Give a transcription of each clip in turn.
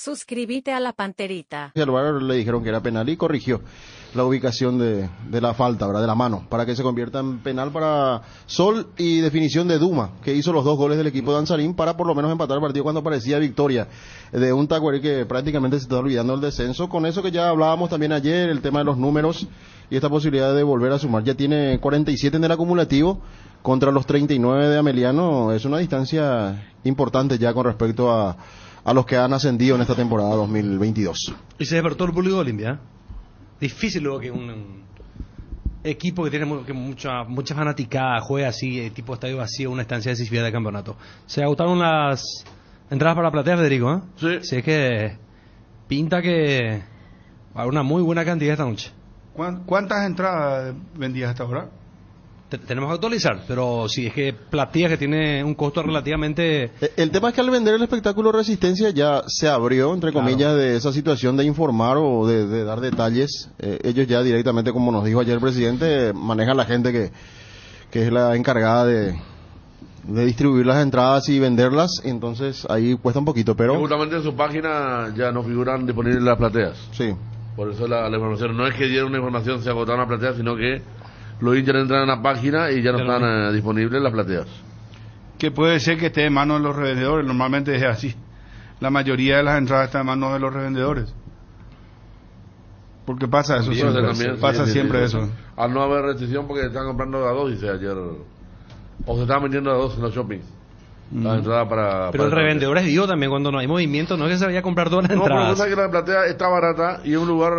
Suscríbete a la Panterita. Y al VAR le dijeron que era penal y corrigió la ubicación de la falta, ¿verdad? De la mano, para que se convierta en penal para Sol y definición de Duma, que hizo los dos goles del equipo de Anzarín para por lo menos empatar el partido cuando parecía victoria de un Tacuarí que prácticamente se está olvidando el descenso. Con eso que ya hablábamos también ayer, el tema de los números y esta posibilidad de volver a sumar. Ya tiene 47 en el acumulativo contra los 39 de Ameliano. Es una distancia importante ya con respecto a los que han ascendido en esta temporada 2022. Y se despertó el público de Olimpia. Difícil luego que un equipo que tiene mucha fanaticada juegue así, tipo estadio vacío, una estancia decisiva de campeonato. Se agotaron las entradas para la platea, Federico, ¿eh? Sí. Así es que pinta que va a una muy buena cantidad esta noche. ¿Cuántas entradas vendidas hasta ahora? Tenemos que actualizar, pero si es que platillas que tiene un costo relativamente... El tema es que al vender el espectáculo Resistencia ya se abrió, entre comillas, de esa situación de informar o de dar detalles. Ellos ya directamente, como nos dijo ayer el presidente, manejan la gente que es la encargada de distribuir las entradas y venderlas, entonces ahí cuesta un poquito, pero... Y justamente en su página ya no figuran disponibles las plateas. Sí. Por eso la información, no es que dieron una información, se agotaron las plateas, sino que... Los hinchas entran en la página y ya no están disponibles las plateas. Que puede ser que esté en manos de los revendedores, normalmente es así. La mayoría de las entradas están en manos de los revendedores. Porque pasa eso siempre. Pasa siempre eso. Al no haber restricción, porque están comprando a dos, dice ayer. O se están vendiendo a dos en los shoppings. La entrada para... Pero el revendedor es Dios también, cuando no hay movimiento, no es que se vaya a comprar todas las entradas. No, pero es que la platea está barata y es un lugar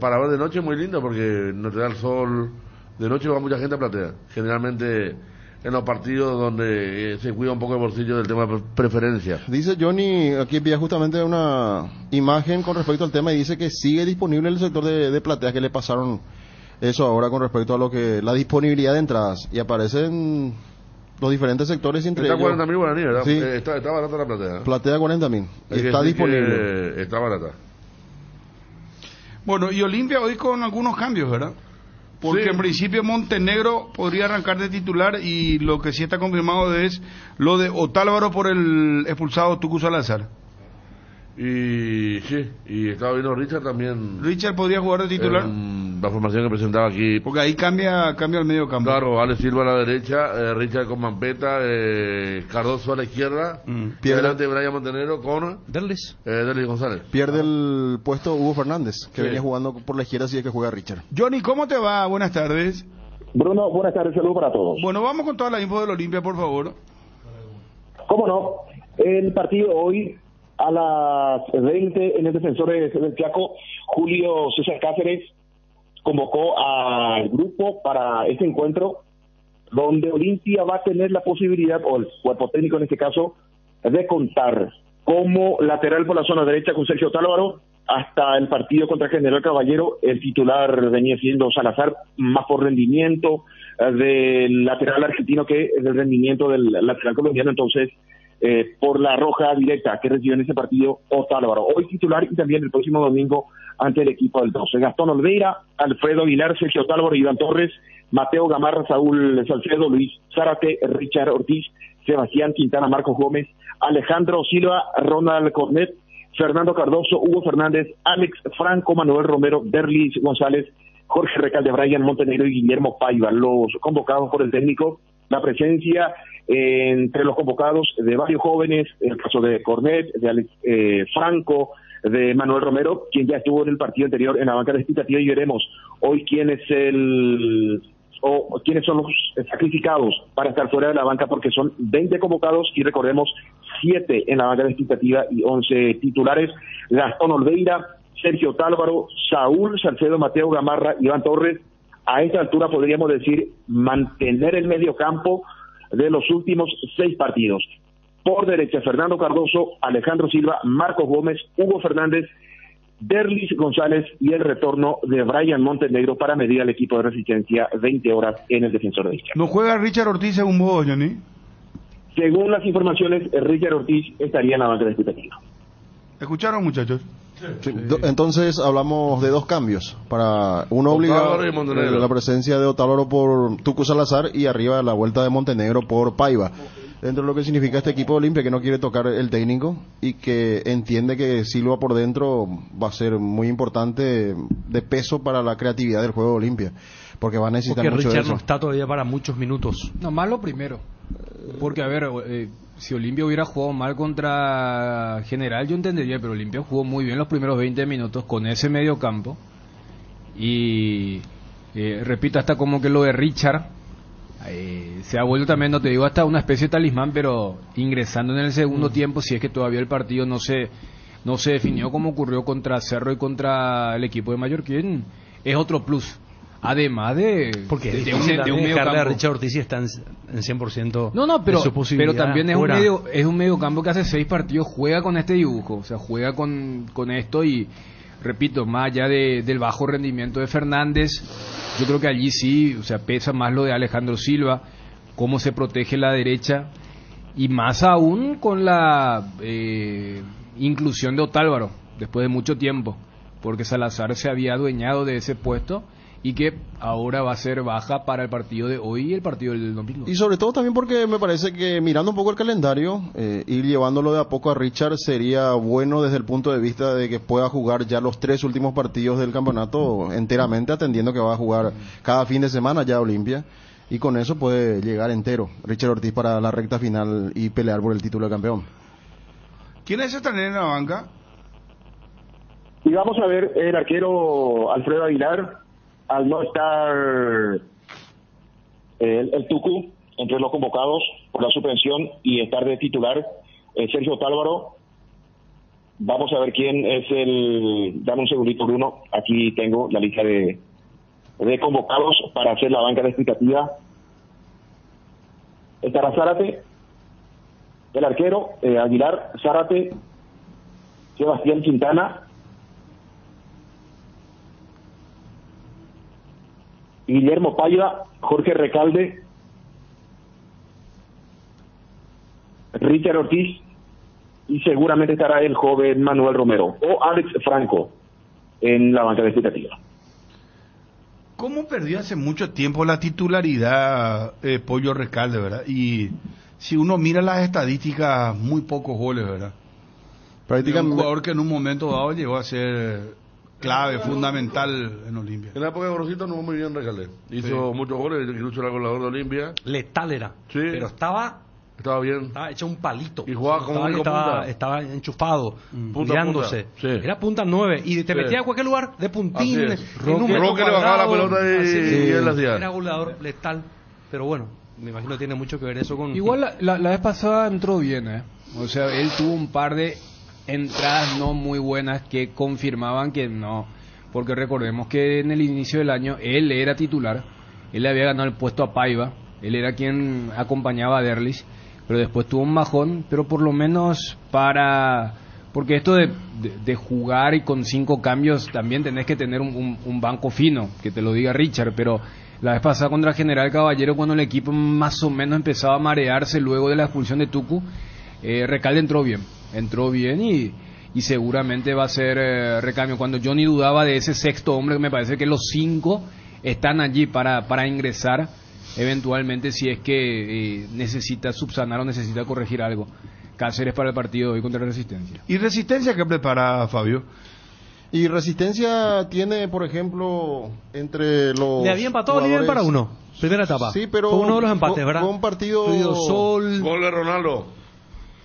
para ver de noche muy lindo porque no te da el sol. De noche va mucha gente a platea. Generalmente en los partidos donde se cuida un poco el bolsillo del tema de preferencia. Dice Johnny, aquí envía justamente una imagen con respecto al tema y dice que sigue disponible el sector de plateas, que le pasaron eso ahora con respecto a lo que la disponibilidad de entradas. Y aparecen... los diferentes sectores entre está ellos. 40.000 guaraní, ¿verdad? Sí. Está barata la platea. Platea 40.000. Está disponible. Está barata. Bueno, y Olimpia hoy con algunos cambios, ¿verdad? Porque sí. En principio Montenegro podría arrancar de titular y lo que sí está confirmado es lo de Otálvaro por el expulsado Tucu Salazar. Y sí, y estaba viendo Richard también. ¿Richard podría jugar de titular? La formación que presentaba aquí. Porque ahí cambia el medio campo. Claro, Alex Silva a la derecha, Richard con Mampeta, Cardoso a la izquierda, adelante Brian Montenegro con... Derlis González. Pierde el puesto Hugo Fernández, que venía jugando por la izquierda, así es que juega Richard. Johnny, ¿cómo te va? Buenas tardes. Bruno, buenas tardes, saludos para todos. Bueno, vamos con toda la info del Olimpia, por favor. ¿Cómo no? El partido hoy... a las 20 en el Defensor del Chaco, Julio César Cáceres convocó al grupo para este encuentro donde Olimpia va a tener la posibilidad, o el cuerpo técnico en este caso, de contar como lateral por la zona derecha con Sergio Otálvaro. Hasta el partido contra General Caballero, el titular venía siendo Salazar, más por rendimiento del lateral argentino que del rendimiento del lateral colombiano. Entonces, por la roja directa que recibió en ese partido Otálvaro, hoy titular, y también el próximo domingo ante el equipo del 12. Gastón Olveira, Alfredo Aguilar, Sergio Otálvaro, Iván Torres, Mateo Gamarra, Saúl Salcedo, Luis Zárate, Richard Ortiz, Sebastián Quintana, Marcos Gómez, Alejandro Silva, Ronald Cornet, Fernando Cardoso, Hugo Fernández, Alex Franco, Manuel Romero, Derlis González, Jorge Recalde, Brian Montenegro y Guillermo Paiva, los convocados por el técnico. La presencia entre los convocados de varios jóvenes, en el caso de Cornet, de Alex Franco, de Manuel Romero, quien ya estuvo en el partido anterior en la banca de expectativa, y veremos hoy quiénes son los sacrificados para estar fuera de la banca, porque son 20 convocados y recordemos 7 en la banca de expectativa y 11 titulares. Gastón Olveira, Sergio Otálvaro, Saúl Salcedo, Mateo Gamarra, Iván Torres. A esta altura podríamos decir mantener el mediocampo de los últimos 6 partidos. Por derecha, Fernando Cardoso, Alejandro Silva, Marcos Gómez, Hugo Fernández, Derlis González y el retorno de Brian Montenegro para medir al equipo de Resistencia 20 horas en el Defensor del Chaco. ¿No juega Richard Ortiz según vos, Johnny? Según las informaciones, Richard Ortiz estaría en la banca de expectativa. ¿Escucharon, muchachos? Sí. Entonces hablamos de 2 cambios. Para uno obligado, la presencia de Otálvaro por Tucu Salazar, y arriba la vuelta de Montenegro por Paiva. dentro de lo que significa este equipo de Olimpia, que no quiere tocar el técnico y que entiende que Silva por dentro va a ser muy importante de peso para la creatividad del juego de Olimpia, porque va a necesitar mucho de eso. Porque Richard no está todavía para muchos minutos. No, más lo primero, porque a ver, si Olimpia hubiera jugado mal contra General yo entendería, pero Olimpia jugó muy bien los primeros 20 minutos con ese medio campo y repito, hasta como que lo de Richard se ha vuelto también, no te digo hasta una especie de talismán, pero ingresando en el segundo tiempo, si es que todavía el partido no se definió como ocurrió contra Cerro y contra el equipo de Mallorquín, es otro plus. Además de un medio campo. Richard Ortiz está en 100% de su posibilidad. Pero también es un medio campo que hace 6 partidos juega con este dibujo, o sea, juega con esto y repito, más allá del bajo rendimiento de Fernández, yo creo que allí sí, o sea, pesa más lo de Alejandro Silva, cómo se protege la derecha y más aún con la inclusión de Otálvaro después de mucho tiempo, porque Salazar se había adueñado de ese puesto y que ahora va a ser baja para el partido de hoy y el partido del domingo. Y sobre todo también porque me parece que mirando un poco el calendario, ir llevándolo de a poco a Richard sería bueno desde el punto de vista de que pueda jugar ya los 3 últimos partidos del campeonato enteramente, atendiendo que va a jugar cada fin de semana ya Olimpia, y con eso puede llegar entero Richard Ortiz para la recta final y pelear por el título de campeón. ¿Quiénes están en la banca? Y vamos a ver el arquero Alfredo Aguilar, al no estar el Tucu entre los convocados por la suspensión y estar de titular Sergio Otálvaro. Vamos a ver quién es el... Dame un segundito, Bruno, aquí tengo la lista de convocados para hacer la banca de explicativa. Estará Zárate, el arquero Aguilar, Zárate, Sebastián Quintana Guillermo Paiva, Jorge Recalde, Richard Ortiz y seguramente estará el joven Manuel Romero o Alex Franco en la banca de expectativa. ¿Cómo perdió hace mucho tiempo la titularidad Pollo Recalde, verdad? Y si uno mira las estadísticas, muy pocos goles, verdad. Prácticamente un jugador que en un momento dado llegó a ser clave, fundamental en Olimpia. En la época de Borosito no muy bien Recalde. Hizo muchos goles, luchó la goleadora de Olimpia. Letal era. Sí. Pero estaba bien. Estaba hecho un palito. Y jugaba como un punta. Estaba enchufado, mirándose. Sí. Era punta 9 y te metía a cualquier lugar de puntín. Roque le bajaba la pelota y él la hacía. Era goleador letal, pero bueno, me imagino que tiene mucho que ver eso con... Igual la vez pasada entró bien, O sea, él tuvo un par de entradas no muy buenas que confirmaban que no, porque recordemos que en el inicio del año él era titular, él le había ganado el puesto a Paiva, él era quien acompañaba a Derlis, pero después tuvo un bajón, pero por lo menos porque esto de jugar y con 5 cambios también tenés que tener un banco fino, que te lo diga Richard, pero la vez pasada contra General Caballero, cuando el equipo más o menos empezaba a marearse luego de la expulsión de Tucu, Recalde entró bien y seguramente va a ser recambio. Cuando yo ni dudaba de ese sexto hombre, me parece que los 5 están allí para ingresar eventualmente si es que necesita subsanar o necesita corregir algo. Cáceres para el partido de hoy contra Resistencia. ¿Y Resistencia qué prepara, Fabio? Y Resistencia tiene, por ejemplo, entre los... Le había empatado jugadores... Libre para uno, primera etapa. Sí, pero... Fue uno de los empates, ¿verdad? Fue un partido... Gol de Ronaldo.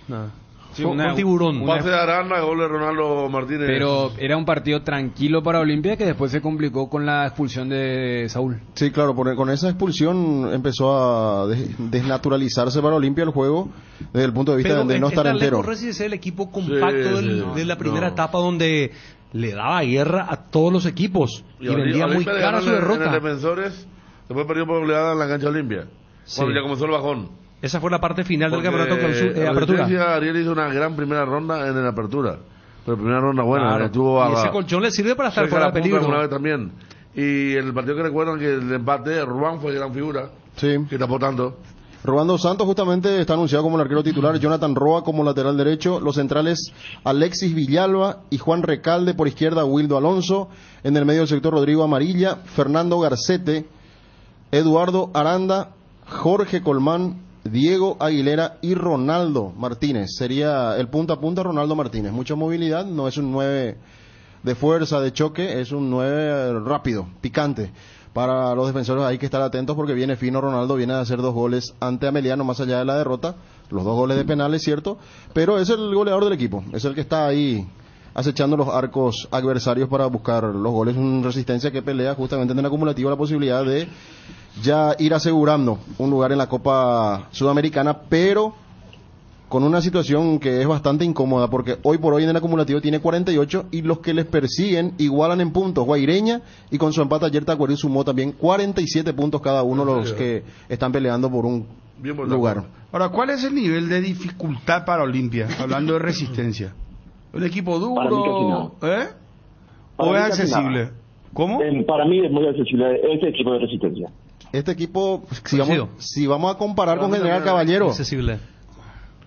No. Sí, un tiburón. Pase de Arana, gol de Ronaldo Martínez. Pero era un partido tranquilo para Olimpia que después se complicó con la expulsión de Saúl. Sí, claro, con esa expulsión empezó a desnaturalizarse para Olimpia el juego desde el punto de vista de no estar entero. Pero es el equipo compacto de la primera etapa donde le daba guerra a todos los equipos y vendía muy cara su derrota. En el Defensores, después perdió por goleada en la cancha Olimpia. Cuando ya comenzó el bajón. Esa fue la parte final del campeonato con su apertura. Ariel hizo una gran primera ronda en la apertura. Pero primera ronda buena. Y ese colchón le sirve para estar fuera de peligro. Una vez también. Y el partido que recuerdan que el empate, Rubán fue gran figura. Sí. Que tapó tanto. Rubén Dos Santos justamente está anunciado como el arquero titular, Jonathan Roa como lateral derecho, los centrales Alexis Villalba y Juan Recalde, por izquierda Wildo Alonso, en el medio del sector Rodrigo Amarilla, Fernando Garcete, Eduardo Aranda, Jorge Colmán, Diego Aguilera y Ronaldo Martínez. Sería el punta a punta Ronaldo Martínez. Mucha movilidad, no es un 9 de fuerza, de choque, es un 9 rápido, picante. Para los defensores hay que estar atentos porque viene fino Ronaldo, viene a hacer 2 goles ante Ameliano, más allá de la derrota. Los 2 goles de penales, cierto, pero es el goleador del equipo, es el que está ahí acechando los arcos adversarios para buscar los goles. Un Resistencia que pelea justamente en la acumulativa la posibilidad de ya ir asegurando un lugar en la Copa Sudamericana, pero con una situación que es bastante incómoda, porque hoy por hoy en el acumulativo tiene 48 y los que les persiguen igualan en puntos. Guaireña, y con su empate ayer Tacuarí sumó también 47 puntos cada uno los que están peleando por un lugar. Ahora, ¿cuál es el nivel de dificultad para Olimpia? Hablando de Resistencia. ¿Un equipo duro? ¿Eh? ¿O es accesible? ¿Cómo? Para mí es muy accesible este equipo de Resistencia. Este equipo, si vamos a comparar con General Caballero, accesible.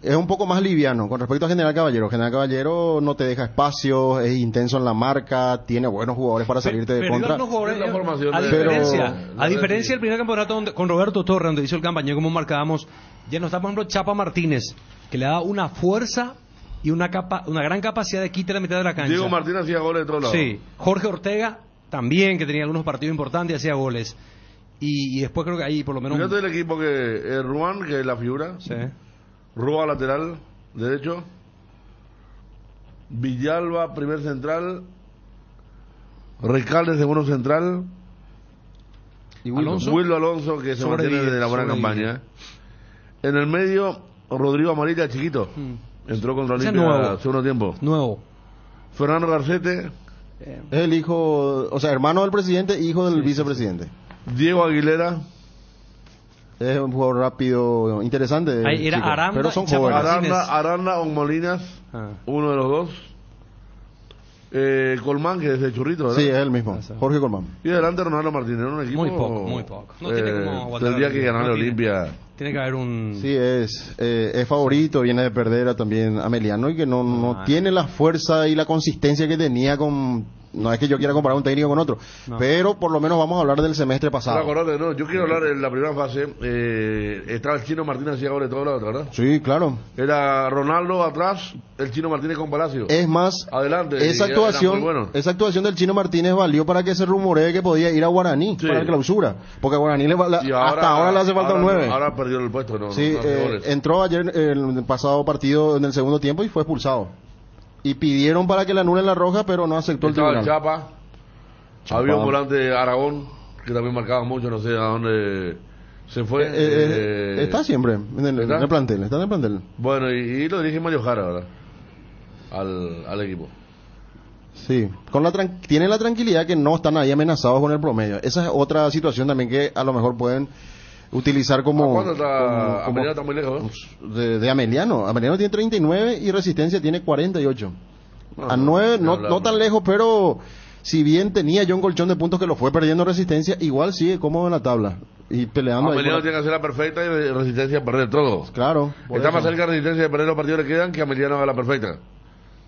Es un poco más liviano con respecto a General Caballero. General Caballero no te deja espacio, es intenso en la marca, tiene buenos jugadores para salirte de contra. A diferencia del primer campeonato con Roberto Torre, donde hizo el campañón como marcábamos, ya no está, por ejemplo, Chapa Martínez, que le da una fuerza y una gran capacidad de quite la mitad de la cancha. Diego Martínez hacía goles de todos lados. Sí, Jorge Ortega también, que tenía algunos partidos importantes, hacía goles. Y después creo que ahí por lo menos... Fíjate el equipo que Ruan, que es la figura. Sí. Roa lateral derecho, Villalba primer central, Recalde segundo central, y Wildo Alonso que se mantiene de la buena campaña. En el medio, Rodrigo Amarilla, chiquito, entró contra Olimpia segundo tiempo. Nuevo. Fernando Garcete, el hijo, o sea, hermano del presidente, hijo del vicepresidente. Diego Aguilera. Es un juego rápido, interesante. Ahí era Aranda, pero son jóvenes. Aranda o Molinas, uno de los dos. Colmán, que es de Churrito, ¿verdad? Sí, es el mismo, Jorge Colmán. Y delante Ronaldo Martínez, ¿no? Un equipo muy poco. No tiene como aguantar. Tendría que ganar Olimpia. Tiene que haber un... Sí, es favorito, viene de perder a también Ameliano, y que no tiene la fuerza y la consistencia que tenía con... No es que yo quiera comparar un técnico con otro, pero por lo menos vamos a hablar del semestre pasado. Acordate, no, yo quiero hablar en la primera fase. Estaba el Chino Martínez y ahora todo la otra, ¿verdad? Sí, claro. Era Ronaldo atrás, el Chino Martínez con Palacio. Es más, adelante. Esa actuación del Chino Martínez valió para que se rumoree que podía ir a Guaraní para la clausura, porque a Guaraní hasta ahora le hace falta un 9. Ahora perdió el puesto, ¿no? Sí, entró ayer el pasado partido en el segundo tiempo y fue expulsado. Y pidieron para que le anulen la roja, pero no aceptó el tribunal. Chapa. Había un volante de Aragón, que también marcaba mucho, no sé a dónde se fue. Está siempre en el plantel. Bueno, y lo dirige Mario Jara ahora al equipo. Sí, tiene la tranquilidad que no están ahí amenazados con el promedio. Esa es otra situación también que a lo mejor pueden utilizar como... Ameliano está muy lejos, ¿eh? De Ameliano. Ameliano tiene 39 y Resistencia tiene 48. A 9, no tan lejos, pero si bien tenía ya un colchón de puntos que lo fue perdiendo Resistencia, igual sigue cómodo en la tabla y peleando. Ameliano tiene que hacer la perfecta y Resistencia perder todo. Claro. Está más cerca Resistencia de perder los partidos que quedan que Ameliano haga la perfecta.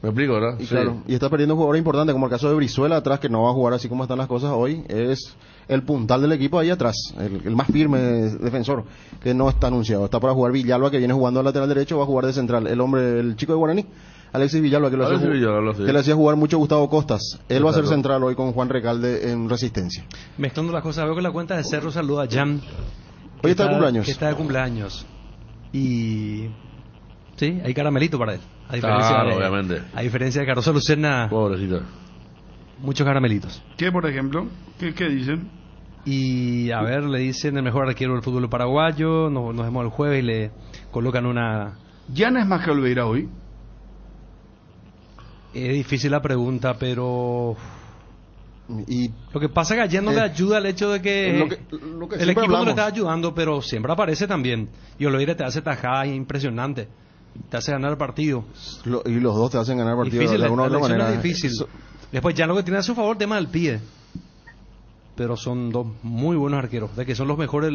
Me explico, ¿verdad? Claro. Y está perdiendo jugadores importantes, como el caso de Brizuela atrás, que no va a jugar así como están las cosas hoy. Es el puntal del equipo ahí atrás, el más firme defensor, que no está anunciado. Está para jugar Villalba, que viene jugando al lateral derecho, va a jugar de central. El chico de Guaraní, Alexis Villalba, que le hacía jugar mucho Gustavo Costas. Él va a ser central hoy con Juan Recalde en Resistencia. Mezclando las cosas, veo que la cuenta de Cerro saluda a Jan. Hoy está de cumpleaños. Que está de cumpleaños. Y... sí, hay caramelito para él. A diferencia de Cardoso Lucena. Pobrecito. Muchos caramelitos. ¿Qué, por ejemplo? ¿Qué dicen? Y a ver, le dicen el mejor arquero del fútbol paraguayo. Nos vemos el jueves y le colocan una... ¿Ya no es más que Olveira hoy? Es difícil la pregunta, pero... Y lo que pasa es que ayer no le ayuda el hecho de que, el equipo no le está ayudando, pero siempre aparece también. Y Olveira te hace tajadas impresionantes. Te hace ganar el partido. Y los dos te hacen ganar el partido difícil, de alguna otra manera. Es difícil. Después ya lo que tiene a su favor el tema del pie. Pero son dos muy buenos arqueros. De que son los mejores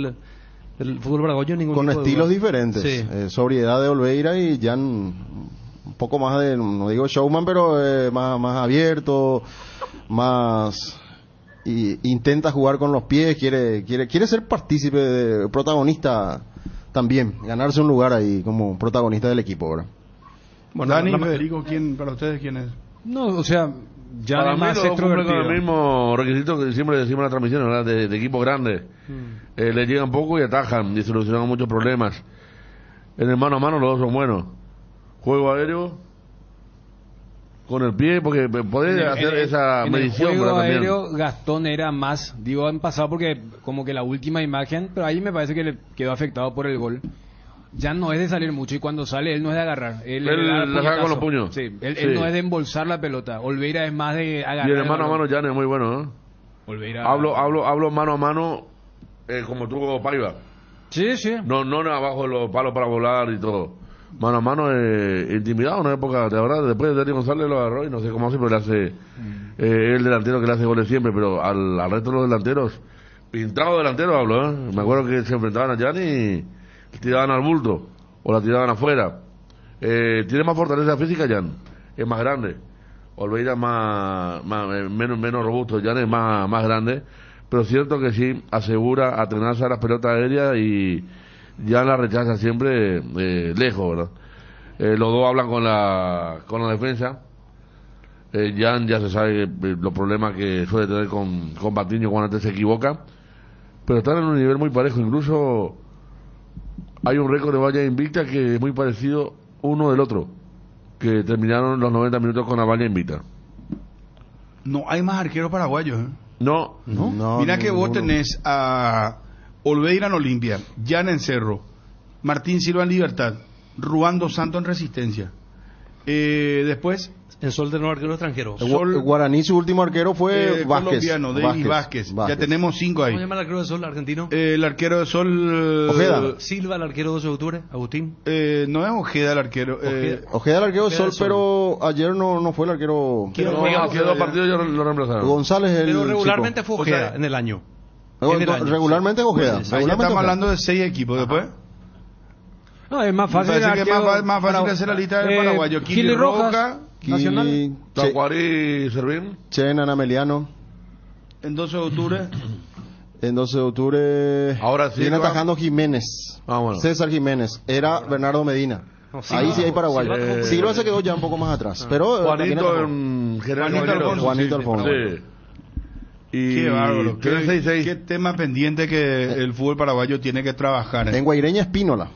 del fútbol paraguayo. Con estilos diferentes. Sí. Sobriedad de Olveira y Jan un poco más de, no digo showman, pero más abierto, más... intenta jugar con los pies, quiere ser protagonista también ganarse un lugar ahí como protagonista del equipo, ¿verdad? Bueno, Dani, Federico, ¿quién, para ustedes quién es? No, o sea, ya para además mí no cumple con el mismo requisito que siempre decimos en las transmisiones, ¿verdad? De equipos grandes. Le llegan poco y atajan, y solucionan muchos problemas. En el mano a mano los dos son buenos. Juego aéreo con el pie, porque podés hacer esa medición. En el juego aéreo también. Gastón era más, digo, han pasado porque como que la última imagen, pero ahí me parece que le quedó afectado por el gol. Ya no es de salir mucho, y cuando sale él no es de agarrar. Él la saca con los puños. Sí, él no es de embolsar la pelota. Olveira es más de agarrar. Y el mano a mano Jan es muy bueno, ¿eh? Olveira... Hablo mano a mano como Tucu Paiva. Sí, sí. No abajo los palos para volar y todo. Mano a mano intimidado en una época, de verdad, después de Derlis González lo agarró y no sé cómo hace, pero le hace el delantero que le hace goles siempre, pero al resto de los delanteros, pintado delantero hablo, ¿eh? Me acuerdo que se enfrentaban a Jan y tiraban al bulto o la tiraban afuera. Tiene más fortaleza física Jan, es más grande. Olveira menos robusto, Jan es más grande, pero cierto que sí asegura atenerse a las pelotas aéreas y Jan la rechaza siempre lejos, ¿verdad? Los dos hablan con la defensa. Jan ya se sabe los problemas que suele tener con Patiño cuando se equivoca, pero están en un nivel muy parejo. Incluso hay un récord de valla invicta que es muy parecido uno del otro, que terminaron los 90 minutos con la valla invicta. No hay más arqueros paraguayos, ¿eh? No. Mira que vos tenés a Olveira en Olimpia, Jan en Cerro, Martín Silva en Libertad, Ruando Santo en Resistencia. Después... En Sol de Nuevo arquero extranjero. El Guaraní, su último arquero fue Vázquez. Colombiano, David Vázquez. Ya tenemos 5 ahí. ¿Cómo se llama el arquero de Sol argentino? El arquero de Sol... Ojeda. Silva, el arquero de 12 de octubre, Agustín. No es Ojeda el arquero. Ojeda el arquero de Sol, pero ayer no fue el arquero... Quedó partido y lo reemplazaron. González el Pero regularmente chico. Fue Ojeda, o sea, en el año. Regularmente Ojeda. Pues, regularmente estamos hablando de 6 equipos. Ajá. Después... No, es más fácil. Parece que es más fácil hacer la lista del paraguayo. Gil Roca... Nacional, Tacuarí, Servín, Chenan, Ameliano. En 12 de octubre. En 12 de octubre. Ahora sí. Viene atajando Jiménez. Bueno. César Jiménez. Era Bernardo Medina. Ahí sí hay paraguayo. Silva se quedó ya un poco más atrás. Pero Juanito, General Caballero. Juanito Alfonso. Sí. Y qué bárbaro. Qué tema pendiente que el fútbol paraguayo tiene que trabajar. En Guaireña, Espínola.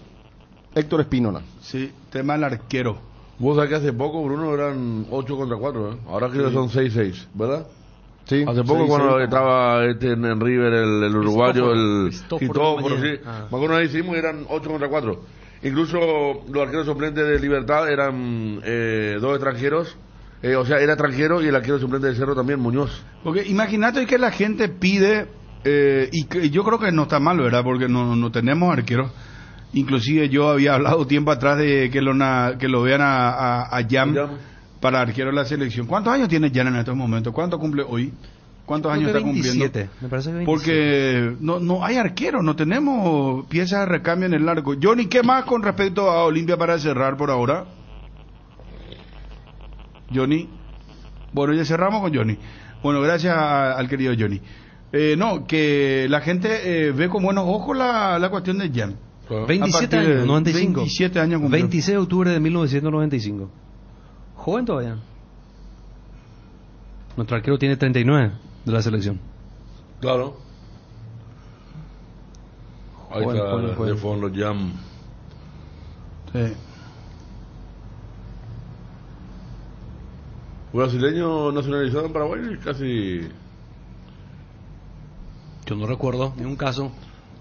Héctor Espínola. Sí, tema del arquero. Vos sabés que hace poco, Bruno, eran 8 contra 4, ¿eh? Ahora creo que son 6-6, ¿verdad? Sí. Hace poco cuando estaba en River el uruguayo, Cristóforo, sí. Me acuerdo que hicimos eran 8 contra 4. Incluso los arqueros suplentes de Libertad eran 2 extranjeros. O sea, era extranjero y el arquero suplente de Cerro también, Muñoz. Porque imagínate que la gente pide, y yo creo que no está mal, ¿verdad? Porque no tenemos arqueros. Inclusive yo había hablado tiempo atrás de que lo vean a Jan para arquero de la selección. ¿Cuántos años tiene Jan en estos momentos? ¿Cuánto cumple hoy? ¿Cuántos años está cumpliendo? 27, me parece que 27. Porque no hay arquero, no tenemos piezas de recambio en el arco. Johnny, ¿qué más con respecto a Olimpia para cerrar por ahora? Johnny. Bueno, ya cerramos con Johnny. Bueno, gracias al querido Johnny. Que la gente ve con buenos ojos la cuestión de Jan. 27 años, 95. 27 años cumplió. 26 de octubre de 1995. Joven todavía. Nuestro arquero tiene 39 de la selección. Claro. Ahí está de fondo Jan. Sí. Brasileño nacionalizado en Paraguay, casi. Yo no recuerdo, en un caso.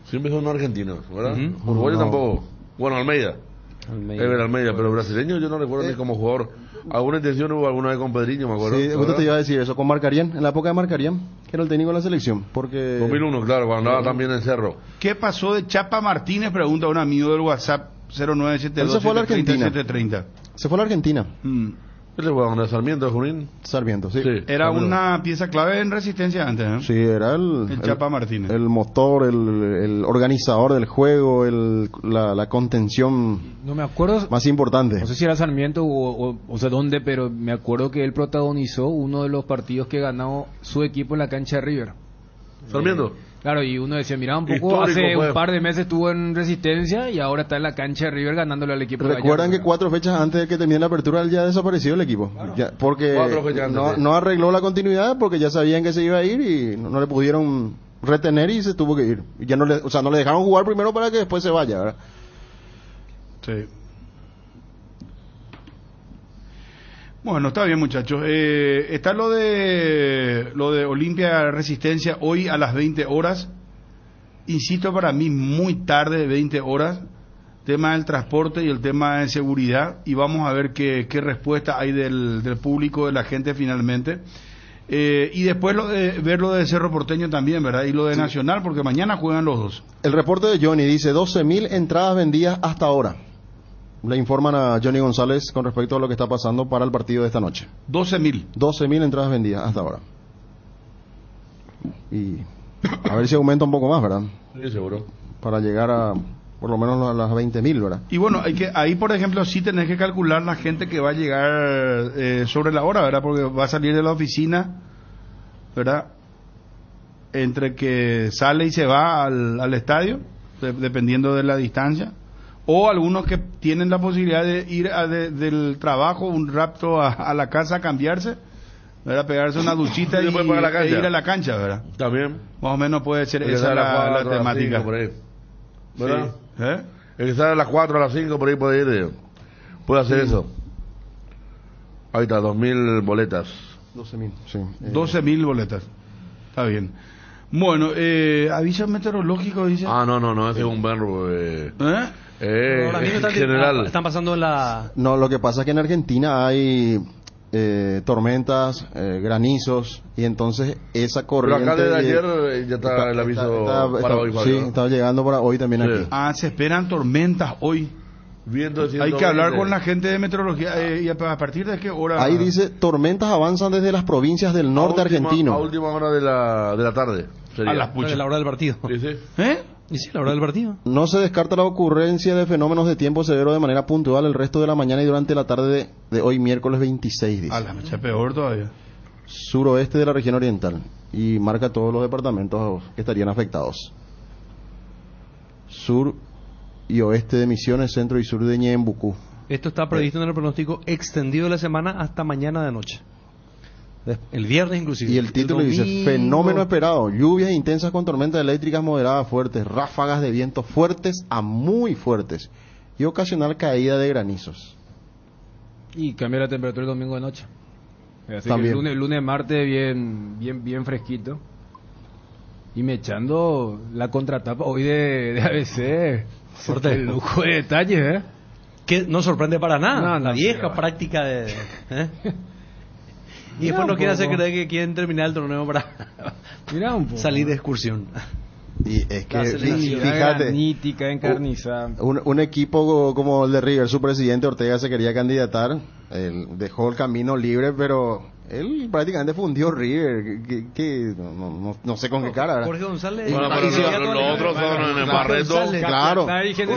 Siempre son argentinos, ¿verdad? Uruguayo tampoco. Bueno, Almeida. Ever Almeida, pero brasileño yo no recuerdo ni como jugador. ¿Alguna intención hubo alguna vez con Pedriño, me acuerdo? Sí, justo te iba a decir eso, con Marcarián, en la época de Marcarián, que era el técnico de la selección. 2001, claro, cuando andaba también en Cerro. ¿Qué pasó de Chapa Martínez? Pregunta un amigo del WhatsApp 0972. Se fue a la Argentina. Se fue a la Argentina. ¿Él jugaba con el Sarmiento de Junín? Sarmiento, sí. Era una pieza clave en Resistencia antes, ¿no? Sí, era el Chapa Martínez. El motor, el organizador del juego, la contención no me acuerdo, más importante. No sé si era Sarmiento o sea dónde, pero me acuerdo que él protagonizó uno de los partidos que ganó su equipo en la cancha de River. ¿Sarmiento? Claro, y uno decía, mira, un poco hace un par de meses estuvo en Resistencia y ahora está en la cancha de River ganándole al equipo. Recuerdan que 4 fechas antes de que termine la apertura ya desapareció el equipo, claro. Ya, porque no arregló la continuidad porque ya sabían que se iba a ir y no le pudieron retener y se tuvo que ir. Ya no le, o sea, no le dejaron jugar primero para que después se vaya, ¿verdad? Sí. Bueno, está bien, muchachos. Está lo de Olimpia Resistencia hoy a las 20 horas. Insisto, para mí muy tarde, 20 horas. Tema del transporte y el tema de seguridad. Y vamos a ver qué respuesta hay del público, de la gente finalmente. Y después ver lo de Cerro Porteño también, ¿verdad? Y lo de sí. Nacional, porque mañana juegan los dos. El reporte de Johnny dice 12.000 entradas vendidas hasta ahora. Le informan a Johnny González con respecto a lo que está pasando para el partido de esta noche. 12.000. 12.000 entradas vendidas hasta ahora. Y a ver si aumenta un poco más, ¿verdad? Sí, seguro. Para llegar a por lo menos a las 20.000, ¿verdad? Y bueno, ahí por ejemplo sí tenés que calcular la gente que va a llegar sobre la hora, ¿verdad? Porque va a salir de la oficina, ¿verdad? Entre que sale y se va al estadio, dependiendo de la distancia. O algunos que tienen la posibilidad de ir del trabajo un rato a la casa a cambiarse, ¿verdad? Pegarse una duchita y ir a la cancha, ¿verdad? También. Más o menos puede ser esa la temática. Por ahí. ¿Verdad? Sí. ¿Eh? El que sale a las 4, a las 5, por ahí puede ir. Puede hacer eso. Ahí está, 2.000 boletas. 12.000, sí. 12.000 boletas. Está bien. Bueno, aviso meteorológico, dice. Ah, no, ese es un berro. General. Están pasando la... No, lo que pasa es que en Argentina hay tormentas, granizos, y entonces esa corriente... Pero acá desde ayer ya está el aviso para hoy. Sí, está llegando para hoy también aquí. Ah, se esperan tormentas hoy. Hay que hablar con la gente de meteorología. ¿Y a partir de qué hora? Ahí dice, tormentas avanzan desde las provincias del norte argentino. A última hora de la tarde. Sería. A la hora del partido. ¿Eh? Y sí, la hora del partido. No se descarta la ocurrencia de fenómenos de tiempo severo de manera puntual el resto de la mañana y durante la tarde de hoy, miércoles 26. Dice. A la noche peor todavía. Suroeste de la región oriental. Y marca todos los departamentos que estarían afectados. Sur y oeste de Misiones, centro y sur de Ñembucú. Esto está previsto en el pronóstico extendido de la semana hasta mañana de noche. El viernes inclusive. Y el título dice, fenómeno esperado, lluvias intensas con tormentas eléctricas moderadas fuertes, ráfagas de viento fuertes a muy fuertes y ocasional caída de granizos. Y cambia la temperatura el domingo de noche. Así también. Que el lunes martes bien fresquito. Y me echando la contratapa hoy de ABC. Suerte de lujo de detalles, ¿eh? Que no sorprende para nada. La vieja práctica de... Y después nos quiere hacer creer que quieren terminar el torneo para salir de excursión. Y es que, fíjate, granítica, encarnizada. Un equipo como el de River, su presidente Ortega se quería candidatar, él dejó el camino libre, pero él prácticamente fundió River, no sé con qué cara. Jorge González. Bueno, pero los otros son en Barreto. Claro.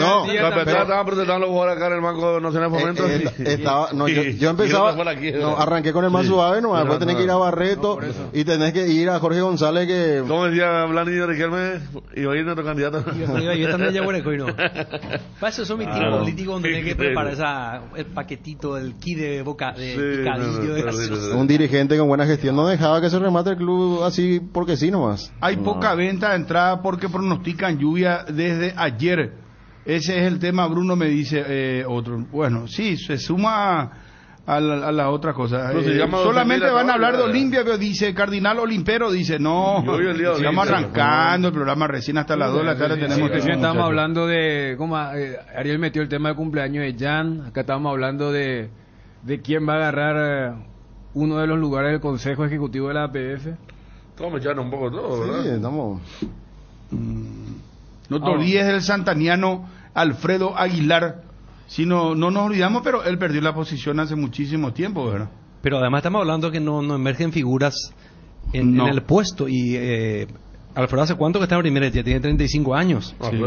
No, estaban protestando los jugadores acá en el Banco Nacional de Fomento. Yo empezaba, arranqué con el más suave, no, después tenés que ir a Barreto y tenés que ir a Jorge González que... ¿Cómo decía Blanillo Riquelme? Y hoy nuestro candidato. Yo también ya hueco y no. Para eso son mis tipos políticos donde tenés que preparar el paquetito, el ki de boca, de picadillo, de gaseoso. Dirigente con buena gestión no dejaba que se remate el club así porque sí nomás. Hay poca venta de entrada porque pronostican lluvia desde ayer. Ese es el tema, Bruno me dice otro. Bueno, sí, se suma a las otras cosas. Solamente van a hablar de Olimpia, pero dice Cardinal Olimpero, dice no. Estamos arrancando el programa recién hasta las 2 de la tarde. Estábamos hablando de... Ariel metió el tema de cumpleaños de Jan. Acá estábamos hablando de quién va a agarrar... uno de los lugares del Consejo Ejecutivo de la APF. Estamos echando un poco todo, ¿verdad? Sí, estamos... No te olvides del santaniano Alfredo Aguilar. Si no nos olvidamos, pero él perdió la posición hace muchísimo tiempo, ¿verdad? Pero además estamos hablando que no emergen figuras en el puesto. Y Alfredo, ¿hace cuánto que está en primera? Tiene 35 años. Sí.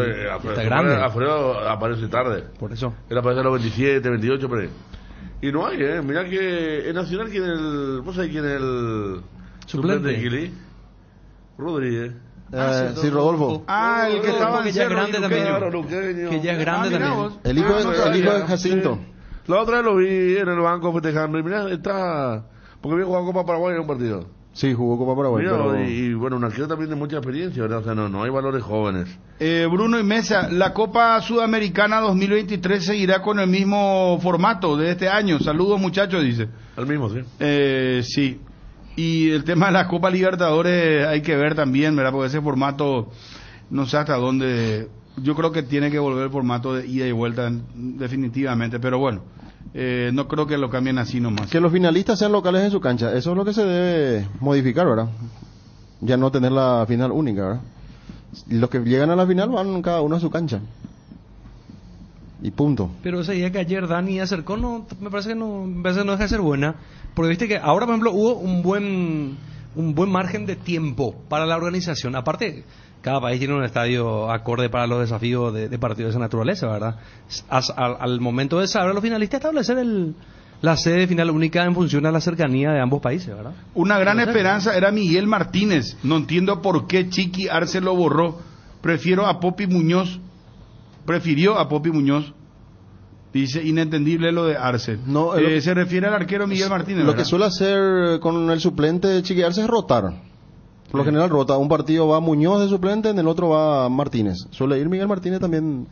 Está grande. Alfredo aparece tarde. Por eso. Él aparece a los 27, 28, pero... Y no hay, mirá que el Nacional, ¿vos sabés quién es el suplente de Guilí? Rodríguez. Sí, Rodolfo. Ah, el que estaba en Cerro, que ya es grande también. El hijo de Jacinto. La otra vez lo vi en el banco festejando. Y mirá, está... Porque había jugado Copa Paraguay en un partido. Sí, jugó Copa Paraguay. Mirá, pero... y bueno, un arquero también de mucha experiencia, ¿verdad? O sea, no hay valores jóvenes. Bruno y Mesa, la Copa Sudamericana 2023 seguirá con el mismo formato de este año. Saludos, muchachos, dice. El mismo, sí. Sí. Y el tema de la Copa Libertadores hay que ver también, ¿verdad? Porque ese formato, no sé hasta dónde... Yo creo que tiene que volver el formato de ida y vuelta definitivamente, pero bueno, no creo que lo cambien así nomás. Que los finalistas sean locales en su cancha, eso es lo que se debe modificar, ¿verdad? Ya no tener la final única, ¿verdad? Los que llegan a la final van cada uno a su cancha. Y punto. Pero esa idea que ayer Dani acercó, no, me parece que no, me parece que no deja de ser buena, porque viste que ahora, por ejemplo, hubo un buen margen de tiempo para la organización. Aparte, cada país tiene un estadio acorde para los desafíos de partidos de esa naturaleza, ¿verdad? Al momento de saber a los finalistas, establecer la sede final única en función a la cercanía de ambos países, ¿verdad? Una gran esperanza era Miguel Martínez. No entiendo por qué Chiqui Arce lo borró. Prefirió a Popi Muñoz. Dice, inentendible lo de Arce. No, se refiere al arquero Miguel Martínez, ¿verdad? Lo que suele hacer con el suplente de Chiqui Arce es rotar. Por lo general rota. Un partido va Muñoz de suplente, en el otro va Martínez. Suele ir Miguel Martínez también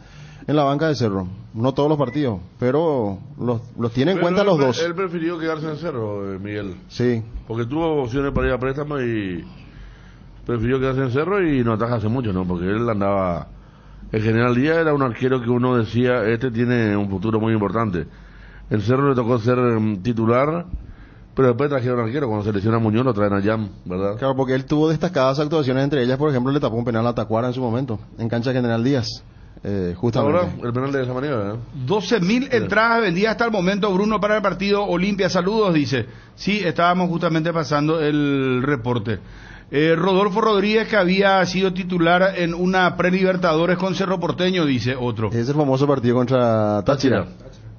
en la banca de Cerro. No todos los partidos, pero los tiene en cuenta los dos. Él prefirió quedarse en Cerro, Miguel. Sí. Porque tuvo opciones para ir a préstamo y prefirió quedarse en Cerro y no ataja hace mucho, ¿no? Porque él andaba... El General Díaz era un arquero que uno decía, este tiene un futuro muy importante. El Cerro le tocó ser titular, pero después trajeron arquero. Cuando se lesiona Muñoz lo traen a Jan, ¿verdad? Claro, porque él tuvo destacadas actuaciones, entre ellas, por ejemplo, le tapó un penal a Tacuara en su momento, en cancha General Díaz. Justamente. Ahora, el penal de esa manera, ¿eh? 12.000 entradas vendidas hasta el momento, Bruno, para el partido. Olimpia, saludos, dice. Sí, estábamos justamente pasando el reporte. Rodolfo Rodríguez, que había sido titular en una pre-Libertadores con Cerro Porteño, dice otro. Es el famoso partido contra Táchira.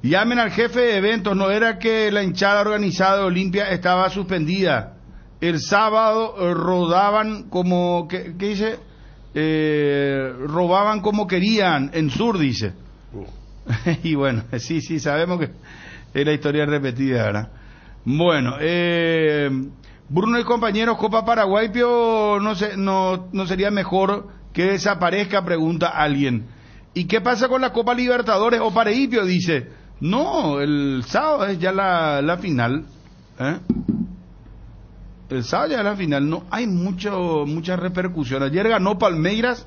Llamen al jefe de eventos, no era que la hinchada organizada de Olimpia estaba suspendida. El sábado rodaban como... ¿Qué dice? Robaban como querían, en Sur, dice. Y bueno, sí, sabemos que es la historia repetida, ¿verdad? Bueno, Bruno y compañeros, Copa Paraguay, no sería mejor que desaparezca, pregunta alguien. ¿Y qué pasa con la Copa Libertadores? O Pareipio dice, no, el sábado es ya la final, ¿eh? El sábado ya es la final, no hay mucha repercusión. Ayer ganó Palmeiras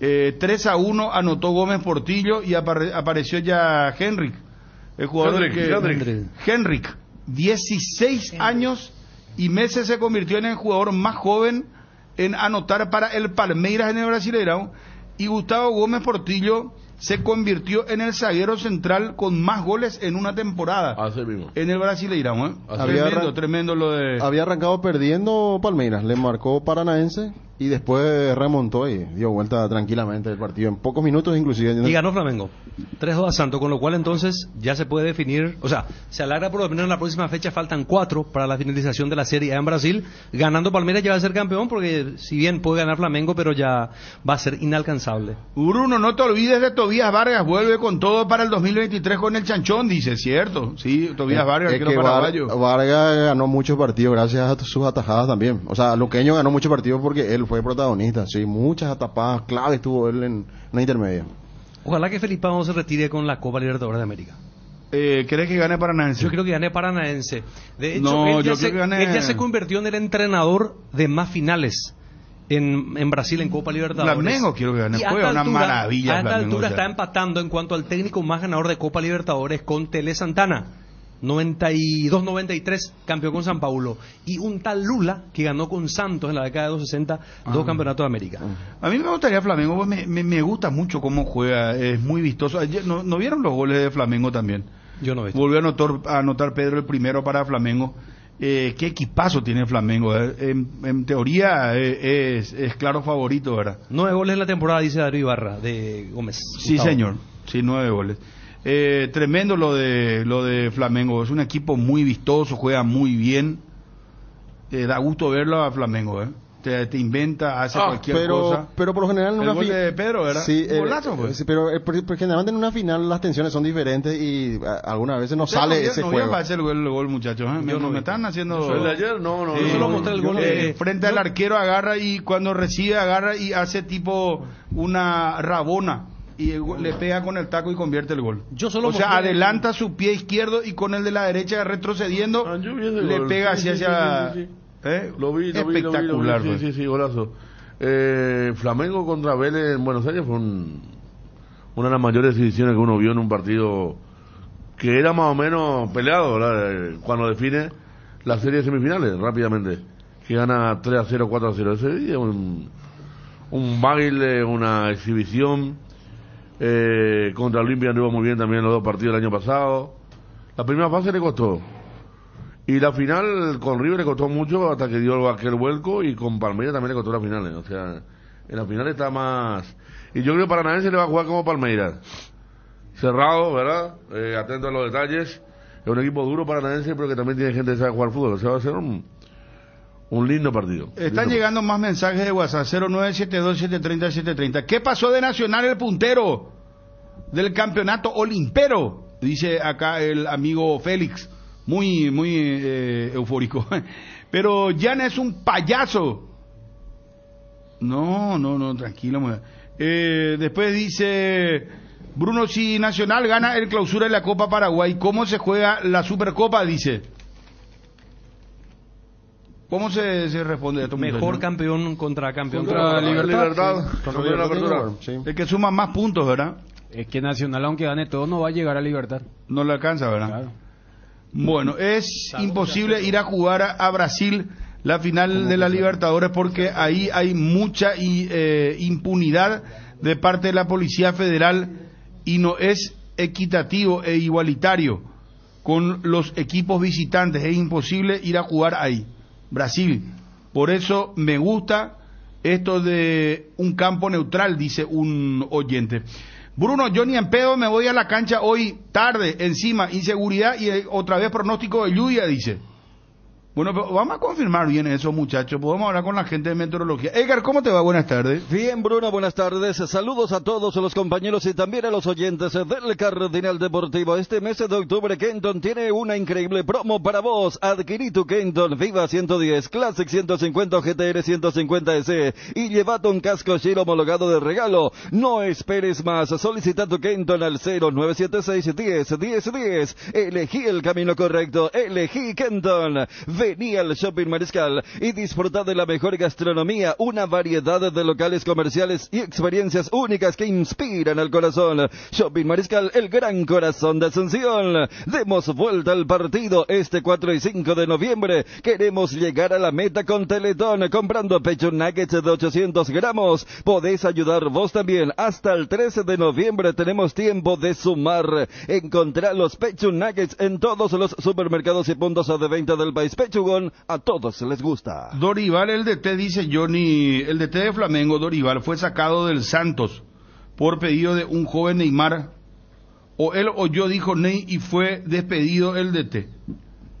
3-1, anotó Gómez Portillo y apareció ya Henrik, el jugador Henrik, 16 años y meses, se convirtió en el jugador más joven en anotar para el Palmeiras en el Brasileirão, y Gustavo Gómez Portillo se convirtió en el zaguero central con más goles en una temporada. Así mismo. En el Brasileirão, ¿eh? Tremendo lo de... Había arrancado perdiendo Palmeiras, le marcó Paranaense y después remontó y dio vuelta tranquilamente el partido en pocos minutos inclusive. Y ganó Flamengo 3-2 a Santos, con lo cual entonces ya se puede definir, o sea, se alarga por lo menos en la próxima fecha, faltan 4 para la finalización de la Serie A en Brasil. Ganando Palmeiras ya va a ser campeón, porque si bien puede ganar Flamengo, pero ya va a ser inalcanzable. Bruno, no te olvides de Tobías Vargas, vuelve con todo para el 2023 con el Chanchón, dice, ¿cierto? Sí, Tobías Vargas, que paraguayo. Vargas ganó muchos partidos gracias a sus atajadas también. O sea, Luqueño ganó muchos partidos porque él fue protagonista, sí, muchas atapadas claves tuvo él en la intermedia. Ojalá que Felipao no se retire con la Copa Libertadores de América. ¿Crees que gane Paranaense? Yo creo que gane Paranaense. De hecho, él ya se convirtió en el entrenador de más finales en Brasil en Copa Libertadores. Flamengo quiero que gane, fue una maravilla. A esta altura está empatando en cuanto al técnico más ganador de Copa Libertadores con Tele Santana, 92-93, campeón con San Paulo, y un tal Lula que ganó con Santos en la década de los 60 dos campeonatos de América. A mí me gustaría Flamengo, pues me gusta mucho cómo juega, es muy vistoso. Ayer, ¿no vieron los goles de Flamengo también? Yo no vi. Volvió a anotar Pedro el primero para Flamengo. Qué equipazo tiene Flamengo, en teoría es claro favorito, ¿verdad? 9 goles en la temporada, dice Darío Ibarra de Gómez. Sí, Gustavo. Señor, sí, 9 goles. Tremendo lo de Flamengo, es un equipo muy vistoso, juega muy bien, da gusto verlo a Flamengo. te inventa, hace cualquier cosa. Pero por lo general en una final. Sí, pero generalmente en una final las tensiones son diferentes y algunas veces no sale ese juego. No voy a hacer el gol, muchachos. Me están haciendo. ¿El de ayer? No. Yo solo mostré el gol. Frente al arquero agarra y cuando recibe agarra y hace tipo una rabona. Y le pega con el taco y convierte el gol. Adelanta su pie izquierdo y con el de la derecha retrocediendo le pega hacia... Espectacular. Sí, golazo. Flamengo contra Vélez en Buenos Aires fue una de las mayores decisiones que uno vio en un partido que era más o menos peleado, ¿verdad? Cuando define la serie de semifinales rápidamente, que gana 3-0, 4-0. Ese día un baile, una exhibición. Contra Olimpia anduvo muy bien también los dos partidos del año pasado. La primera fase le costó. Y la final con River le costó mucho hasta que dio aquel vuelco, y con Palmeiras también le costó las finales. O sea, en la final está más... Y yo creo que Paranaense le va a jugar como Palmeiras. Cerrado, ¿verdad? Atento a los detalles. Es un equipo duro Paranaense, pero que también tiene gente que sabe jugar fútbol. O sea, va a ser un lindo partido. Están llegando más mensajes de WhatsApp. 0972730730. ¿Qué pasó de Nacional, el puntero del campeonato olimpero? Dice acá el amigo Félix. Muy eufórico. Pero Jan es un payaso. No, tranquilo. Después dice Bruno, si Nacional gana el clausura de la Copa Paraguay, ¿cómo se juega la Supercopa? Dice. ¿Cómo se responde a esto? Mejor campeón contra campeón. Contra Libertad. Sí. El que suma más puntos, ¿verdad? Es que Nacional, aunque gane todo, no va a llegar a Libertad. No le alcanza, ¿verdad? Claro. Bueno, es imposible ir a jugar a Brasil la final de la Libertadores porque ahí hay mucha impunidad de parte de la Policía Federal y no es equitativo e igualitario con los equipos visitantes. Es imposible ir a jugar ahí. Brasil, por eso me gusta esto de un campo neutral, dice un oyente. Bruno, yo ni en pedo me voy a la cancha hoy tarde, encima inseguridad y otra vez pronóstico de lluvia, dice. Bueno, pero vamos a confirmar bien eso, muchachos. Podemos hablar con la gente de meteorología. Edgar, ¿cómo te va? Buenas tardes. Bien, Bruno, buenas tardes. Saludos a todos los compañeros y también a los oyentes del Cardinal Deportivo. Este mes de octubre, Kenton tiene una increíble promo para vos. Adquirí tu Kenton Viva 110, Classic 150, GTR 150S y llévate un casco Shell homologado de regalo. No esperes más. Solicita tu Kenton al 0976 10 10 10. Elegí el camino correcto. Elegí Kenton. Vení al Shopping Mariscal y disfruta de la mejor gastronomía, una variedad de locales comerciales y experiencias únicas que inspiran el corazón. Shopping Mariscal, el gran corazón de Asunción. Demos vuelta al partido este 4 y 5 de noviembre. Queremos llegar a la meta con Teletón. Comprando Pecho Nuggets de 800 gramos. Podés ayudar vos también. Hasta el 13 de noviembre tenemos tiempo de sumar. Encontrá los Pecho Nuggets en todos los supermercados y puntos de venta del país. Chugón, a todos les gusta. Dorival, el DT, dice Johnny, el DT de Flamengo, Dorival, fue sacado del Santos por pedido de un joven Neymar. O él o yo, dijo Ney, y fue despedido el DT.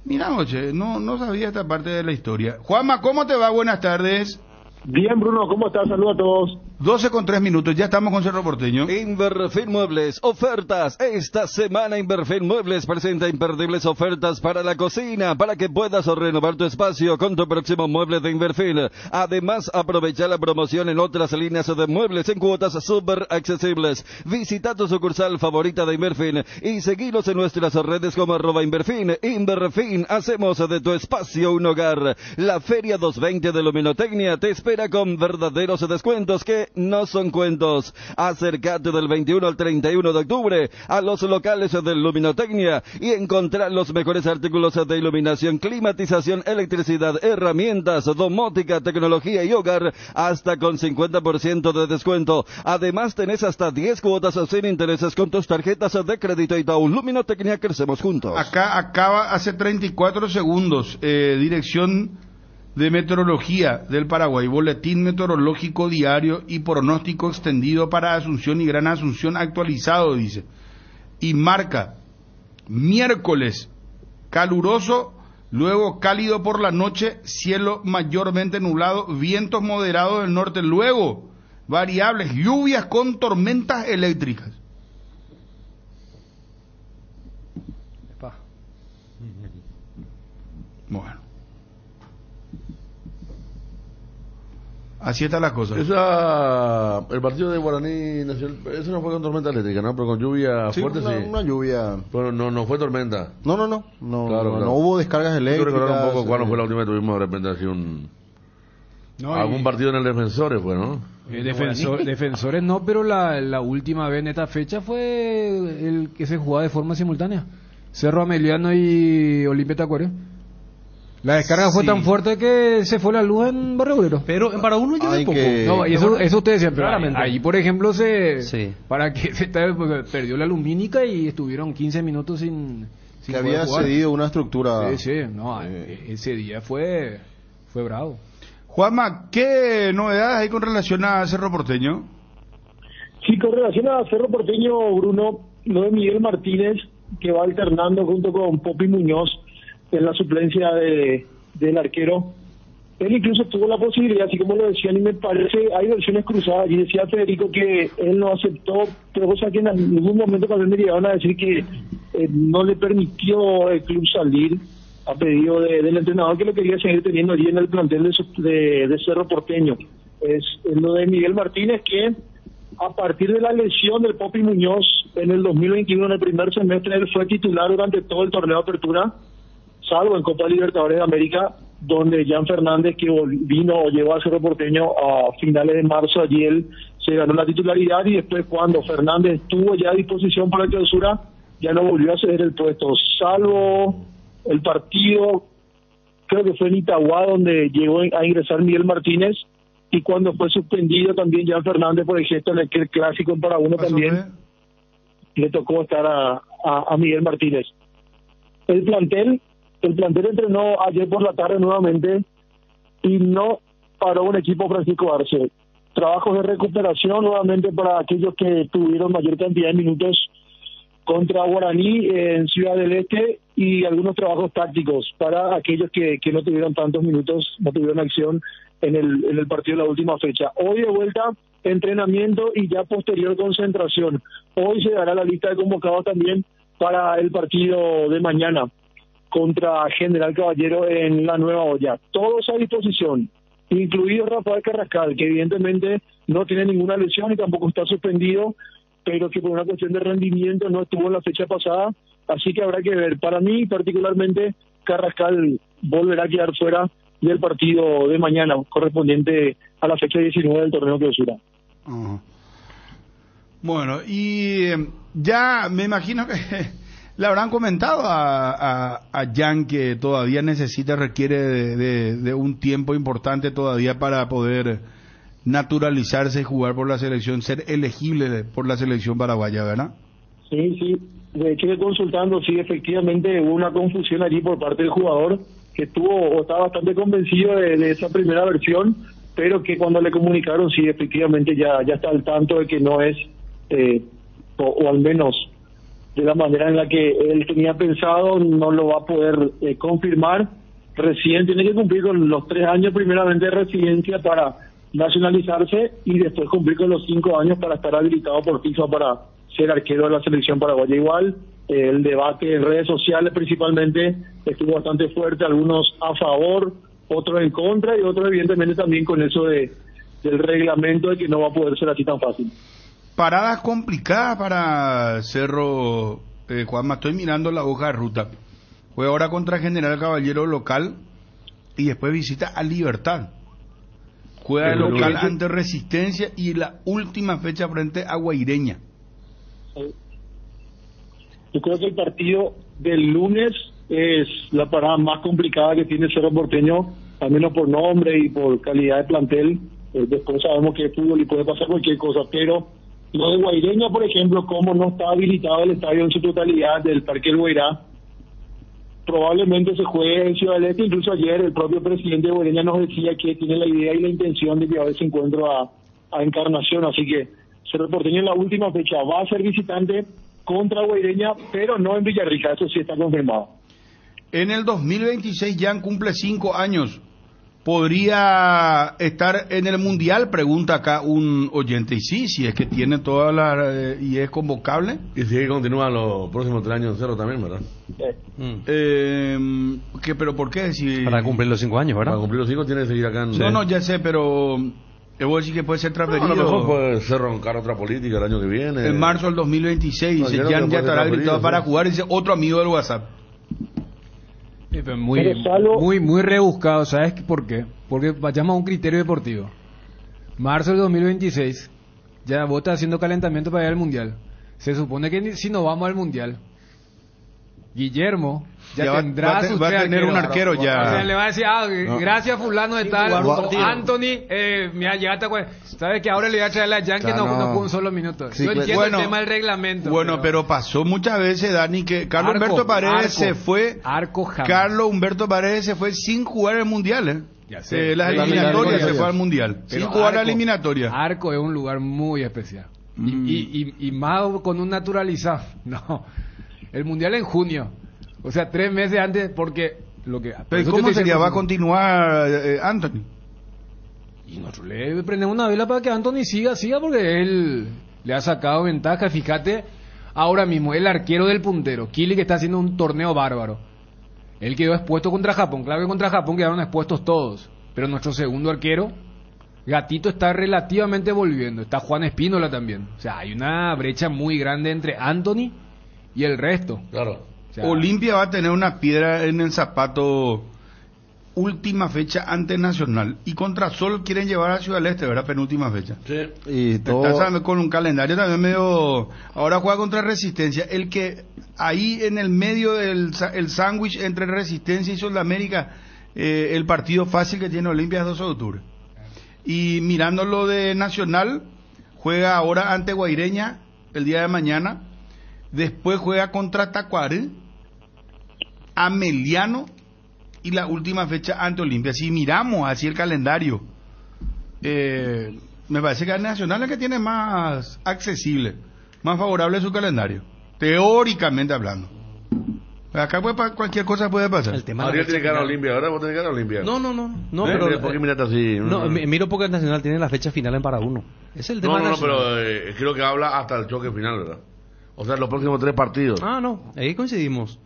Mirá, oye, no sabía esta parte de la historia. Juanma, ¿cómo te va? Buenas tardes. Bien, Bruno, ¿cómo estás? Saludos a todos. 12:03, ya estamos con Cerro Porteño. Inverfin Muebles, ofertas. Esta semana Inverfin Muebles presenta imperdibles ofertas para la cocina, para que puedas renovar tu espacio con tu próximo mueble de Inverfin. Además, aprovecha la promoción en otras líneas de muebles en cuotas súper accesibles. Visita tu sucursal favorita de Inverfin y seguinos en nuestras redes como @Inverfin. Inverfin, hacemos de tu espacio un hogar. La Feria 220 de Luminotecnia te espera con verdaderos descuentos que no son cuentos. Acércate del 21 al 31 de octubre a los locales de Luminotecnia y encontrá los mejores artículos de iluminación, climatización, electricidad, herramientas, domótica, tecnología y hogar, hasta con 50% de descuento. Además, tenés hasta 10 cuotas sin intereses con tus tarjetas de crédito Itaú. Luminotecnia, crecemos juntos. Acá acaba hace 34 segundos. Dirección de Meteorología del Paraguay, Boletín Meteorológico Diario y Pronóstico Extendido para Asunción y Gran Asunción actualizado, dice, y marca miércoles caluroso Luego cálido por la noche, cielo mayormente nublado, vientos moderados del norte. Luego variables, lluvias con tormentas eléctricas. Bueno. Así está la cosa. El partido de Guaraní Nacional, eso no fue con tormenta eléctrica, ¿no? Pero con lluvia fuerte, sí. Una lluvia. Pero no fue tormenta. No. Claro, no hubo descargas eléctricas. Yo recordar un poco cuándo fue la última que tuvimos de repente así un... algún partido en el Defensores fue, ¿no? Defensores no, pero la última vez en esta fecha fue el que se jugaba de forma simultánea. Cerro Ameliano y Olimpia Tacuarí. La descarga fue tan fuerte que se fue la luz en Barrio. Pero para uno ya de poco. No, y eso ustedes siempre. Ahí, por ejemplo, para que se perdió la lumínica y estuvieron 15 minutos sin que había jugar. Cedido una estructura. Ese día fue bravo. Juanma, ¿qué novedades hay con relación a Cerro Porteño? Sí, con relación a Cerro Porteño, Bruno, lo de Miguel Martínez, que va alternando junto con Popi Muñoz en la suplencia del arquero. Él incluso tuvo la posibilidad, así como lo decían, y me parece, hay versiones cruzadas, y decía Federico que él no aceptó, pero o sea que en algún momento también me llegaron a decir que no le permitió el club salir a pedido del entrenador, que lo quería seguir teniendo allí en el plantel de Cerro Porteño. Es lo de Miguel Martínez, que a partir de la lesión del Popi Muñoz en el 2021, en el primer semestre, él fue titular durante todo el torneo de apertura, salvo en Copa Libertadores de América, donde Jan Fernández, que llegó a Cerro Porteño a finales de marzo, allí él se ganó la titularidad, y después cuando Fernández estuvo ya a disposición para la clausura, ya no volvió a ceder el puesto, salvo el partido, creo que fue en Itagua, donde llegó a ingresar Miguel Martínez, y cuando fue suspendido también Jan Fernández por el gesto en aquel clásico en Paraguay también, le tocó estar a Miguel Martínez. El plantel entrenó ayer por la tarde nuevamente y no paró un equipo Francisco Arce. Trabajos de recuperación nuevamente para aquellos que tuvieron mayor cantidad de minutos contra Guaraní en Ciudad del Este, y algunos trabajos tácticos para aquellos que no tuvieron tantos minutos, no tuvieron acción en el partido de la última fecha. Hoy de vuelta entrenamiento y ya posterior concentración. Hoy se dará la lista de convocados también para el partido de mañana contra General Caballero en La Nueva Olla. Todos a disposición, incluido Rafael Carrascal, que evidentemente no tiene ninguna lesión y tampoco está suspendido, pero que por una cuestión de rendimiento no estuvo en la fecha pasada, así que habrá que ver. Para mí, particularmente, Carrascal volverá a quedar fuera del partido de mañana, correspondiente a la fecha 19 del torneo clausura. Bueno, y ya me imagino que le habrán comentado a Jan que todavía requiere de un tiempo importante todavía para poder naturalizarse y jugar por la selección, ser elegible por la selección paraguaya, ¿verdad? Sí, de hecho consultando, sí, efectivamente hubo una confusión allí por parte del jugador, que estaba bastante convencido de esa primera versión, pero que cuando le comunicaron, sí, efectivamente ya está al tanto de que no es, o al menos de la manera en la que él tenía pensado, no lo va a poder confirmar. Recién tiene que cumplir con los 3 años primeramente de residencia para nacionalizarse, y después cumplir con los 5 años para estar habilitado por FIFA para ser arquero de la selección paraguaya. Igual el debate en redes sociales principalmente estuvo bastante fuerte, algunos a favor, otros en contra, y otros evidentemente también con eso del reglamento de que no va a poder ser así tan fácil. Paradas complicadas para Cerro, Juanma, estoy mirando la hoja de ruta. Juega ahora contra General Caballero local, y después visita a Libertad. Juega de local ante Resistencia, y la última fecha frente a Guaireña. Yo creo que el partido del lunes es la parada más complicada que tiene Cerro Porteño, al menos por nombre y por calidad de plantel. Después sabemos que es fútbol y puede pasar cualquier cosa, pero lo de Guaireña, por ejemplo, como no está habilitado el estadio en su totalidad del Parque El Guairá, probablemente se juegue en Ciudad del Este. Incluso ayer el propio presidente de Guaireña nos decía que tiene la idea y la intención de llevar ese encuentro a Encarnación, así que Cerro Porteño en la última fecha va a ser visitante contra Guaireña, pero no en Villarrica, eso sí está confirmado. En el 2026 Jan cumple 5 años. ¿Podría estar en el Mundial? Pregunta acá un oyente. Y sí, si es que tiene todas las... y es convocable. Y si es que continúa los próximos 3 años cero también, ¿verdad? Sí. ¿Qué, pero por qué? Si... Para cumplir los 5 años, ¿verdad? Para cumplir los 5 tiene que seguir acá en... No, no, ya sé, pero... Debo decir que puede ser transferido. No, a lo mejor puede ser roncar otra política el año que viene. En marzo del 2026, no, Jan ya estará habilitado para jugar, dice otro amigo del WhatsApp. Muy rebuscado, ¿sabes por qué? Porque vayamos a un criterio deportivo. Marzo del 2026, ya vos estás haciendo calentamiento para ir al Mundial. Se supone que si no vamos al Mundial, Guillermo... Ya tendrá va a tener un arquero ya. O sea, le va a decir, gracias fulano de tal, Anthony, mira, llegaste a... Sabes que ahora le voy a traer a Jan que no fue un solo minuto. Sí, yo entiendo el tema del reglamento. Bueno, pero pasó muchas veces, Dani, que Carlos Humberto Paredes se fue. Carlos Humberto Paredes se fue sin jugar el Mundial, Ya sé. Las eliminatorias se fue al Mundial. Sin jugar la eliminatoria. Arco es un lugar muy especial. Y más con un naturalizado. No. El Mundial en junio. O sea, 3 meses antes, porque lo que... Pero ¿cómo sería? ¿Va a continuar Anthony? Y nosotros le prendemos una vela para que Anthony siga, porque él le ha sacado ventaja. Fíjate, ahora mismo, el arquero del puntero, Kili, que está haciendo un torneo bárbaro. Él quedó expuesto contra Japón. Claro que contra Japón quedaron expuestos todos. Pero nuestro segundo arquero, Gatito, está relativamente volviendo. Está Juan Espínola también. O sea, hay una brecha muy grande entre Anthony y el resto. Claro. O sea, Olimpia va a tener una piedra en el zapato. Última fecha ante Nacional. Y contra Sol quieren llevar a Ciudad del Este, ¿verdad? Penúltima fecha. Sí. Y todo... con un calendario también medio... Ahora juega contra Resistencia. El que ahí en el medio del sándwich entre Resistencia y Sol de América, el partido fácil que tiene Olimpia es 12 de octubre. Y mirando lo de Nacional, juega ahora ante Guaireña el día de mañana. Después juega contra Tacuarí, Ameliano y la última fecha ante Olimpia. Si miramos así el calendario, me parece que el Nacional es el que tiene más accesible, más favorable su calendario, teóricamente hablando. Acá cualquier cosa puede pasar. El tema ahora tiene que ganar Olimpia, ahora vos tenés que ganar Olimpia. No, pero ¿por qué mirate así? Miro porque el Nacional tiene la fecha final en para uno. Es el tema. Pero creo que habla hasta el choque final, ¿verdad? O sea, los próximos 3 partidos. Ahí coincidimos.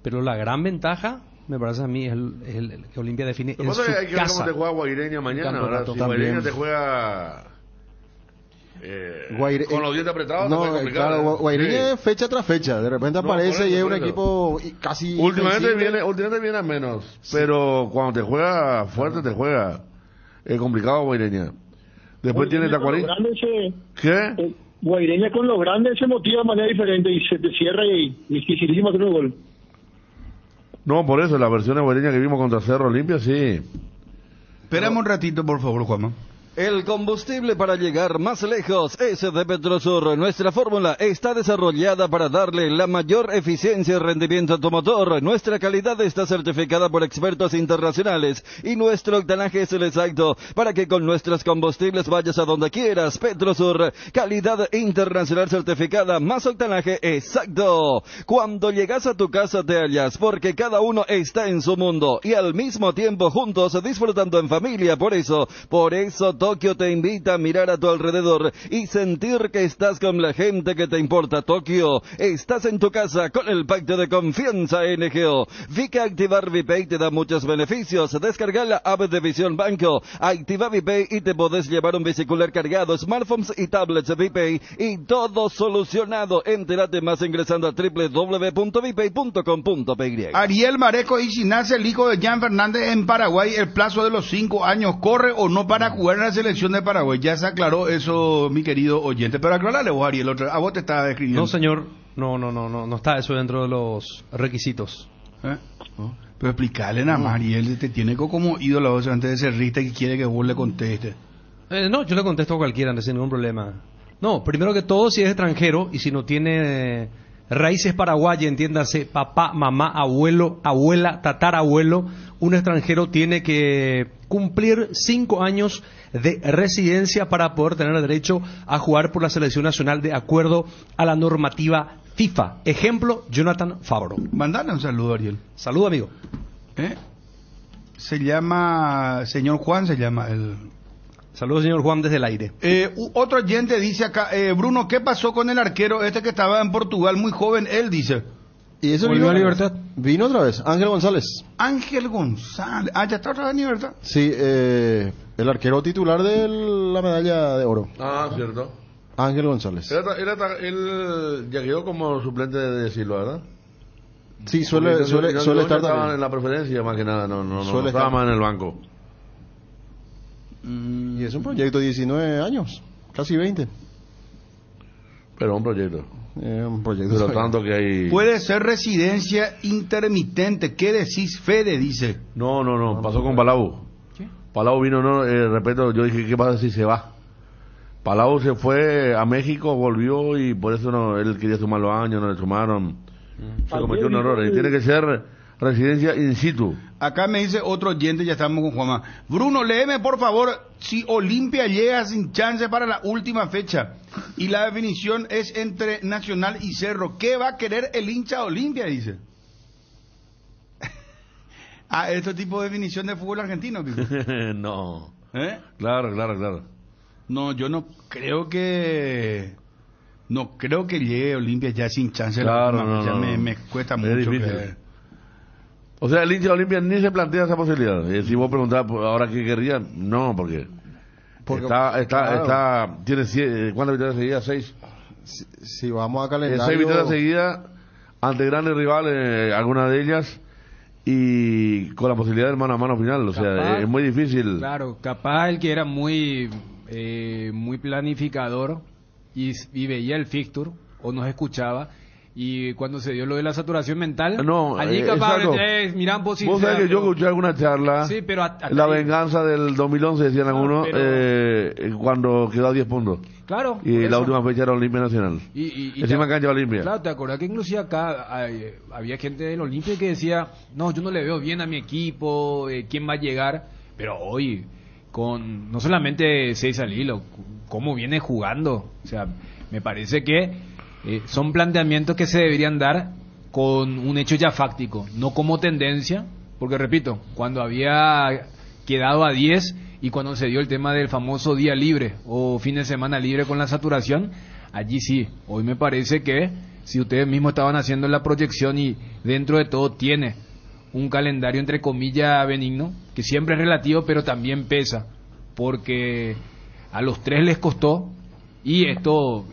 Pero la gran ventaja, me parece a mí, es el que Olimpia define en su casa. Lo que pasa es que hay que ver cómo te juega Guaireña mañana, ¿verdad? Si Guaireña te juega con los dientes apretados, no, claro, Guaireña es fecha tras fecha. De repente aparece y es un equipo casi... Últimamente viene a menos. Sí. Pero cuando te juega fuerte, te juega. Es complicado Guaireña. Después tiene Tacuarí. ¿Qué? Guaireña con los grandes se motiva de manera diferente y se te cierra y dificilísimo hacer un gol. No, por eso, la versión de Guaireña que vimos contra Cerro Olimpia, sí. Esperamos un ratito, por favor, Juanma. El combustible para llegar más lejos es de Petrosur. Nuestra fórmula está desarrollada para darle la mayor eficiencia y rendimiento a tu motor. Nuestra calidad está certificada por expertos internacionales y nuestro octanaje es el exacto para que con nuestros combustibles vayas a donde quieras. Petrosur, calidad internacional certificada, más octanaje exacto. Cuando llegas a tu casa te hallas, porque cada uno está en su mundo y al mismo tiempo juntos disfrutando en familia. Por eso Tokio te invita a mirar a tu alrededor y sentir que estás con la gente que te importa. Tokio, estás en tu casa con el pacto de confianza NGO. Vi que activar VPay te da muchos beneficios. Descarga la app de Visión Banco, activa VPay y te podés llevar un bicicular cargado, smartphones y tablets VPay y todo solucionado. Entérate más ingresando a www.vipay.com.py. Ariel Mareco y si nace el hijo de Jan Fernández en Paraguay, el plazo de los 5 años corre o no para jugar en la selección de Paraguay. Ya se aclaró eso, mi querido oyente, pero aclarale vos, Ariel, a vos te estaba describiendo. No, señor, no está eso dentro de los requisitos. Pero explicarle nada más, Ariel, te tiene como ídolo voz antes de ser rista y quiere que vos le contestes. No, yo le contesto a cualquiera, sin ningún problema. No, primero que todo, si es extranjero y si no tiene Raíces paraguayas, entiéndase, papá, mamá, abuelo, abuela, tatarabuelo. Un extranjero tiene que cumplir 5 años de residencia para poder tener derecho a jugar por la selección nacional de acuerdo a la normativa FIFA. Ejemplo, Jonathan Favreau. Mandale un saludo, Ariel. Saludo, amigo. Se llama... Señor Juan se llama el... Saludos, señor Juan, desde el aire. Otro oyente dice acá, Bruno, ¿qué pasó con el arquero este que estaba en Portugal, muy joven? Él dice. ¿Y eso vino a Libertad? Vino otra vez, Ángel González. Ángel González. Ah, ya está otra vez en Libertad. Sí, el arquero titular de la medalla de oro. Ah, cierto. Ángel González. Él ya quedó como suplente de Silva, ¿verdad? Sí, suele estar también. En la preferencia, más que nada, no estaba más en el banco. Y es un proyecto de 19 años, casi 20. Pero un proyecto. Pero tanto que hay... Puede ser residencia intermitente. ¿Qué decís, Fede? Dice. No, pasó con Palau. ¿Qué? Palau vino, repito, yo dije, ¿qué pasa si se va? Palau se fue a México, volvió y por eso él quería sumar los años, no le sumaron. Se cometió un error. Y tiene que ser... residencia in situ. Acá me dice otro oyente, ya estamos con Juanma. Bruno, léeme por favor si Olimpia llega sin chance para la última fecha y la definición es entre Nacional y Cerro. ¿Qué va a querer el hincha de Olimpia? Dice. Ah, ¿este tipo de definición de fútbol argentino, Pico? No. Claro. No, yo no creo que... No creo que llegue Olimpia ya sin chance. Claro, me cuesta mucho que... O sea, el hincha de Olimpia ni se plantea esa posibilidad. Si vos preguntás ahora qué querría, no, porque está tiene 7, ¿cuántas victorias seguidas? 6. Si vamos a calendario... 6 victorias seguidas ante grandes rivales, algunas de ellas, y con la posibilidad del mano a mano final. O sea, capaz, es muy difícil. Claro, capaz el que era muy planificador y veía el fixture o nos escuchaba... Y cuando se dio lo de la saturación mental, allí capaz miran posibilidades. Vos sabés que yo escuché alguna charla, sí, pero la venganza del 2011, decían algunos, cuando quedó a 10 puntos. Claro. Y la última fecha era Olimpia Nacional. Y encima cancha Olimpia. Claro, te acordás que inclusive acá había gente del Olimpia que decía, no, yo no le veo bien a mi equipo, quién va a llegar. Pero hoy, con no solamente 6 al hilo, cómo viene jugando. O sea, me parece que... son planteamientos que se deberían dar con un hecho ya fáctico, no como tendencia, porque repito, cuando había quedado a 10 y cuando se dio el tema del famoso día libre o fin de semana libre con la saturación, allí sí, hoy me parece que si ustedes mismos estaban haciendo la proyección y dentro de todo tiene un calendario entre comillas benigno, que siempre es relativo pero también pesa, porque a los 3 les costó y esto...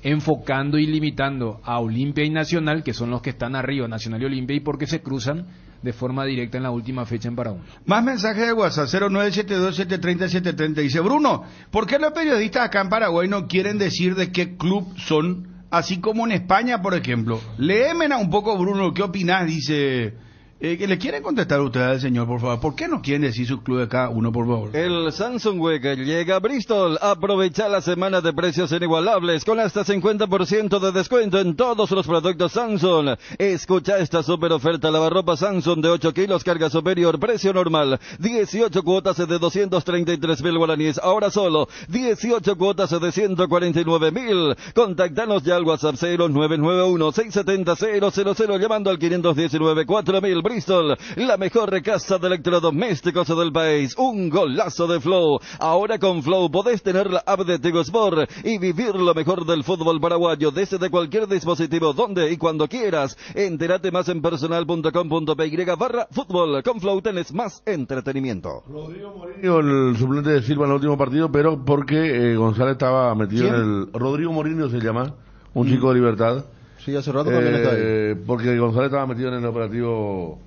enfocando y limitando a Olimpia y Nacional, que son los que están arriba, Nacional y Olimpia, y porque se cruzan de forma directa en la última fecha en Paraguay. Más mensajes de WhatsApp, 0972730730. Dice, Bruno, ¿por qué los periodistas acá en Paraguay no quieren decir de qué club son, así como en España, por ejemplo? Léeme un poco, Bruno, ¿qué opinás? Dice... ¿le quieren contestar ustedes al señor, por favor? ¿Por qué no quieren decir su club de cada uno, por favor? El Samsung Week llega a Bristol. Aprovecha la semana de precios inigualables con hasta 50% de descuento en todos los productos Samsung. Escucha esta super oferta. Lavarropa Samsung de 8 kilos, carga superior, precio normal. 18 cuotas de 233.000 guaraníes. Ahora solo 18 cuotas de 149.000. Contáctanos ya al WhatsApp 0991-670-000 llamando al 519-4000. Bristol, la mejor casa de electrodomésticos del país. Un golazo de Flow. Ahora con Flow podés tener la app de Tigo Sport y vivir lo mejor del fútbol paraguayo desde cualquier dispositivo, donde y cuando quieras. Entérate más en personal.com.py/fútbol. Con Flow tenés más entretenimiento. Rodrigo Morinho, el suplente de Silva en el último partido, pero porque González estaba metido. ¿Quién? En el... Rodrigo Morinho se llama, un chico de Libertad. Sí, hace rato también está ahí. Porque González estaba metido en el operativo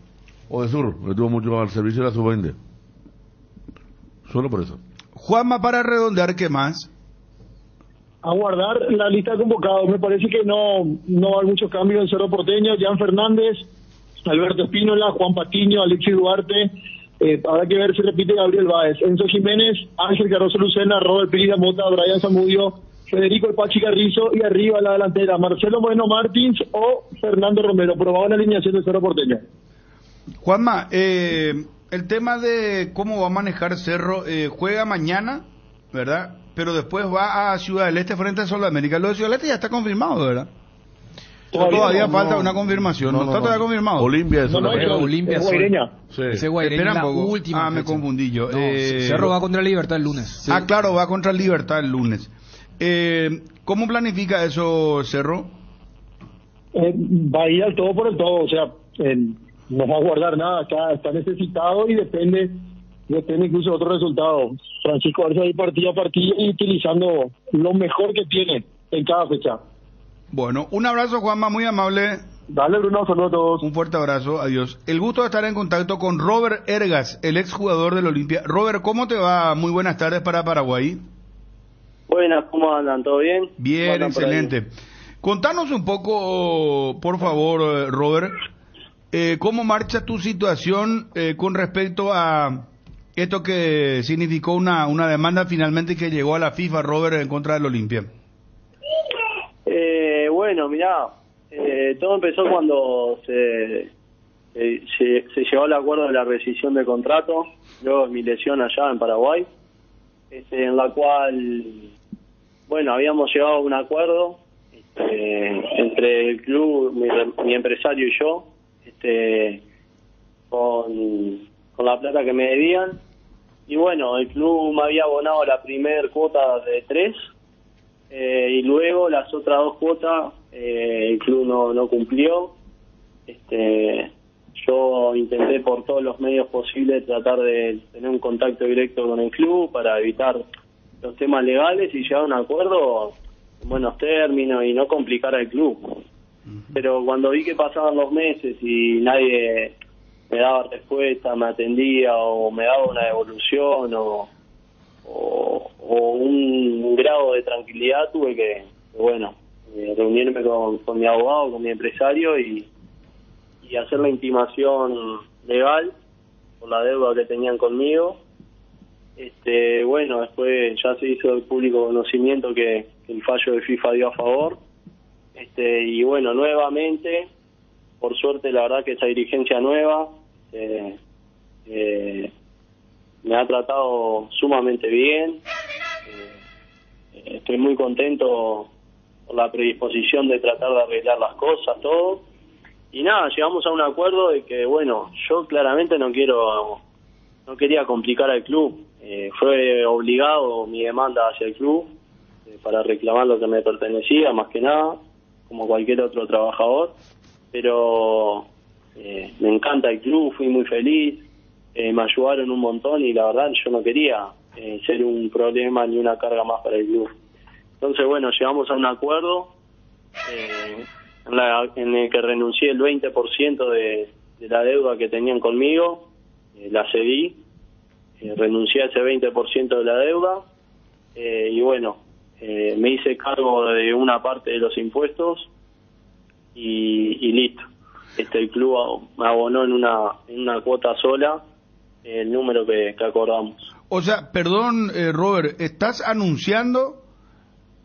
Odesur, le tuvo mucho al servicio de la sub-20. Solo por eso. Juanma, para redondear, ¿qué más? Aguardar la lista de convocados. Me parece que no hay muchos cambios en Cerro Porteño. Jan Fernández, Alberto Espínola, Juan Patiño, Alexis Duarte. Habrá que ver si repite Gabriel Báez. Enzo Jiménez, Ángel Carrozo Lucena, Robert Pirilla Mota, Brian Zamudio, Federico El Pachi Carrizo y arriba la delantera Marcelo Moreno Martins o Fernando Romero, probado en la alineación del Cerro Porteño. Juanma, el tema de cómo va a manejar Cerro, juega mañana, ¿verdad? Pero después va a Ciudad del Este frente a Sol de América. Lo de Ciudad del Este ya está confirmado, ¿verdad? Todavía no, falta una confirmación, no está todavía confirmado. Olimpia es Guaireña. Ese Guaireña la última. Me confundí yo. Cerro va contra Libertad el lunes. Sí. Ah, claro, va contra Libertad el lunes. ¿Cómo planifica eso Cerro? Va a ir al todo por el todo, o sea, no va a guardar nada, está necesitado y depende incluso de otro resultado. Francisco Garza ahí partido a partido y utilizando lo mejor que tiene en cada fecha. Bueno, un abrazo, Juanma, muy amable. Dale, Bruno, saludos a todos. Un fuerte abrazo, adiós. El gusto de estar en contacto con Robert Ergas, el exjugador del Olimpia. Robert, ¿cómo te va? Muy buenas tardes para Paraguay. Buenas, ¿cómo andan? ¿Todo bien? Bien, excelente. Contanos un poco, por favor, Robert, ¿cómo marcha tu situación con respecto a esto que significó una demanda finalmente que llegó a la FIFA, Robert, en contra del Olimpia? Bueno, mirá, todo empezó cuando se llegó al acuerdo de la rescisión de contrato, luego mi lesión allá en Paraguay, en la cual, bueno, habíamos llegado a un acuerdo entre el club, mi empresario y yo, con la plata que me debían, y bueno, el club me había abonado la primer cuota de 3, y luego las otras 2 cuotas el club no cumplió. Yo intenté por todos los medios posibles tratar de tener un contacto directo con el club para evitar los temas legales y llegar a un acuerdo en buenos términos y no complicar al club. Pero cuando vi que pasaban los meses y nadie me daba respuesta, me atendía o me daba una devolución o un grado de tranquilidad, tuve que, bueno, reunirme con mi abogado, con mi empresario y hacer la intimación legal por la deuda que tenían conmigo. Bueno, después ya se hizo el público conocimiento que el fallo de FIFA dio a favor. Y bueno, nuevamente, por suerte, la verdad que esa dirigencia nueva me ha tratado sumamente bien. Estoy muy contento por la predisposición de tratar de arreglar las cosas, todo. Y nada, llegamos a un acuerdo de que, bueno, yo claramente no quería complicar al club. Fue obligado mi demanda hacia el club para reclamar lo que me pertenecía, más que nada, como cualquier otro trabajador. Pero me encanta el club, fui muy feliz. Me ayudaron un montón y la verdad yo no quería ser un problema ni una carga más para el club. Entonces, bueno, llegamos a un acuerdo en el que renuncié el 20% de la deuda que tenían conmigo, la cedí, renuncié a ese 20% de la deuda y bueno, me hice cargo de una parte de los impuestos y listo. El club me abonó en una cuota sola el número que acordamos. O sea, perdón, Robert, estás anunciando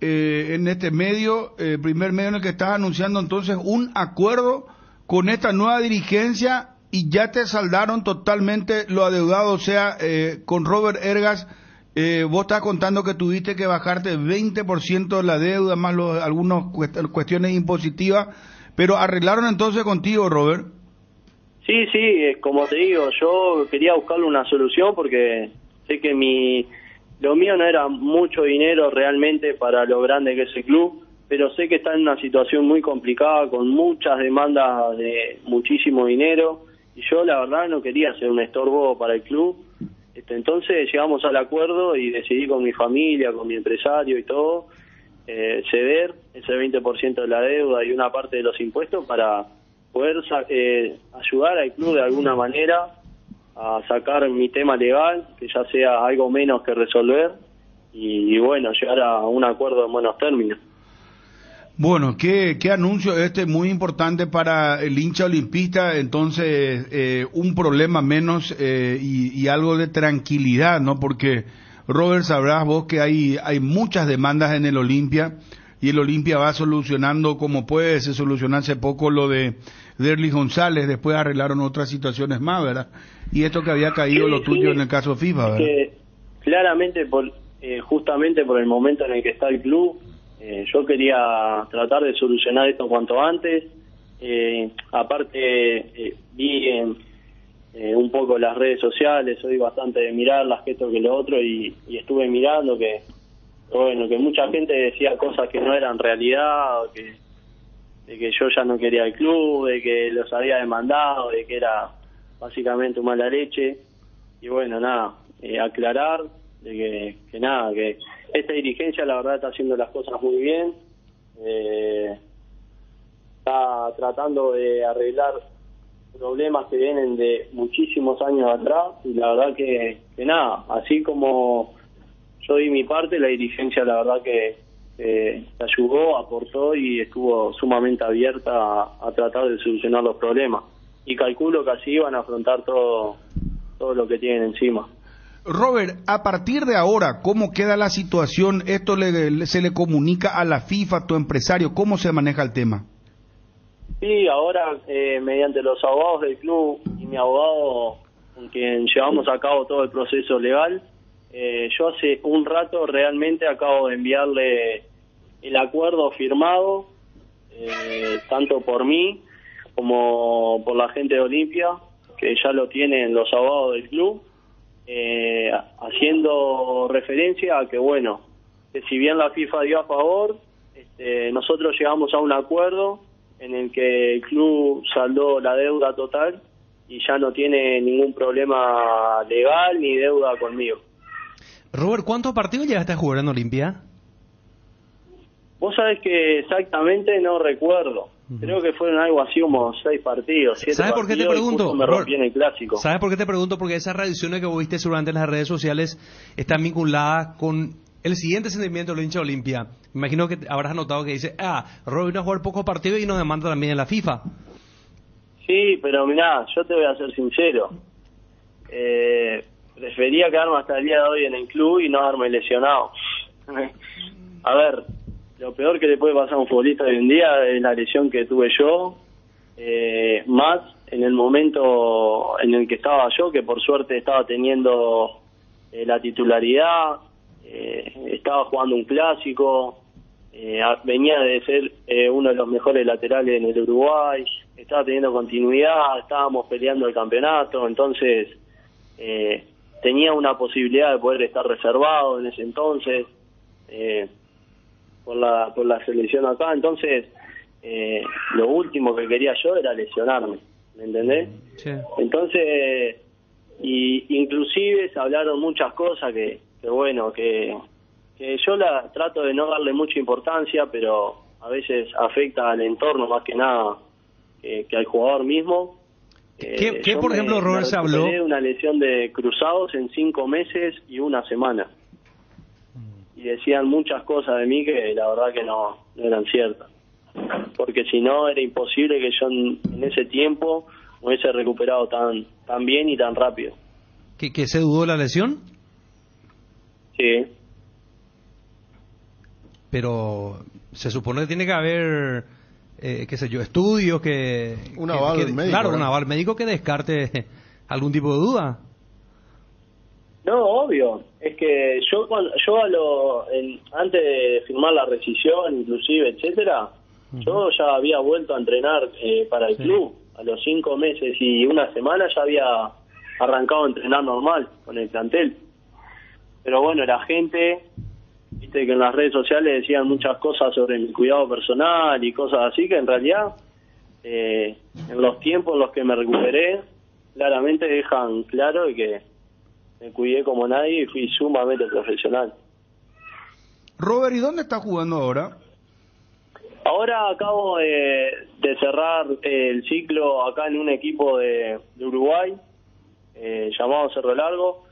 en este medio, primer medio en el que estás anunciando entonces un acuerdo con esta nueva dirigencia y ya te saldaron totalmente lo adeudado. O sea, con Robert Ergas, vos estás contando que tuviste que bajarte 20% de la deuda, más algunas cuestiones impositivas, pero arreglaron entonces contigo, Robert. Sí, como te digo, yo quería buscarle una solución porque sé que lo mío no era mucho dinero realmente para lo grande que es el club, pero sé que está en una situación muy complicada con muchas demandas de muchísimo dinero y yo la verdad no quería ser un estorbo para el club. Entonces llegamos al acuerdo y decidí con mi familia, con mi empresario y todo, ceder ese 20% de la deuda y una parte de los impuestos para poder ayudar al club de alguna manera a sacar mi tema legal, que ya sea algo menos que resolver, y bueno, llegar a un acuerdo en buenos términos. Bueno, qué anuncio muy importante para el hincha olimpista, entonces un problema menos y algo de tranquilidad, ¿no? Porque Robert, sabrás vos que hay muchas demandas en el Olimpia, y el Olimpia va solucionando como puede. Se solucionó hace poco lo de Derlis González, después arreglaron otras situaciones más, ¿verdad? Y esto que había caído lo tuyo en el caso FIFA, ¿verdad? Claramente, justamente por el momento en el que está el club, yo quería tratar de solucionar esto cuanto antes. Aparte, vi un poco las redes sociales, soy bastante de mirarlas, que esto que lo otro, y estuve mirando que, bueno, que mucha gente decía cosas que no eran realidad, o que, de que yo ya no quería el club, de que los había demandado, de que era básicamente un mala leche. Y bueno, nada, aclarar de que nada, que esta dirigencia la verdad está haciendo las cosas muy bien, está tratando de arreglar problemas que vienen de muchísimos años atrás, y la verdad que nada, así como yo di mi parte, la dirigencia la verdad que ayudó, aportó y estuvo sumamente abierta a tratar de solucionar los problemas, y calculo que así van a afrontar todo lo que tienen encima. Robert, a partir de ahora, ¿cómo queda la situación? ¿Esto se le comunica a la FIFA, a tu empresario? ¿Cómo se maneja el tema? Sí, ahora mediante los abogados del club y mi abogado, con quien llevamos a cabo todo el proceso legal, yo hace un rato realmente acabo de enviarle el acuerdo firmado, tanto por mí como por la gente de Olimpia, que ya lo tienen los abogados del club. Haciendo referencia a que, bueno, que si bien la FIFA dio a favor, nosotros llegamos a un acuerdo en el que el club saldó la deuda total y ya no tiene ningún problema legal ni deuda conmigo. Robert, ¿cuántos partidos llegaste a jugar en Olimpia? Vos sabés que exactamente no recuerdo. Creo que fueron algo así como 6 partidos, 7. ¿Sabes por qué te pregunto? Me rompí en el clásico. ¿Sabes por qué te pregunto? Porque esas reacciones que vos viste seguramente en las redes sociales están vinculadas con el siguiente sentimiento del hincha Olimpia. Imagino que habrás notado que dice, Robert vino a jugar pocos partidos y nos demanda también en la FIFA. Sí, pero mirá, yo te voy a ser sincero. Prefería quedarme hasta el día de hoy en el club y no darme lesionado. A ver, lo peor que le puede pasar a un futbolista hoy en día es la lesión que tuve yo, más en el momento en el que estaba yo, que por suerte estaba teniendo la titularidad, estaba jugando un clásico, venía de ser uno de los mejores laterales en el Uruguay, estaba teniendo continuidad, estábamos peleando el campeonato, entonces tenía una posibilidad de poder estar reservado en ese entonces, por la selección acá, entonces lo último que quería yo era lesionarme, ¿me entendés? Sí. Entonces, y inclusive se hablaron muchas cosas que bueno, que yo la trato de no darle mucha importancia, pero a veces afecta al entorno más que nada que al jugador mismo. ¿Qué por ejemplo, Robert, se habló de una lesión de cruzados en 5 meses y 1 semana? Y decían muchas cosas de mí que la verdad que no eran ciertas, porque si no era imposible que yo en ese tiempo me hubiese recuperado tan bien y tan rápido. ¿Que se dudó la lesión? Sí. Pero se supone que tiene que haber, qué sé yo, estudios que... Un aval médico. Claro, ¿verdad? Un aval médico que descarte algún tipo de duda. No, obvio, es que yo antes de firmar la rescisión, inclusive, etcétera, yo ya había vuelto a entrenar para el club. A los 5 meses y 1 semana ya había arrancado a entrenar normal con el plantel. Pero bueno, la gente, viste que en las redes sociales decían muchas cosas sobre mi cuidado personal y cosas así, que en realidad, en los tiempos en los que me recuperé, claramente dejan claro que me cuidé como nadie y fui sumamente profesional. Robert, ¿y dónde estás jugando ahora? Ahora acabo de cerrar el ciclo acá en un equipo de Uruguay, llamado Cerro Largo,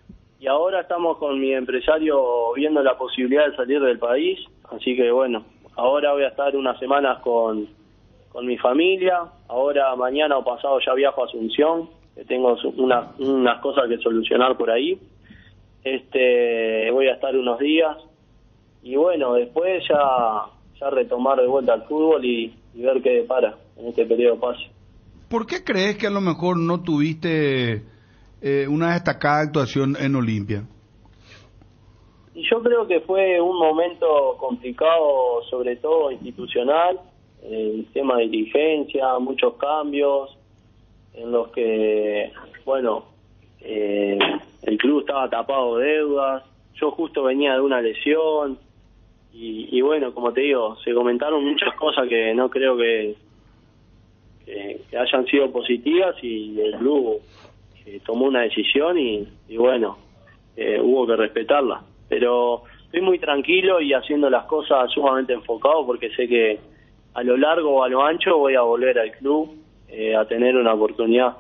y ahora estamos con mi empresario viendo la posibilidad de salir del país, así que bueno, ahora voy a estar unas semanas con mi familia, ahora mañana o pasado ya viajo a Asunción, tengo unas cosas que solucionar por ahí, Voy a estar unos días y bueno, después ya retomar de vuelta al fútbol y ver qué depara en este periodo de pase. ¿Por qué crees que a lo mejor no tuviste una destacada actuación en Olimpia? Yo creo que fue un momento complicado, sobre todo institucional, el tema de dirigencia, muchos cambios, en los que, bueno, el club estaba tapado de deudas, yo justo venía de una lesión, y bueno, como te digo, se comentaron muchas cosas que no creo que hayan sido positivas, y el club tomó una decisión, y bueno, hubo que respetarla. Pero estoy muy tranquilo y haciendo las cosas sumamente enfocado, porque sé que a lo largo o a lo ancho voy a volver al club a tener una oportunidad.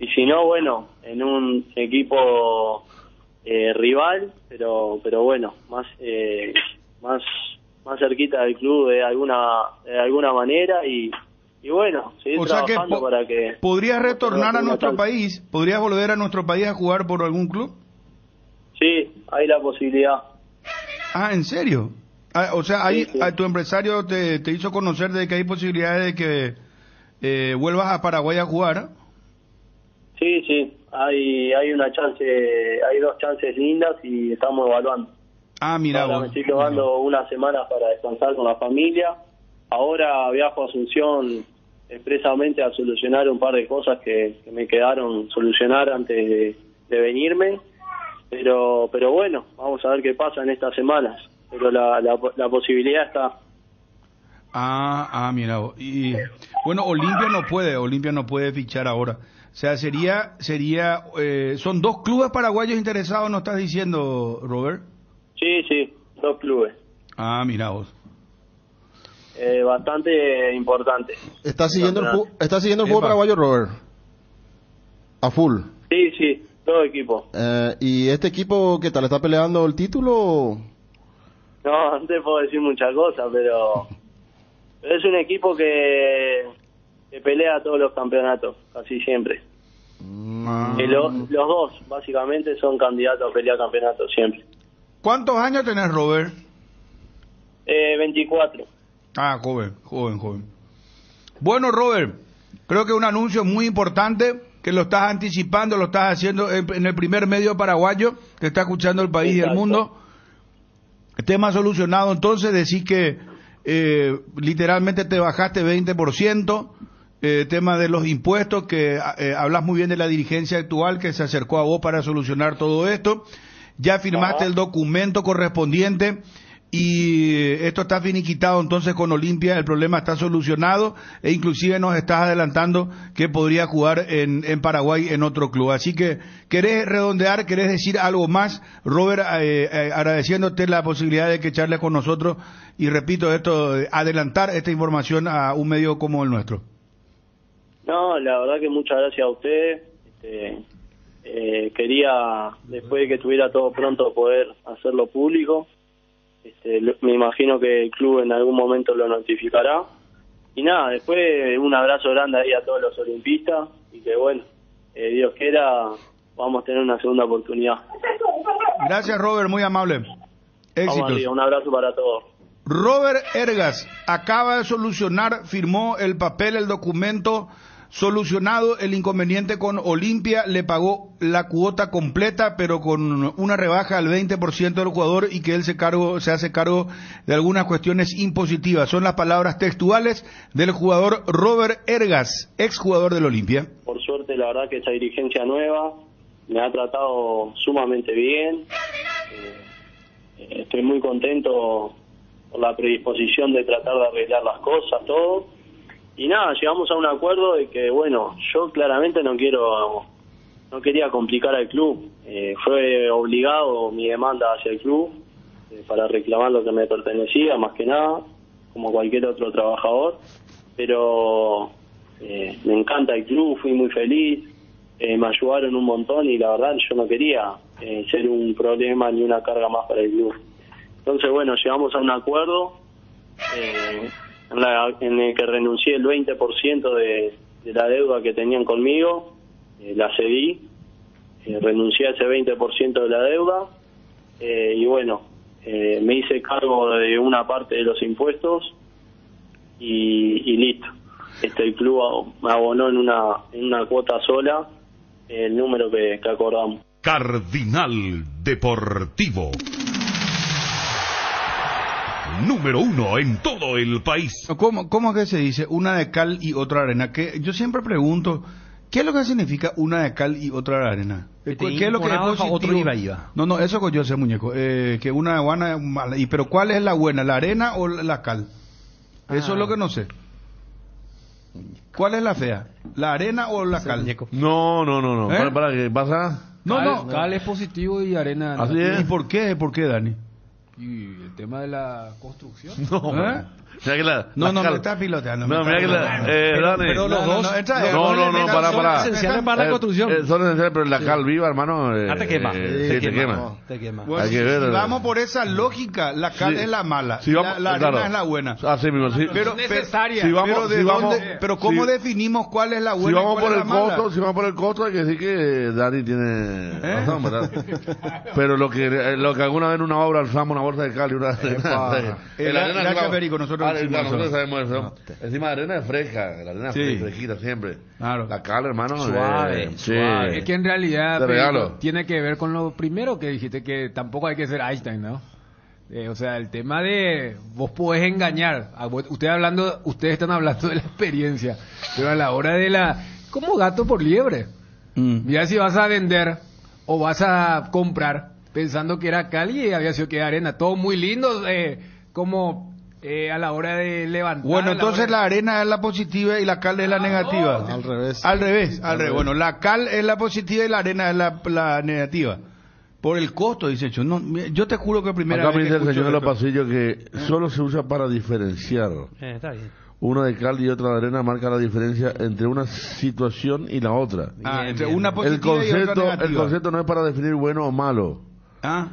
Y si no, bueno, en un equipo rival, pero bueno, más cerquita del club de alguna manera y bueno, seguir trabajando para que... ¿Podrías retornar a nuestro país? ¿Podrías volver a nuestro país a jugar por algún club? Sí, hay la posibilidad. Ah, ¿en serio? Ah, o sea, ahí, sí. Tu empresario te hizo conocer de que hay posibilidades de que vuelvas a Paraguay a jugar. Sí, hay una chance, hay dos chances lindas y estamos evaluando. Ah, mira, ahora me estoy tomando unas semanas para descansar con la familia. Ahora viajo a Asunción expresamente a solucionar un par de cosas que me quedaron solucionar antes de venirme. Pero bueno, vamos a ver qué pasa en estas semanas. Pero la posibilidad está. Ah, mira. Y bueno, Olimpia no puede fichar ahora. O sea, son dos clubes paraguayos interesados, ¿no estás diciendo, Robert? Sí, dos clubes. Ah, mira vos. Bastante importante. ¿Estás siguiendo el fútbol paraguayo, Robert? A full. Sí. Todo equipo. ¿Y este equipo qué tal? ¿Está peleando el título? No, no te puedo decir muchas cosas, pero es un equipo que pelea todos los campeonatos, casi siempre. Los dos, básicamente, son candidatos a pelear campeonatos siempre. ¿Cuántos años tenés, Robert? 24. Ah, joven. Bueno, Robert, creo que un anuncio muy importante... que lo estás anticipando, lo estás haciendo en el primer medio paraguayo, que está escuchando el país y el mundo. El tema solucionado, entonces, decís que literalmente te bajaste 20%, tema de los impuestos, que hablas muy bien de la dirigencia actual, que se acercó a vos para solucionar todo esto. Ya firmaste el documento correspondiente y esto está finiquitado entonces con Olimpia, el problema está solucionado e inclusive nos estás adelantando que podría jugar en Paraguay en otro club. Así que, ¿querés redondear, querés decir algo más, Robert, agradeciéndote la posibilidad de que charles con nosotros y repito esto, adelantar esta información a un medio como el nuestro? No, la verdad que muchas gracias a ustedes. Quería, después de que estuviera todo pronto, poder hacerlo público. Me imagino que el club en algún momento lo notificará. Y nada, después un abrazo grande ahí a todos los olimpistas y que bueno, Dios quiera, vamos a tener una segunda oportunidad. Gracias, Robert, muy amable. Éxitos. Arriba, un abrazo para todos. Robert Ergas acaba de solucionar, firmó el papel, el documento, solucionado el inconveniente con Olimpia, le pagó la cuota completa, pero con una rebaja al 20% del jugador y que él se hace cargo de algunas cuestiones impositivas. Son las palabras textuales del jugador Robert Ergas, exjugador del Olimpia. Por suerte, la verdad que esa dirigencia nueva me ha tratado sumamente bien. Estoy muy contento por la predisposición de tratar de arreglar las cosas, todo. Y nada, llegamos a un acuerdo de que, bueno, yo claramente no quería complicar al club. Fue obligado mi demanda hacia el club para reclamar lo que me pertenecía, más que nada, como cualquier otro trabajador. Pero me encanta el club, fui muy feliz, me ayudaron un montón y la verdad yo no quería ser un problema ni una carga más para el club. Entonces, bueno, llegamos a un acuerdo... en el que renuncié el 20% de la deuda que tenían conmigo, la cedí, renuncié a ese 20% de la deuda y bueno, me hice cargo de una parte de los impuestos y listo. El club me abonó en una cuota sola el número que acordamos. Cardinal Deportivo. Número uno en todo el país. ¿Cómo es que se dice una de cal y otra arena? Que yo siempre pregunto, ¿qué es lo que significa una de cal y otra de arena? ¿Qué es lo que es positivo? Otro iba. No, eso que yo sé, muñeco. Que una de buena es mala. ¿Pero cuál es la buena, la arena o la cal? Eso es lo que no sé. ¿Cuál es la fea? ¿La arena o la cal? No. ¿Eh? ¿Para qué pasa? No. Cal es positivo y arena... Así es. ¿Y por qué? ¿Por qué, Dani? Y el tema de la construcción. Me está piloteando. Pero los dos. Son esenciales para la construcción. Son esenciales, pero la cal viva, hermano. Te quema. Bueno, vamos por esa lógica. La cal es la mala. La arena es la buena. Así mismo. Pero necesaria. Pero ¿cómo definimos cuál es la buena y cuál es la mala? Si vamos por el costo, hay que decir que Dani tiene razón, ¿verdad? Pero lo que alguna vez en una obra alzamos una bolsa de cal y una arena. Nosotros sabemos eso. Encima la arena es fresca, la arena es fresquita siempre. Claro. La cal, hermano, suave. Sí. Es que en realidad tiene que ver con lo primero que dijiste, que tampoco hay que ser Einstein, ¿no? O sea, el tema de vos podés engañar. Ustedes están hablando de la experiencia, pero a la hora de la... Como gato por liebre. Mira si vas a vender o vas a comprar pensando que era cal y había sido que era arena. Todo muy lindo, a la hora de levantar. Bueno, entonces la arena es la positiva y la cal es la negativa. No, al revés. Bueno, la cal es la positiva y la arena es la negativa. Por el costo, dice hecho. No, yo te juro que primera vez que escucho el señor de los pasillos que solo se usa para diferenciar. Está bien. Una de cal y otra de arena marca la diferencia entre una situación y la otra. Entre una positiva y otra negativa. El concepto no es para definir bueno o malo.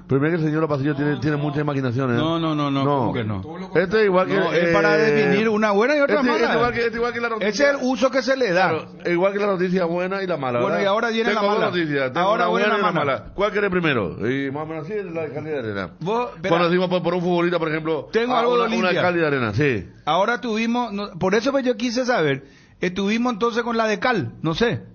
Primero que el señor Pasillo tiene muchas imaginaciones. No. ¿Cómo que no? Este es igual que... es para definir una buena y otra mala. Igual que la noticia, es el uso que se le da. Claro, igual que la noticia buena y la mala. Bueno, ¿verdad? Y ahora viene la mala. Ahora buena y la mala. ¿Cuál querés primero? Y más o menos así es la calidad de arena. Cuando decimos por un futbolista, por ejemplo... Tengo algo de Olimpia. Una calidad de arena, sí. Ahora tuvimos... por eso yo quise saber. Estuvimos entonces con la de cal, no sé.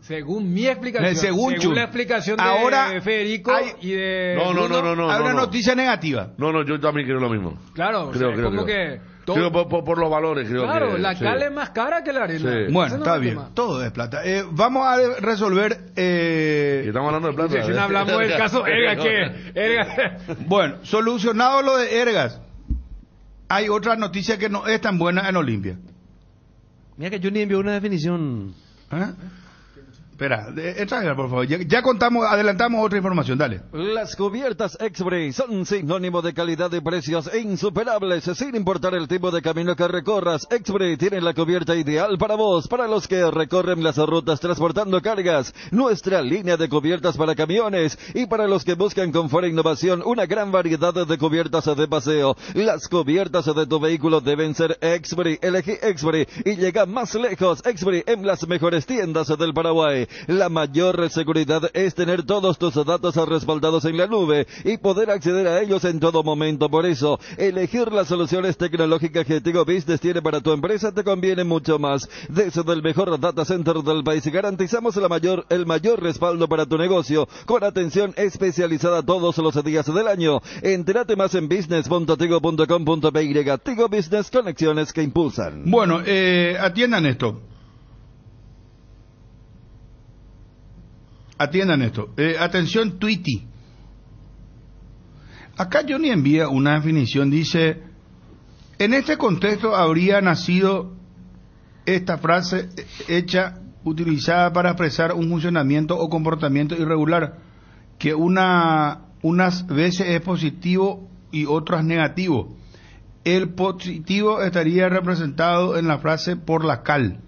Según mi explicación, según la explicación de ahora, Federico y de... No. Hay una noticia negativa. No, yo también creo lo mismo. Claro, creo. Que... Creo por los valores, creo que... Claro, la cal es más cara que la arena. Sí. Bueno, está bien, todo es plata. Vamos a resolver... Estamos hablando de plata. Si no hablamos del caso Ergas, Bueno, solucionado lo de Ergas, hay otra noticia que no es tan buena en Olimpia. Mira que Juni envió una definición... Espera, por favor, ya adelantamos otra información, dale. Las cubiertas Exbri son sinónimo de calidad y precios insuperables, sin importar el tipo de camino que recorras. Exbri tiene la cubierta ideal para vos, para los que recorren las rutas transportando cargas, nuestra línea de cubiertas para camiones, y para los que buscan confort e innovación, una gran variedad de cubiertas de paseo. Las cubiertas de tu vehículo deben ser Exbri. Elegí Exbri y llega más lejos. Exbri en las mejores tiendas del Paraguay. La mayor seguridad es tener todos tus datos respaldados en la nube y poder acceder a ellos en todo momento. Por eso, elegir las soluciones tecnológicas que Tigo Business tiene para tu empresa te conviene mucho más. Desde el mejor data center del país garantizamos el mayor respaldo para tu negocio, con atención especializada todos los días del año. Entérate más en business.tigo.com.py. Tigo Business, conexiones que impulsan. Bueno, atiendan esto. Atención, Twitty. Acá Johnny envía una definición, dice: en este contexto habría nacido esta frase utilizada para expresar un funcionamiento o comportamiento irregular, que unas veces es positivo y otras negativo. El positivo estaría representado en la frase por la cal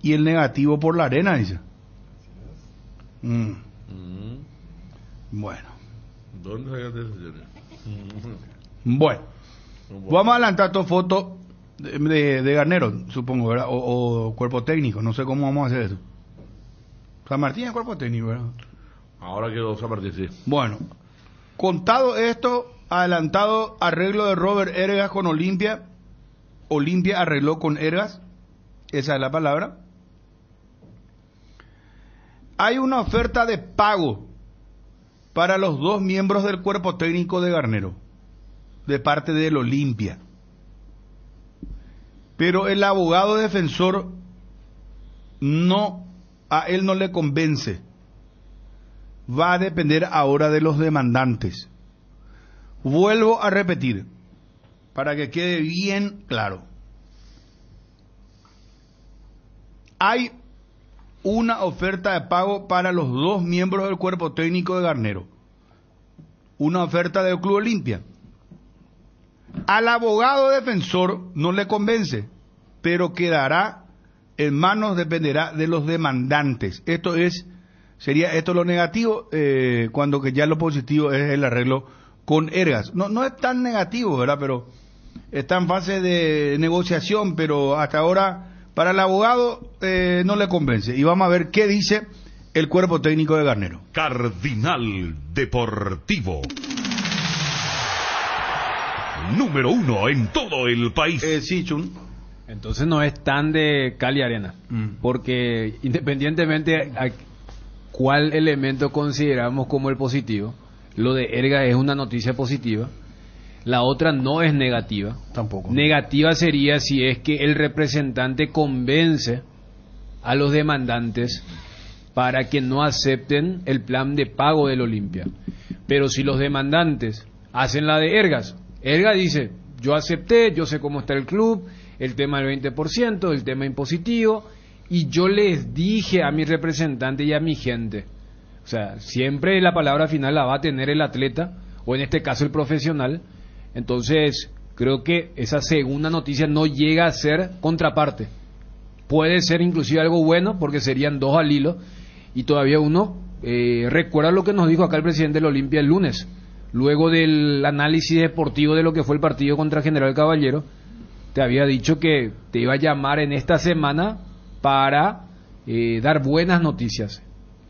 y el negativo por la arena, dice. Bueno. ¿Dónde sacaste eso, señor? Bueno, vamos a adelantar tu foto de Garnero, supongo, ¿verdad? O cuerpo técnico, no sé cómo vamos a hacer eso. San Martín es cuerpo técnico, ¿verdad? Ahora quedó San Martín, sí. Bueno, contado esto, adelantado arreglo de Robert Ergas con Olimpia. Olimpia arregló con Ergas, esa es la palabra. Hay una oferta de pago para los dos miembros del cuerpo técnico de Garnero, de parte del Olimpia. Pero el abogado defensor no, a él no le convence. Va a depender ahora de los demandantes. Vuelvo a repetir, para que quede bien claro. Hay una oferta de pago para los dos miembros del cuerpo técnico de Garnero. Una oferta del Club Olimpia. Al abogado defensor no le convence, pero quedará en manos, dependerá de los demandantes. Esto es, sería esto lo negativo, cuando que ya lo positivo es el arreglo con Ergas. No es tan negativo, ¿verdad? Pero está en fase de negociación, pero hasta ahora para el abogado no le convence. Y vamos a ver qué dice el cuerpo técnico de Garnero. Cardinal Deportivo. Número 1 en todo el país. Sí, Chun. Entonces no es tan de cal y arena. Porque independientemente a cuál elemento consideramos como el positivo, lo de Ergas es una noticia positiva. La otra no es negativa. Tampoco. Negativa sería si es que el representante convence a los demandantes para que no acepten el plan de pago del Olimpia. Pero si los demandantes hacen la de Ergas, Ergas dice, yo acepté, yo sé cómo está el club, el tema del 20%, el tema impositivo, y yo les dije a mi representante y a mi gente. O sea, siempre la palabra final la va a tener el atleta, o en este caso el profesional. Entonces, creo que esa segunda noticia no llega a ser contraparte. Puede ser inclusive algo bueno, porque serían dos al hilo, y todavía uno recuerda lo que nos dijo acá el presidente del Olimpia el lunes, luego del análisis deportivo de lo que fue el partido contra General Caballero. Te había dicho que te iba a llamar en esta semana para dar buenas noticias.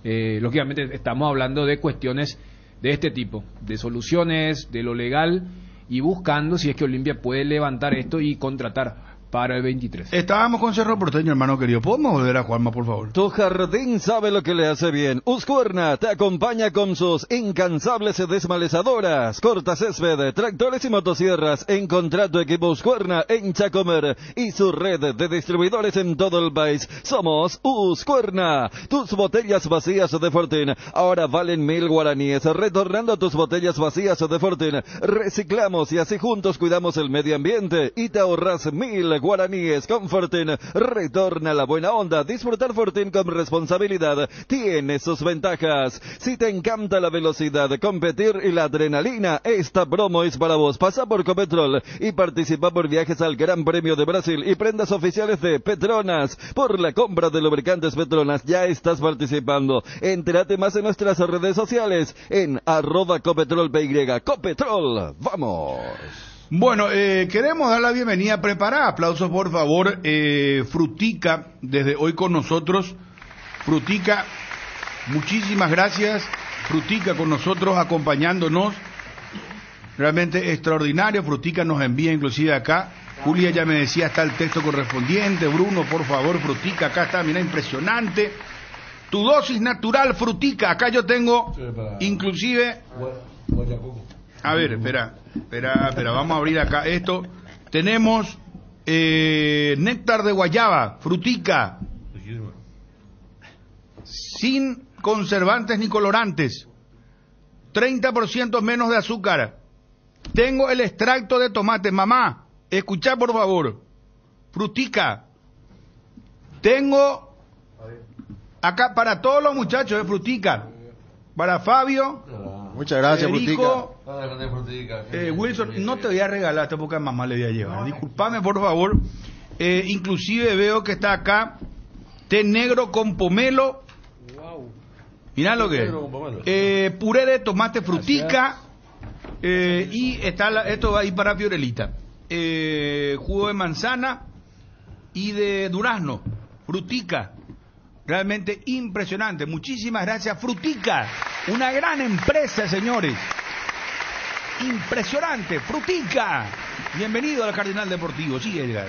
Lógicamente estamos hablando de cuestiones de este tipo, de soluciones, de lo legal, y buscando si es que Olimpia puede levantar esto y contratar para el 23. Estábamos con Cerro Porteño, hermano querido. ¿Podemos volver a Juanma, por favor? Tu jardín sabe lo que le hace bien. Husqvarna te acompaña con sus incansables desmalezadoras, cortas césped, tractores y motosierras. Encontrá tu equipo Husqvarna en Chacomer y su red de distribuidores en todo el país. Somos Husqvarna. Tus botellas vacías de Fortín ahora valen 1000 guaraníes. Retornando tus botellas vacías de Fortín, reciclamos y así juntos cuidamos el medio ambiente y te ahorras 1000 guaraníes con Fortín. Retorna la buena onda. Disfrutar Fortín con responsabilidad tiene sus ventajas. Si te encanta la velocidad, competir y la adrenalina, esta promo es para vos. Pasa por Copetrol y participa por viajes al Gran Premio de Brasil y prendas oficiales de Petronas. Por la compra de lubricantes Petronas ya estás participando. Entérate más en nuestras redes sociales en @copetrolpy. Copetrol, vamos. Bueno, queremos dar la bienvenida, prepará aplausos por favor, Frutica, desde hoy con nosotros. Frutica, muchísimas gracias, Frutica con nosotros, acompañándonos, realmente extraordinario. Frutica nos envía inclusive acá, Julia ya me decía, está el texto correspondiente, Bruno, por favor, Frutica, acá está, mira, impresionante, tu dosis natural, Frutica, acá yo tengo, inclusive, a ver, espera, vamos a abrir acá esto. Tenemos néctar de guayaba, Frutica, sin conservantes ni colorantes, 30% menos de azúcar. Tengo el extracto de tomate, mamá, escuchá por favor, Frutica. Tengo acá para todos los muchachos de Frutica, para Fabio. Muchas gracias, Federico, Frutica. Wilson, no te voy a regalar, esta poca mamá le voy a llevar. Disculpame, por favor. Inclusive veo que está acá té negro con pomelo. Mirá lo que es. Puré de tomate, Frutica. Y está esto va a ir para Fiorelita. Jugo de manzana y de durazno, Frutica. Realmente impresionante. Muchísimas gracias, Frutica. Una gran empresa, señores. Impresionante, Frutica. Bienvenido al Cardenal Deportivo. Sigue, Edgar.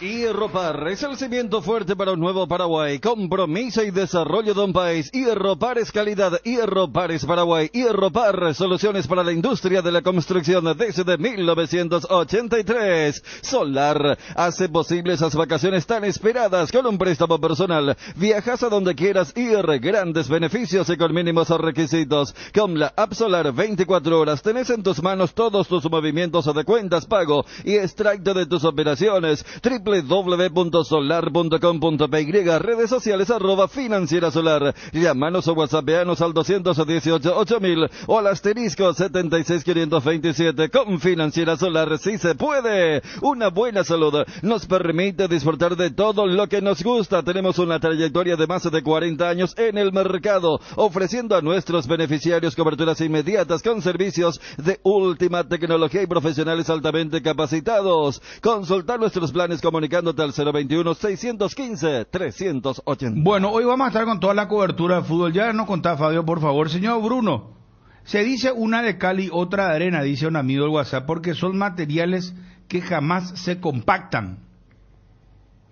Y Ropar es el cimiento fuerte para un nuevo Paraguay. Compromiso y desarrollo de un país. Y Ropar es calidad. Y Ropar es Paraguay. Y Ropar, soluciones para la industria de la construcción desde 1983. Solar hace posible esas vacaciones tan esperadas con un préstamo personal. Viajas a donde quieras ir. Grandes beneficios y con mínimos requisitos. Con la App Solar 24 horas tenés en tus manos todos tus movimientos de cuentas, pago y extracto de tus operaciones. www.solar.com.py, redes sociales @financierasolar, llamanos o whatsappeanos al 218-8000 o al *76527. Con Financiera Solar sí se puede. Una buena salud nos permite disfrutar de todo lo que nos gusta. Tenemos una trayectoria de más de 40 años en el mercado, ofreciendo a nuestros beneficiarios coberturas inmediatas con servicios de última tecnología y profesionales altamente capacitados. Consultar nuestros planes comunicándote al 021-615-380. Bueno, hoy vamos a estar con toda la cobertura de fútbol. Ya nos contá, Fabio, por favor. Señor Bruno, se dice una de cal y otra de arena, dice un amigo del WhatsApp, porque son materiales que jamás se compactan.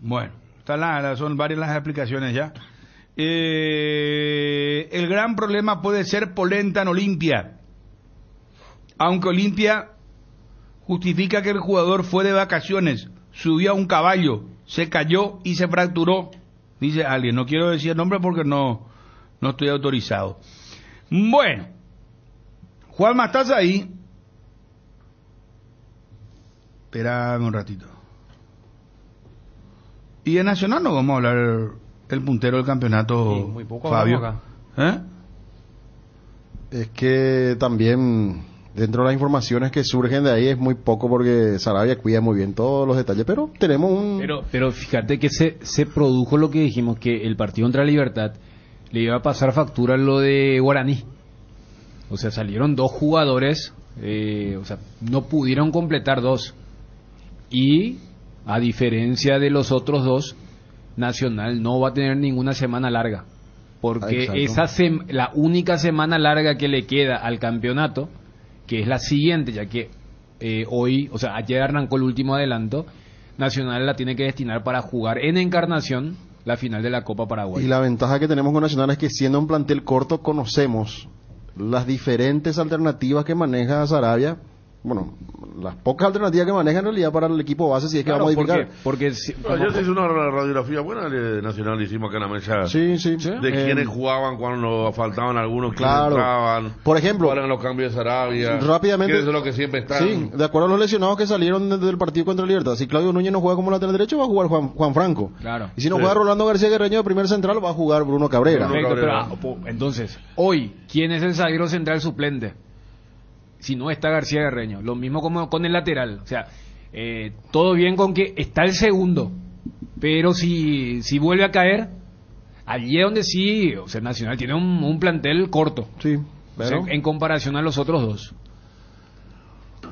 Bueno, son varias las explicaciones ya. El gran problema puede ser polenta en Olimpia. Aunque Olimpia justifica que el jugador fue de vacaciones, subió a un caballo, se cayó y se fracturó, dice alguien. No quiero decir el nombre porque no estoy autorizado. Bueno, Juanma, ¿estás ahí? Espérame un ratito. Y en Nacional no vamos a hablar el puntero del campeonato, sí, muy poco, Fabio. Acá. Es que también, dentro de las informaciones que surgen de ahí, es muy poco porque Sarabia cuida muy bien todos los detalles, pero tenemos un... Pero fíjate que se produjo lo que dijimos, que el partido contra Libertad le iba a pasar factura lo de Guaraní. O sea, salieron dos jugadores, o sea, no pudieron completar dos. Y, a diferencia de los otros dos, Nacional no va a tener ninguna semana larga. Porque la única semana larga que le queda al campeonato, que es la siguiente, ya que ayer arrancó el último adelanto, Nacional la tiene que destinar para jugar en Encarnación la final de la Copa Paraguay. Y la ventaja que tenemos con Nacional es que, siendo un plantel corto, conocemos las diferentes alternativas que maneja Sarabia. Bueno, las pocas alternativas que maneja en realidad para el equipo base, si es que vamos a modificar. Ayer se hizo una radiografía buena de Nacional, hicimos acá en la mesa. Sí. De quienes jugaban, cuando faltaban algunos, claro, que entraban. Por ejemplo, cuáles eran los cambios de Sarabia. Rápidamente. Que es lo que siempre están. Sí, de acuerdo a los lesionados que salieron del partido contra Libertad. Si Claudio Núñez no juega como lateral derecho, va a jugar Juan Franco. Claro. Y si no juega Rolando García Guerreño de primer central, va a jugar Bruno Cabrera. Pero, entonces, hoy, ¿quién es el zaguero central suplente? Si no está García Guerreño, lo mismo como con el lateral, o sea, todo bien con que está el segundo, pero si vuelve a caer, allí es donde sí, o sea, Nacional tiene un plantel corto, sí, pero... o sea, en comparación a los otros dos.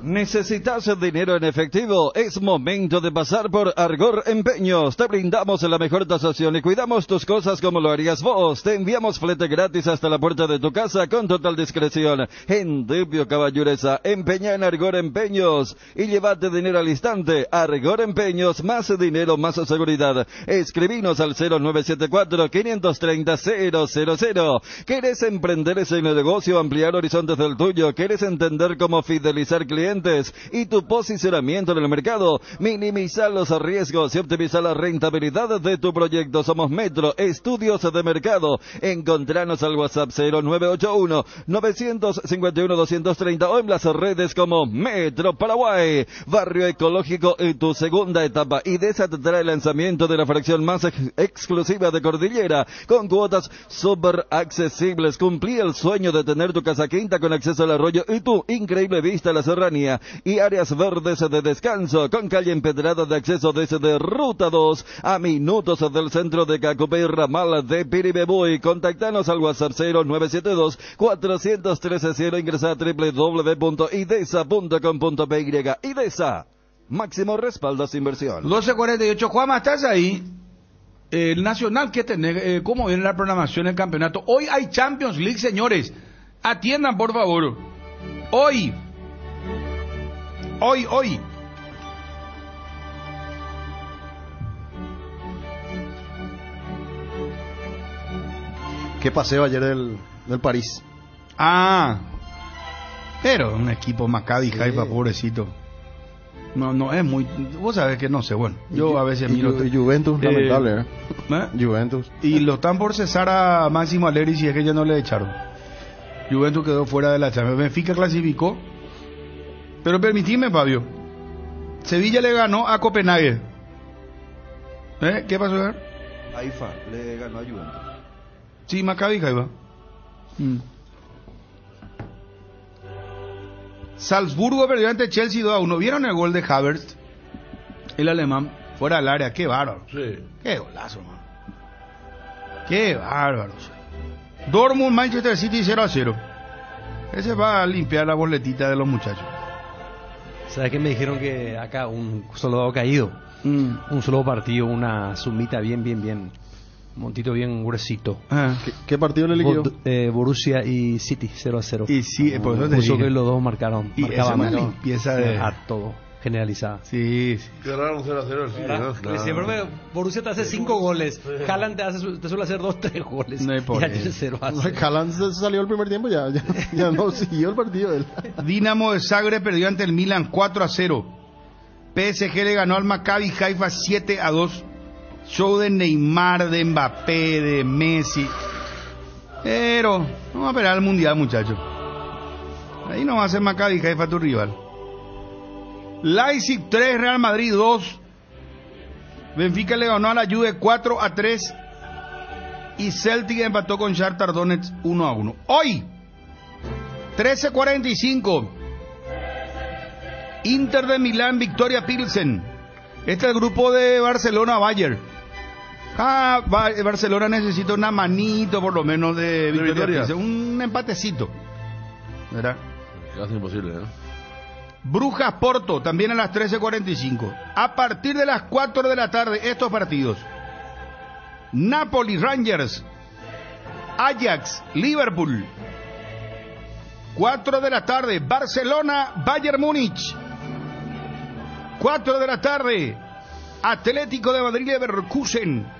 ¿Necesitas dinero en efectivo? Es momento de pasar por Argor Empeños. Te brindamos la mejor tasación y cuidamos tus cosas como lo harías vos. Te enviamos flete gratis hasta la puerta de tu casa con total discreción. Endebio Caballureza, empeña en Argor Empeños y llévate dinero al instante. Argor Empeños, más dinero, más seguridad. Escribinos al 0974-530-000. ¿Quieres emprender ese negocio, ampliar horizontes del tuyo? ¿Quieres entender cómo fidelizar clientes y tu posicionamiento en el mercado? Minimizar los riesgos y optimizar la rentabilidad de tu proyecto. Somos Metro Estudios de Mercado. Encontranos al WhatsApp 0981-951-230 o en las redes como Metro Paraguay. Barrio Ecológico y tu segunda etapa. Y de esa te trae el lanzamiento de la fracción más exclusiva de Cordillera, con cuotas súper accesibles. Cumplí el sueño de tener tu casa quinta con acceso al arroyo y tu increíble vista a la serranía y áreas verdes de descanso, con calle empedrada de acceso desde Ruta 2 a minutos del centro de Cacupé y Ramal de Piribebuy. Contactanos al WhatsApp 0972-413-0, ingresa a www.idesa.com.py. Idesa, máximo respaldo a su inversión. 12:48, Juanma, ¿estás ahí? el Nacional que tener, cómo viene la programación del campeonato. Hoy hay Champions League, señores. Atiendan, por favor. Hoy. ¿Qué paseo ayer del París? Ah, pero un equipo Maccabi Haifa, pobrecito. No es muy... Vos sabés que no sé, bueno, yo a veces miro... Juventus, lamentable, Juventus. Y lo están por cesar a Máximo Allegri, si es que ya no le echaron. Juventus quedó fuera de la Champions. Benfica clasificó. Pero permitime, Fabio. Sevilla le ganó a Copenhague. ¿Qué pasó ayer? Haifa le ganó a Juventus. Sí, Maccabi Haifa. Salzburgo perdió ante Chelsea 2-1. ¿Vieron el gol de Havertz? El alemán, fuera del área. ¡Qué bárbaro! Sí. ¡Qué golazo, man! ¡Qué bárbaro! Dortmund, Manchester City 0-0. Ese va a limpiar la boletita de los muchachos. ¿Sabes qué me dijeron? Que acá un soldado caído. Un solo partido, una sumita bien. Montito bien gruesito. Ah. ¿Qué partido le liquidó? Borussia y City 0-0. Y sí, por eso te dije que los dos marcaron. Y esa limpieza de... a todo, generalizada. Sí, sí. Cerraron 0-0 el City, ¿no? Claro. Siempre Borussia te hace 5 goles. Haaland te suele hacer 2-3 goles. No hay por qué. Haaland se salió el primer tiempo, ya no siguió el partido. Dinamo de Zagreb perdió ante el Milan 4-0. PSG le ganó al Maccabi Haifa 7-2. Show de Neymar, de Mbappé, de Messi. Pero vamos a esperar al Mundial, muchachos. Ahí no va a ser Maccabi Haifa tu rival. Leipzig 3, Real Madrid 2. Benfica le ganó a la Juve 4-3. Y Celtic empató con Shakhtar Donetsk 1-1. Hoy, 13:45. Inter de Milán, Victoria Pilsen. Este es el grupo de Barcelona-Bayern. Barcelona necesita una manito, por lo menos, de Victoria. Un empatecito. ¿Verdad? Casi imposible, ¿eh? Brujas-Porto, también a las 13:45. A partir de las 4 de la tarde, estos partidos. Napoli-Rangers. Ajax-Liverpool. 4 de la tarde, Barcelona-Bayern Múnich. 4 de la tarde, Atlético de Madrid Leverkusen.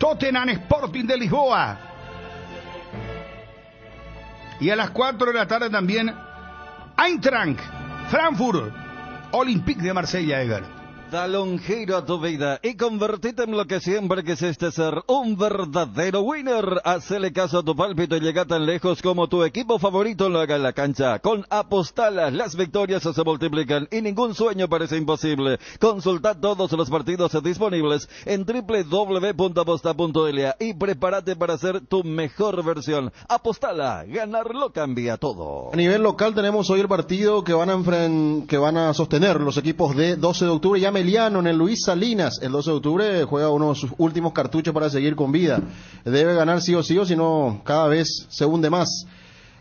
Tottenham Sporting de Lisboa. Y a las 4 de la tarde también, Eintracht Frankfurt, Olympique de Marsella, Edgar. Dale un giro a tu vida y convertite en lo que siempre quisiste ser, un verdadero winner. Hacele caso a tu pálpito y llega tan lejos como tu equipo favorito lo haga en la cancha. Con Apostalas las victorias se multiplican y ningún sueño parece imposible. Consulta todos los partidos disponibles en www.aposta.la y prepárate para ser tu mejor versión. Apostala, ganarlo cambia todo. A nivel local tenemos hoy el partido que van a sostener los equipos de 12 de octubre. Ya Ameliano en el Luis Salinas. El 12 de octubre juega uno de sus últimos cartuchos para seguir con vida. Debe ganar sí o si no cada vez se hunde más.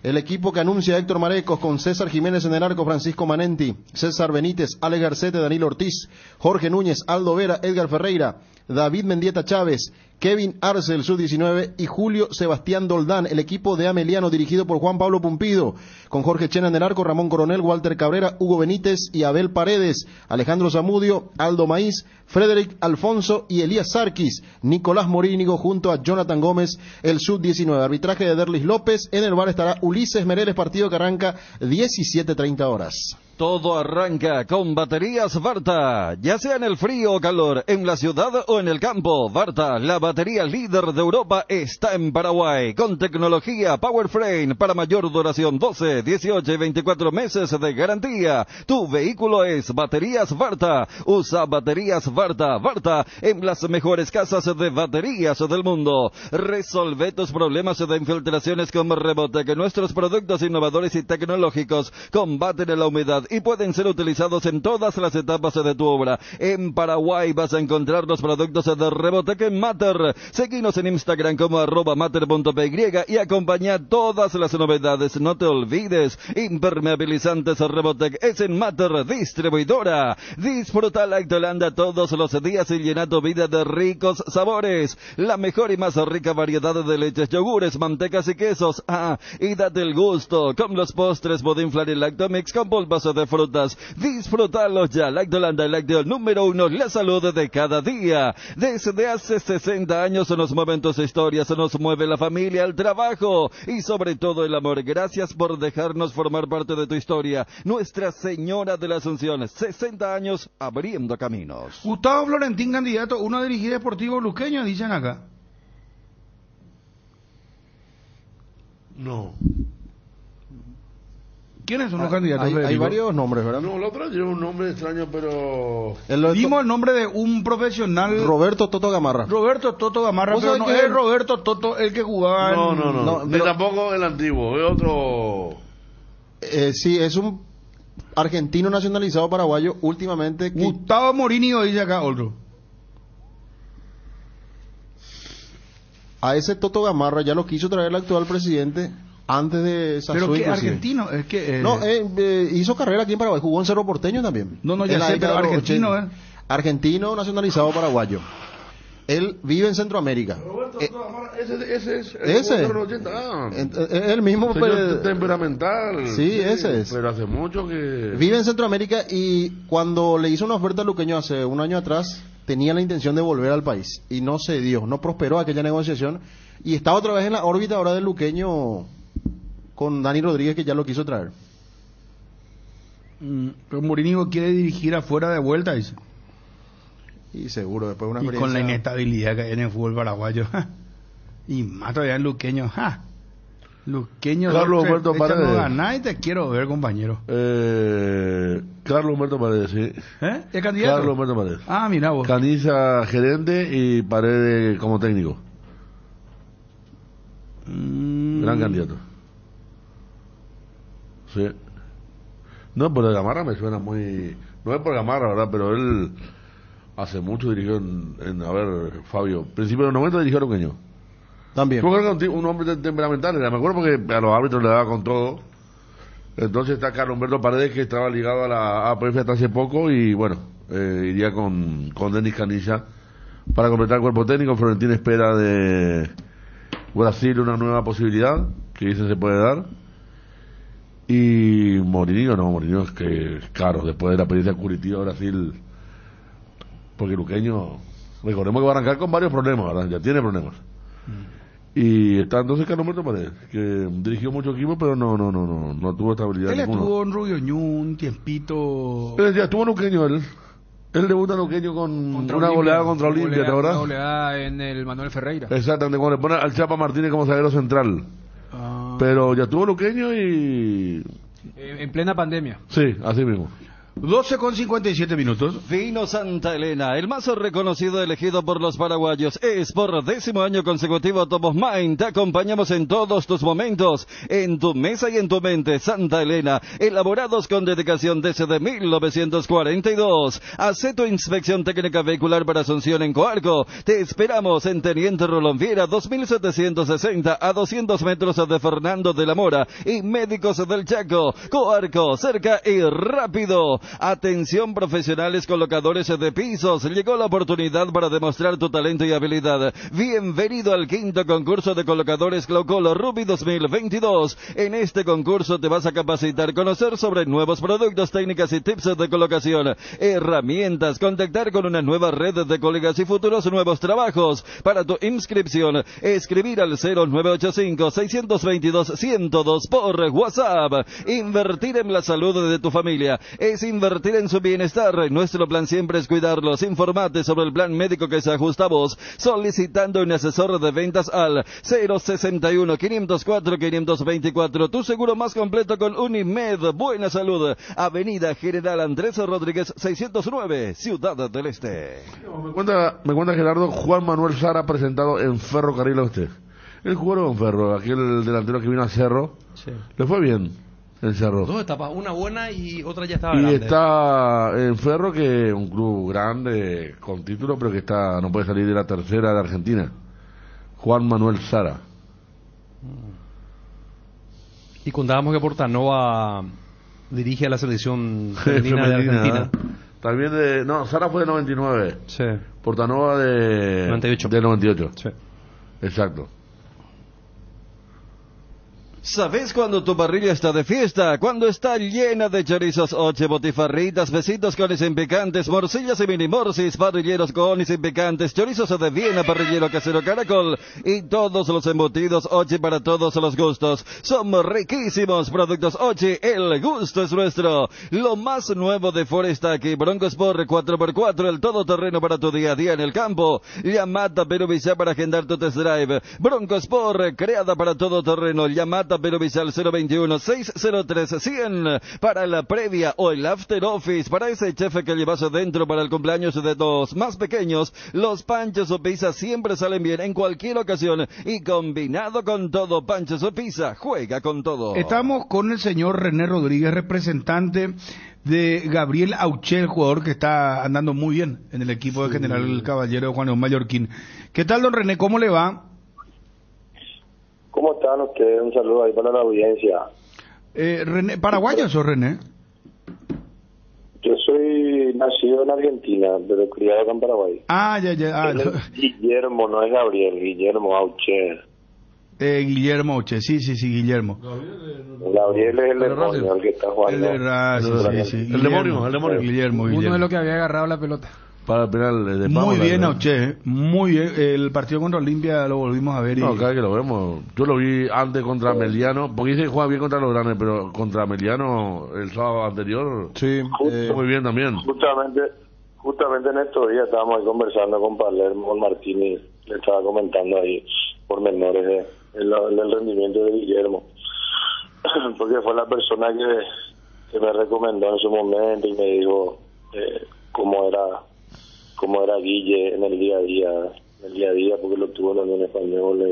El equipo que anuncia Héctor Marecos con César Jiménez en el arco, Francisco Manenti, César Benítez, Alex Garcete, Danilo Ortiz, Jorge Núñez, Aldo Vera, Edgar Ferreira, David Mendieta Chávez, Kevin Arce, el sub-19, y Julio Sebastián Doldán. El equipo de Ameliano dirigido por Juan Pablo Pumpido, con Jorge Chena en el arco, Ramón Coronel, Walter Cabrera, Hugo Benítez y Abel Paredes, Alejandro Zamudio, Aldo Maíz, Frederick Alfonso y Elías Sarquis, Nicolás Morínigo junto a Jonathan Gómez, el sub-19. Arbitraje de Derlis López. En el bar estará Ulises Mereles, partido que arranca 17:30 horas. Todo arranca con baterías Varta, ya sea en el frío o calor, en la ciudad o en el campo. Varta, la batería líder de Europa, está en Paraguay, con tecnología Powerframe para mayor duración, 12, 18 y 24 meses de garantía. Tu vehículo es baterías Varta, usa baterías Varta. Varta, en las mejores casas de baterías del mundo. Resolve tus problemas de infiltraciones con rebote, que nuestros productos innovadores y tecnológicos combaten la humedad y pueden ser utilizados en todas las etapas de tu obra. En Paraguay vas a encontrar los productos de Reboteca en Mater. Seguinos en Instagram como @mater.py y acompaña todas las novedades. No te olvides, impermeabilizantes Rebotec es en Mater Distribuidora. Disfruta Lactolanda todos los días y llena tu vida de ricos sabores. La mejor y más rica variedad de leches, yogures, mantecas y quesos. Ah, y date el gusto con los postres Bodinflar y Lactomix con pulpas de frutas. Disfrutalos ya. Lactolanda, el lácteo número uno, la salud de cada día. Desde hace 60 años se nos mueven tus historias, se nos mueve la familia, el trabajo y sobre todo el amor. Gracias por dejarnos formar parte de tu historia. Nuestra Señora de la Asunción, 60 años abriendo caminos. Gustavo Florentín, candidato, una dirigida deportivo luqueño, dicen acá. No. ¿Quiénes son los candidatos? Hay varios nombres, ¿verdad? No, la otra lleva un nombre extraño, pero... Dimos el nombre de un profesional... Roberto Toto Gamarra. Roberto Toto Gamarra, pero no es Roberto Toto el que jugaba... No, no, no, no, pero... tampoco el antiguo, es otro... sí, es un argentino nacionalizado paraguayo últimamente... Que... Gustavo Morini, o dice acá otro. A ese Toto Gamarra ya lo quiso traer el actual presidente... Antes de Sassuolo. Pero que argentino, es que... No, hizo carrera aquí en Paraguay, jugó en Cerro Porteño también. No, no, ya sé, pero argentino, Argentino nacionalizado paraguayo. Él vive en Centroamérica. Roberto Gamarra, ese es. El mismo... Señor temperamental. Sí, ese es. Pero hace mucho que... Vive en Centroamérica y cuando le hizo una oferta a Luqueño hace un año atrás... tenía la intención de volver al país y no se dio, no prosperó aquella negociación y está otra vez en la órbita ahora del luqueño con Dani Rodríguez, que ya lo quiso traer. Pero Mourinho quiere dirigir afuera de vuelta, dice. Y seguro, después de una experiencia... Y con la inestabilidad que hay en el fútbol paraguayo. Y más todavía en luqueño. ¡Ja! Luqueño, Carlos Humberto Paredes. Ganar y te quiero ver, compañero. Carlos Humberto Paredes, sí. ¿Eh? ¿El candidato? Carlos Humberto Paredes. Ah, mira vos. Caniza gerente y Paredes como técnico. Gran candidato. Sí. No, pero Gamarra me suena muy... No es por Gamarra, ¿verdad? Pero él hace mucho dirigió en a ver, Fabio. Principio de los 90 dirigió a Luqueño. También. Yo creo que un hombre temperamental era, me acuerdo porque a los árbitros le daba con todo. Entonces está Carlos Humberto Paredes, que estaba ligado a la APF hasta hace poco, y bueno, iría con Denis Canilla para completar el cuerpo técnico. Florentín espera de Brasil una nueva posibilidad, que dice se puede dar. Y Mourinho es que caro, después de la experiencia de Curitiba Brasil, porque Luqueño, recordemos que va a arrancar con varios problemas, ¿verdad? Ya tiene problemas. Y está entonces Carlos Humberto Paredes, que dirigió mucho equipo, pero no tuvo estabilidad. Él estuvo en Rubio Ñu un tiempito. Él ya estuvo en Luqueño, él debuta en Luqueño con una goleada contra Olimpia, ¿verdad? Una goleada en el Manuel Ferreira. Exactamente, cuando le pone al Chapa Martínez como zaguero central. Pero ya estuvo Luqueño y... En plena pandemia. Sí, así mismo. 12:57. Vino Santa Elena, el más reconocido elegido por los paraguayos. Es por 10º año consecutivo Tomos Main. Te acompañamos en todos tus momentos, en tu mesa y en tu mente. Santa Elena, elaborados con dedicación desde 1942. Hacé tu inspección técnica vehicular para Asunción en Coarco. Te esperamos en Teniente Rolón Viera, 2760, a 200 metros de Fernando de la Mora y Médicos del Chaco. Coarco, cerca y rápido. Atención profesionales colocadores de pisos, llegó la oportunidad para demostrar tu talento y habilidad. Bienvenido al 5º concurso de colocadores Clocolo Ruby 2022. En este concurso te vas a capacitar, conocer sobre nuevos productos, técnicas y tips de colocación, herramientas, contactar con una nueva red de colegas y futuros nuevos trabajos. Para tu inscripción, escribir al 0985-622-102 por WhatsApp. Invertir en la salud de tu familia es invertir en su bienestar. Nuestro plan siempre es cuidarlos. Informate sobre el plan médico que se ajusta a vos, solicitando un asesor de ventas al 061-504-524. Tu seguro más completo con Unimed. Buena Salud, Avenida General Andrés Rodríguez 609, Ciudad del Este. Me cuenta Gerardo, Juan Manuel Sara presentado en Ferrocarril Oeste. Él jugó en Ferro, aquel delantero que vino a Cerro. Sí. Le fue bien. El Cerro. Dos etapas, una buena y otra ya estaba grande. Y está en Ferro, que es un club grande, con título, pero que está no puede salir de la tercera de Argentina. Juan Manuel Sara. Y contábamos que Portanova dirige a la selección femenina de Argentina. También de... No, Sara fue de 99. Sí. Portanova de... 98. De 98. Sí. Exacto. ¿Sabés cuando tu parrilla está de fiesta? Cuando está llena de chorizos, 8 botifarritas, besitos con y sin picantes, morcillas y mini morcis, parrilleros con y sin picantes, chorizos de Viena, parrillero casero caracol y todos los embutidos, 8 para todos los gustos. Somos riquísimos, productos 8, el gusto es nuestro. Lo más nuevo de Ford está aquí, Broncos por 4x4, el todoterreno para tu día a día en el campo. Llamada Peruvisa para agendar tu test drive. Broncos por, creada para todoterreno, llamada Tapero Vizal 021-603-100 para la previa o el after office, para ese chef que llevas adentro para el cumpleaños de los más pequeños. Los panchos o pizza siempre salen bien en cualquier ocasión y combinado con todo. Panchos o pizza, juega con todo. Estamos con el señor René Rodríguez, representante de Gabriel Auché, el jugador que está andando muy bien en el equipo de General Caballero, Juan León Mallorquín. ¿Qué tal, don René? ¿Cómo le va? ¿Cómo están ustedes? Un saludo ahí para la audiencia. René, ¿paraguayo sos, René? Yo soy nacido en Argentina, pero criado acá en Paraguay. Ah, ya, ya. Ah, Guillermo, no es Gabriel, Guillermo Auché. Guillermo Auché, sí, sí, sí, Guillermo. Gabriel es el demonio, el que está jugando. El demonio, el demonio. Guillermo. Uno de los que había agarrado la pelota. Para el penal de Pablo, muy bien, Auché, muy bien. El partido contra Olimpia lo volvimos a ver. No, cada que lo vemos. Yo lo vi antes contra Ameliano, porque dice que juega bien contra los grandes, pero contra Ameliano el sábado anterior. Sí, muy bien también. Justamente en estos días estábamos ahí conversando con Palermo, con Martínez, le estaba comentando ahí pormenores del rendimiento de Guillermo, porque fue la persona que me recomendó en su momento y me dijo cómo era Guille en el día a día, porque lo tuvo en la Unión Española.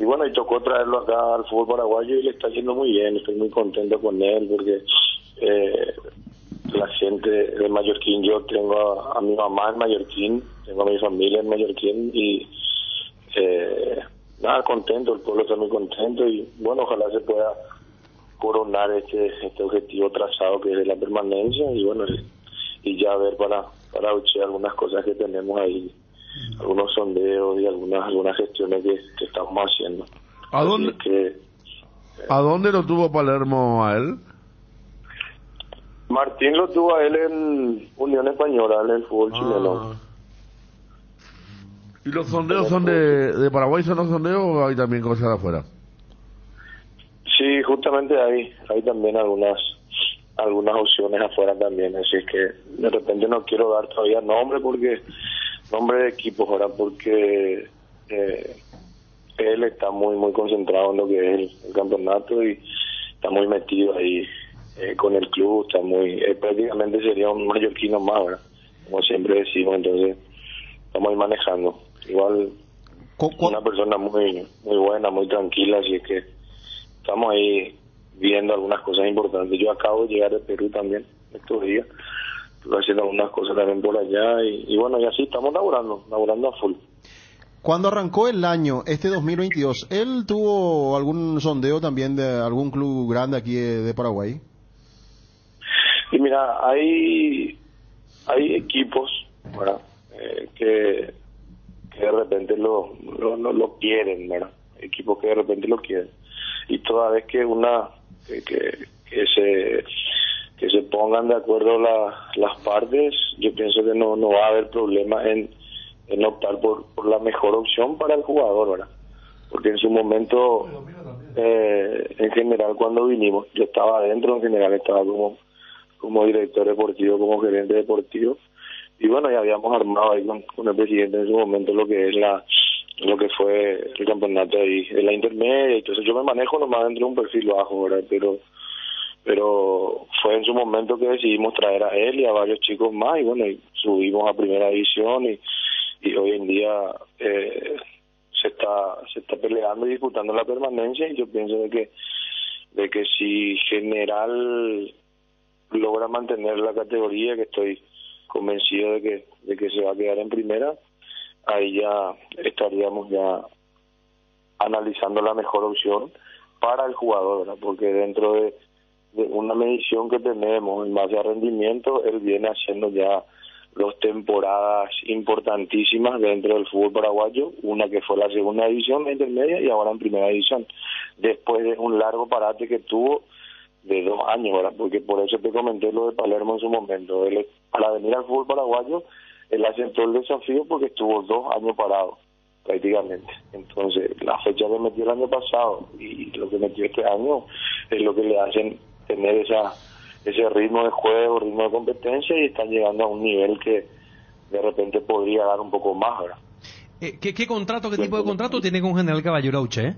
Y bueno, y tocó traerlo acá al fútbol paraguayo y le está yendo muy bien. Estoy muy contento con él porque la gente de Mallorquín, yo tengo a mi mamá en Mallorquín, tengo a mi familia en Mallorquín y nada, contento, el pueblo está muy contento y bueno, ojalá se pueda coronar este objetivo trazado que es la permanencia y bueno, y ya a ver para Auché algunas cosas que tenemos ahí, algunos sondeos y algunas gestiones que estamos haciendo. ¿A dónde lo tuvo Palermo a él? Martín lo tuvo a él en Unión Española, en el fútbol chileno. ¿Y los sondeos son de Paraguay? ¿Son los sondeos o hay también cosas de afuera? Sí, justamente hay también algunas opciones afuera también, así que de repente no quiero dar todavía nombre de equipos ahora, porque él está muy concentrado en lo que es el campeonato y está muy metido ahí con el club, está muy prácticamente sería un mallorquino más ahora, como siempre decimos, entonces estamos ahí manejando igual una persona muy buena, muy tranquila, así que estamos ahí viendo algunas cosas importantes. Yo acabo de llegar de Perú también estos días, estoy haciendo algunas cosas también por allá y bueno, y así estamos laburando a full. Cuando arrancó el año, este 2022, ¿él tuvo algún sondeo también de algún club grande aquí de Paraguay? Y mira, hay equipos ¿verdad? Que de repente lo quieren, ¿verdad? Equipos que de repente lo quieren y toda vez que se pongan de acuerdo las partes, yo pienso que no va a haber problema en optar por la mejor opción para el jugador, ¿verdad? Porque en su momento, en general, cuando vinimos, yo estaba adentro, en general estaba como director deportivo, como gerente deportivo, y bueno, ya habíamos armado ahí con el presidente en su momento lo que fue el campeonato ahí, en la intermedia, entonces yo me manejo nomás dentro de un perfil bajo, ¿verdad? Pero fue en su momento que decidimos traer a él y a varios chicos más, y bueno, y subimos a primera división, y hoy en día se está peleando y disputando la permanencia, y yo pienso de que de que si General logra mantener la categoría, que estoy convencido de que se va a quedar en primera, ahí ya estaríamos ya analizando la mejor opción para el jugador, ¿verdad? Porque dentro de una medición que tenemos en base a rendimiento, él viene haciendo ya dos temporadas importantísimas dentro del fútbol paraguayo, una que fue la segunda división, la intermedia, y ahora en primera división, después de un largo parate que tuvo de 2 años, ¿verdad? Porque por eso te comenté lo de Palermo en su momento. Él, para venir al fútbol paraguayo, él aceptó el desafío porque estuvo 2 años parado, prácticamente. Entonces, la fecha que metió el año pasado y lo que metió este año es lo que le hacen tener ese ritmo de juego, ritmo de competencia, y están llegando a un nivel que de repente podría dar un poco más, ¿verdad? ¿Qué contrato, qué tipo de contrato tiene con General Caballero Auche, eh?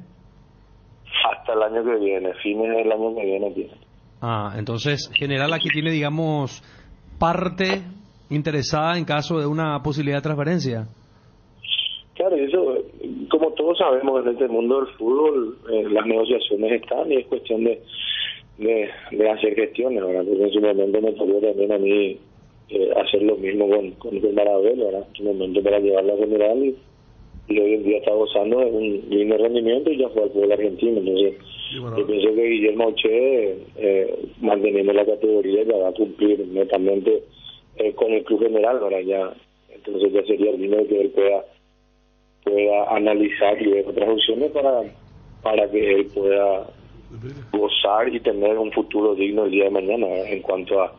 Hasta el año que viene, fines del año que viene tiene. Ah, entonces General aquí tiene, digamos, parte interesada en caso de una posibilidad de transferencia. Claro, eso, como todos sabemos en este mundo del fútbol, las negociaciones están y es cuestión de hacer gestiones, ¿verdad? Porque en su momento me tocó también a mí hacer lo mismo con Maravelo, ¿verdad? En su momento para llevarla a General y hoy en día está gozando de un lindo rendimiento y ya fue al fútbol argentino. Entonces, bueno, yo pienso que Guillermo Auche, manteniendo la categoría, ya va a cumplir netamente con el club General, ¿verdad? Ya, entonces ya sería el mismo que él pueda analizar y ver otras opciones para que él pueda gozar y tener un futuro digno el día de mañana, ¿verdad? En cuanto a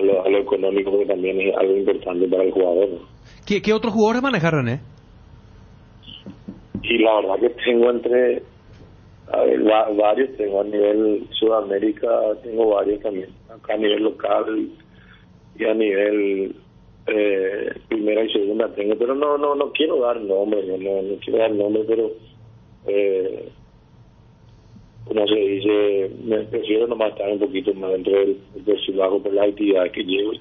lo económico, porque también es algo importante para el jugador, ¿no? ¿Qué otros jugadores manejaron, eh? Y la verdad que tengo varios, tengo a nivel Sudamérica, tengo varios también, acá a nivel local y a nivel primera y segunda tengo, pero no quiero dar nombres, no quiero dar nombres, pero como se dice, me prefiero nomás estar un poquito más dentro del perfil bajo por la actividad que llevo.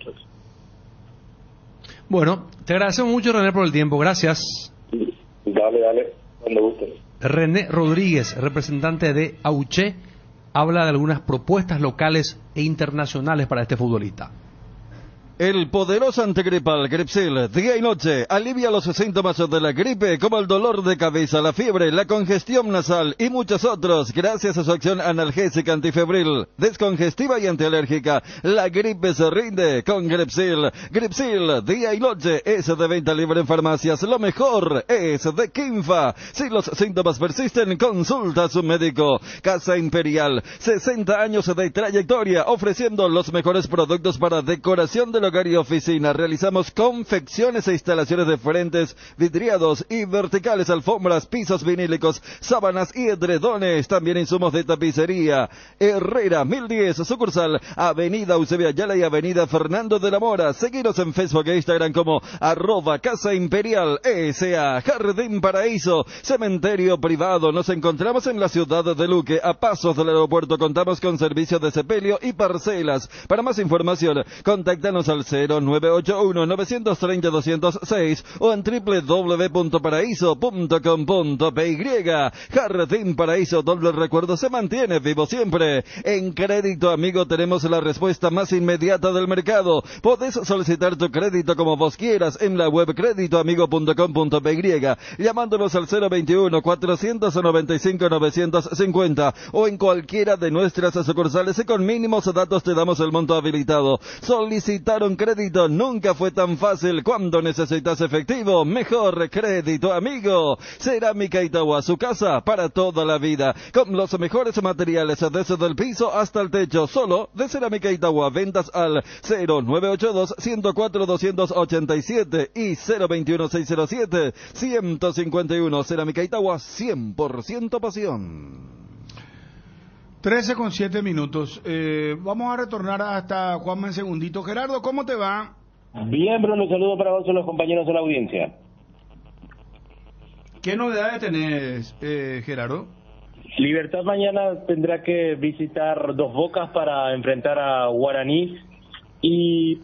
Bueno, te agradecemos mucho, René, por el tiempo, gracias. Dale, cuando guste. René Rodríguez, representante de Auche, habla de algunas propuestas locales e internacionales para este futbolista. El poderoso antigripal Gripsil, día y noche, alivia los síntomas de la gripe como el dolor de cabeza, la fiebre, la congestión nasal y muchos otros, gracias a su acción analgésica, antifebril, descongestiva y antialérgica. La gripe se rinde con Gripsil. Gripsil, día y noche, es de venta libre en farmacias. Lo mejor es de Quimfa. Si los síntomas persisten, consulta a su médico. Casa Imperial, 60 años de trayectoria, ofreciendo los mejores productos para decoración de hogar y oficina. Realizamos confecciones e instalaciones de frentes, vidriados y verticales, alfombras, pisos vinílicos, sábanas y edredones, también insumos de tapicería. Herrera 1010, sucursal, Avenida Eusebio Ayala y Avenida Fernando de la Mora. Seguinos en Facebook e Instagram como @Casa Imperial SA. Jardín Paraíso, cementerio privado. Nos encontramos en la ciudad de Luque, a pasos del aeropuerto. Contamos con servicios de sepelio y parcelas. Para más información, contáctanos al 0981-930-206 o en www.paraíso.com.py. Jardín Paraíso, doble recuerdo, se mantiene vivo siempre. En Crédito Amigo tenemos la respuesta más inmediata del mercado. Podés solicitar tu crédito como vos quieras en la web creditoamigo.com.py, llamándonos al 021-495-950 o en cualquiera de nuestras sucursales, y con mínimos datos te damos el monto habilitado. Solicitaron crédito, nunca fue tan fácil. Cuando necesitas efectivo, mejor Crédito Amigo. Cerámica Itagua, su casa para toda la vida, con los mejores materiales desde el piso hasta el techo. Solo de Cerámica Itagua. Ventas al 0982-104-287 y 021-607-151. Cerámica Itagua, 100% pasión. 13:07. Vamos a retornar hasta Juanma en segundito. Gerardo, ¿cómo te va? Bien, Bruno, un saludo para vos y los compañeros de la audiencia. ¿Qué novedades tenés, Gerardo? Libertad mañana tendrá que visitar Dos Bocas para enfrentar a Guaraní, y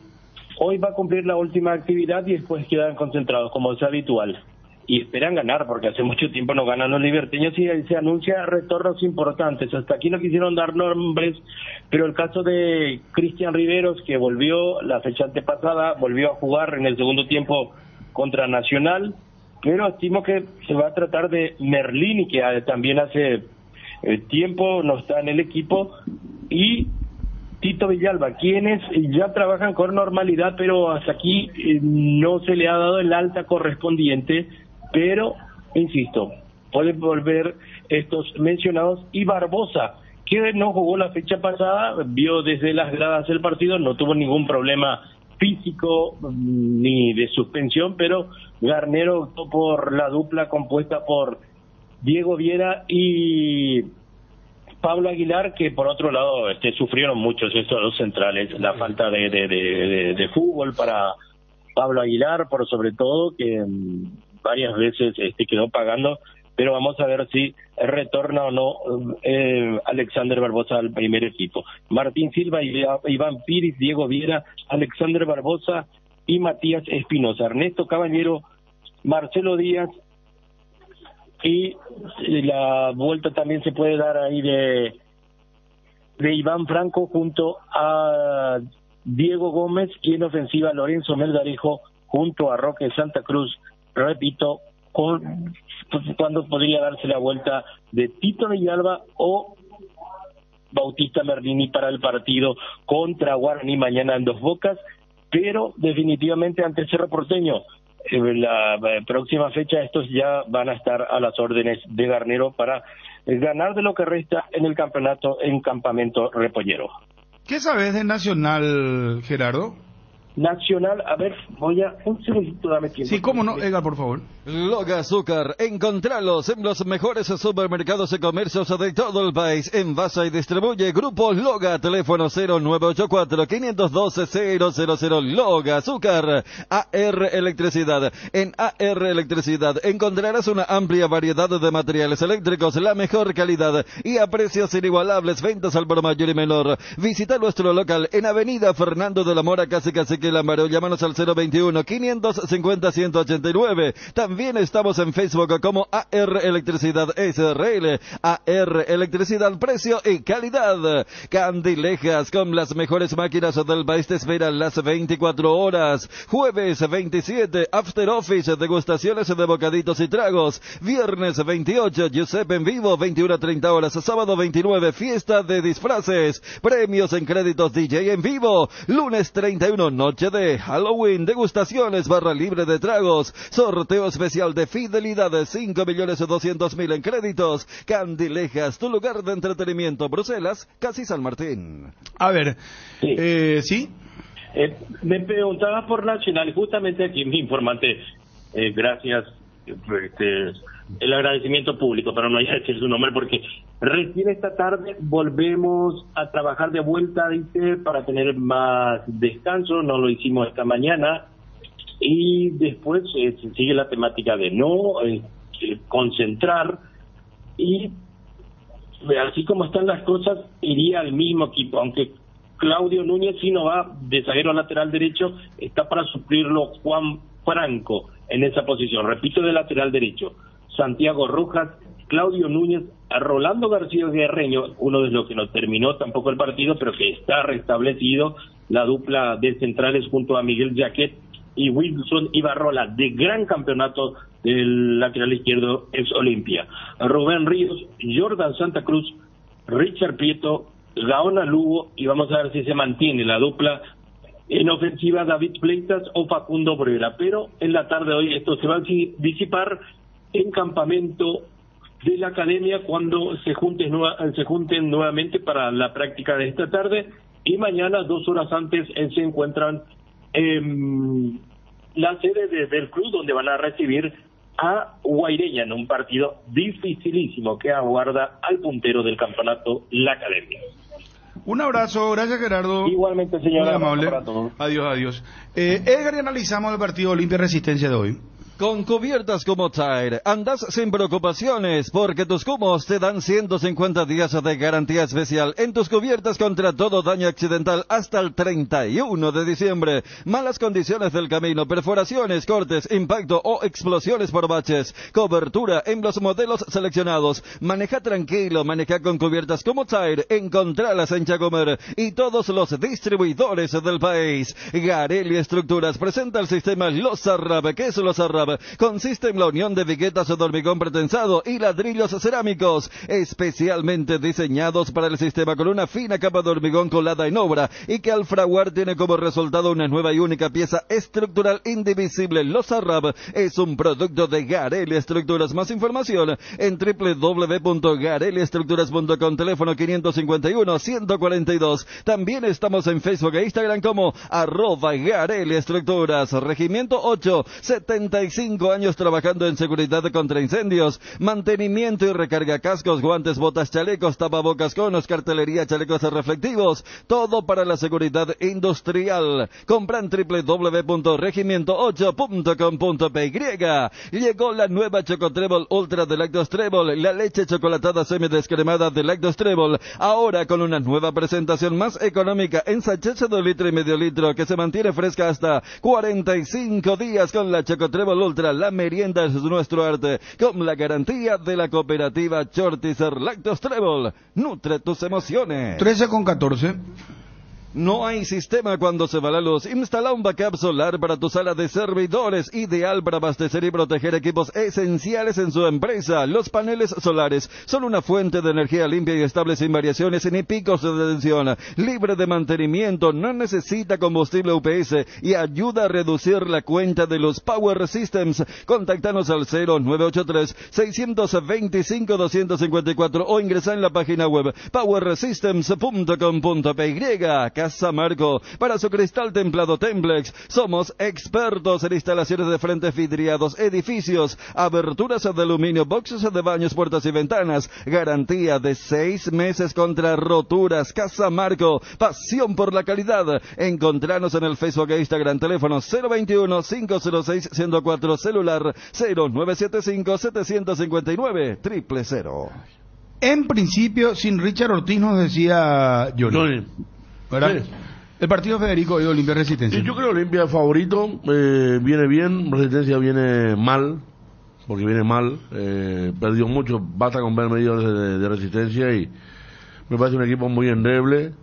hoy va a cumplir la última actividad y después quedan concentrados, como es habitual. y esperan ganar, porque hace mucho tiempo no ganan los liberteños y se anuncia retornos importantes. Hasta aquí no quisieron dar nombres, pero el caso de Cristian Riveros, que volvió la fecha antepasada, volvió a jugar en el segundo tiempo contra Nacional, pero estimo que se va a tratar de Merlini, que también hace tiempo no está en el equipo, y Tito Villalba, quienes ya trabajan con normalidad, pero hasta aquí no se le ha dado el alta correspondiente, pero, insisto, pueden volver estos mencionados, y Barbosa, que no jugó la fecha pasada, vio desde las gradas el partido, no tuvo ningún problema físico ni de suspensión, pero Garnero optó por la dupla compuesta por Diego Viera y Pablo Aguilar, que por otro lado sufrieron muchos estos dos centrales, la falta de fútbol para Pablo Aguilar, por sobre todo, que varias veces quedó pagando, pero vamos a ver si retorna o no Alexander Barbosa al primer equipo. Martín Silva, Iván Piris, Diego Viera, Alexander Barbosa y Matías Espinosa, Ernesto Caballero, Marcelo Díaz. Y la vuelta también se puede dar ahí de Iván Franco junto a Diego Gómez, y en ofensiva Lorenzo Melgarejo junto a Roque Santa Cruz. Repito, cuando podría darse la vuelta de Tito Villalba o Bautista Merlini para el partido contra Guaraní mañana en Dos Bocas, pero definitivamente ante Cerro Porteño. La próxima fecha estos ya van a estar a las órdenes de Garnero para ganar de lo que resta en el campeonato en Campamento Repollero. ¿Qué sabes de Nacional, Gerardo? Nacional, a ver, voy a... un segundito, dame tiempo. Sí, cómo no, Edgar, por favor. Loga Azúcar, encontralos en los mejores supermercados y comercios de todo el país. Envasa y distribuye Grupo Loga, teléfono 0984-512-000. Loga Azúcar. AR Electricidad. En AR Electricidad encontrarás una amplia variedad de materiales eléctricos, la mejor calidad y a precios inigualables. Ventas al por mayor y menor. Visita nuestro local en Avenida Fernando de la Mora, casi casi que la Maro, llámanos al 021-550-189. También estamos en Facebook como AR Electricidad SRL. AR Electricidad, precio y calidad. Candilejas, con las mejores máquinas del país, te esperan las 24 horas. Jueves 27, After Office, degustaciones de bocaditos y tragos. Viernes 28, Giuseppe en vivo, 21:30 horas. Sábado 29, fiesta de disfraces. Premios en créditos DJ en vivo. Lunes 31, noche de Halloween, degustaciones, barra libre de tragos, sorteo especial de fidelidades, 5.200.000 en créditos. Candilejas, tu lugar de entretenimiento, Bruselas, casi San Martín. A ver, ¿sí? Me preguntaba por Nacional, justamente aquí mi informante, gracias, el agradecimiento público, pero no voy a decir su nombre porque recién esta tarde volvemos a trabajar de vuelta, dice, para tener más descanso, no lo hicimos esta mañana, y después sigue la temática de no concentrar, y así como están las cosas, iría al mismo equipo, aunque Claudio Núñez, si no va de zaguero lateral derecho, está para suplirlo Juan Franco en esa posición, repito, de lateral derecho. Santiago Rojas, Claudio Núñez, Rolando García Guerreño, uno de los que no terminó tampoco el partido, pero que está restablecido, la dupla de centrales junto a Miguel Jaquet y Wilson Ibarrola, de gran campeonato del lateral izquierdo ex Olimpia. Rubén Ríos, Jordan Santa Cruz, Richard Prieto, Gaona Lugo, y vamos a ver si se mantiene la dupla en ofensiva David Pleitas o Facundo Bruera, pero en la tarde de hoy esto se va a disipar en campamento de la academia cuando se junten nuevamente para la práctica de esta tarde, y mañana 2 horas antes se encuentran en la sede del club, donde van a recibir a Guaireña en un partido dificilísimo que aguarda al puntero del campeonato, la academia. Un abrazo, gracias Gerardo. Igualmente, señora. Muy amable. Adiós, adiós. Edgar, y analizamos el partido Olimpia Resistencia de hoy. Con Cubiertas Como Tire, andas sin preocupaciones porque tus cubos te dan 150 días de garantía especial en tus cubiertas contra todo daño accidental hasta el 31 de diciembre. Malas condiciones del camino, perforaciones, cortes, impacto o explosiones por baches. Cobertura en los modelos seleccionados. Maneja tranquilo, maneja con Cubiertas Como Tire. Encontralas en Chacomer y todos los distribuidores del país. Garelli Estructuras presenta el sistema Lozarrab. ¿Qué es Lozarrab? Consiste en la unión de viguetas de hormigón pretensado y ladrillos cerámicos, especialmente diseñados para el sistema con una fina capa de hormigón colada en obra y que al fraguar tiene como resultado una nueva y única pieza estructural indivisible. Lozarrab es un producto de Garelli Estructuras. Más información en www.garelliestructuras.com, teléfono 551-142. También estamos en Facebook e Instagram como @GarelliEstructuras. Regimiento 8, 75 años trabajando en seguridad contra incendios, mantenimiento y recarga cascos, guantes, botas, chalecos, tapabocas, conos, cartelería, chalecos reflectivos, todo para la seguridad industrial. Compran www.regimiento8.com.py. Llegó la nueva Chocotrébol Ultra de Lactos Trébol, la leche chocolatada semidescremada de Lactos Trébol, ahora con una nueva presentación más económica en sachets de 1,5 litros que se mantiene fresca hasta 45 días con la Chocotrébol Ultra. La merienda es nuestro arte, con la garantía de la cooperativa Chortizer. Lactos Trébol, nutre tus emociones. 13:14. No hay sistema cuando se va la luz. Instala un backup solar para tu sala de servidores, ideal para abastecer y proteger equipos esenciales en su empresa. Los paneles solares son una fuente de energía limpia y estable, sin variaciones ni picos de tensión, libre de mantenimiento, no necesita combustible UPS y ayuda a reducir la cuenta de los Power Systems. Contáctanos al 0983-625-254 o ingresa en la página web powersystems.com.py. Casa Marco, para su cristal templado Templex, somos expertos en instalaciones de frentes vidriados, edificios, aberturas de aluminio, boxes de baños, puertas y ventanas, garantía de 6 meses contra roturas. Casa Marco, pasión por la calidad. Encontranos en el Facebook e Instagram, teléfono 021-506-104, celular 0975-759-000. En principio, sin Richard Ortiz, nos decía Johnny. ¿Verdad? Sí. El partido, Federico, de Olimpia Resistencia. Yo creo Olimpia favorito, viene bien, Resistencia viene mal, porque viene mal, perdió mucho, basta con ver medios de Resistencia y me parece un equipo muy endeble.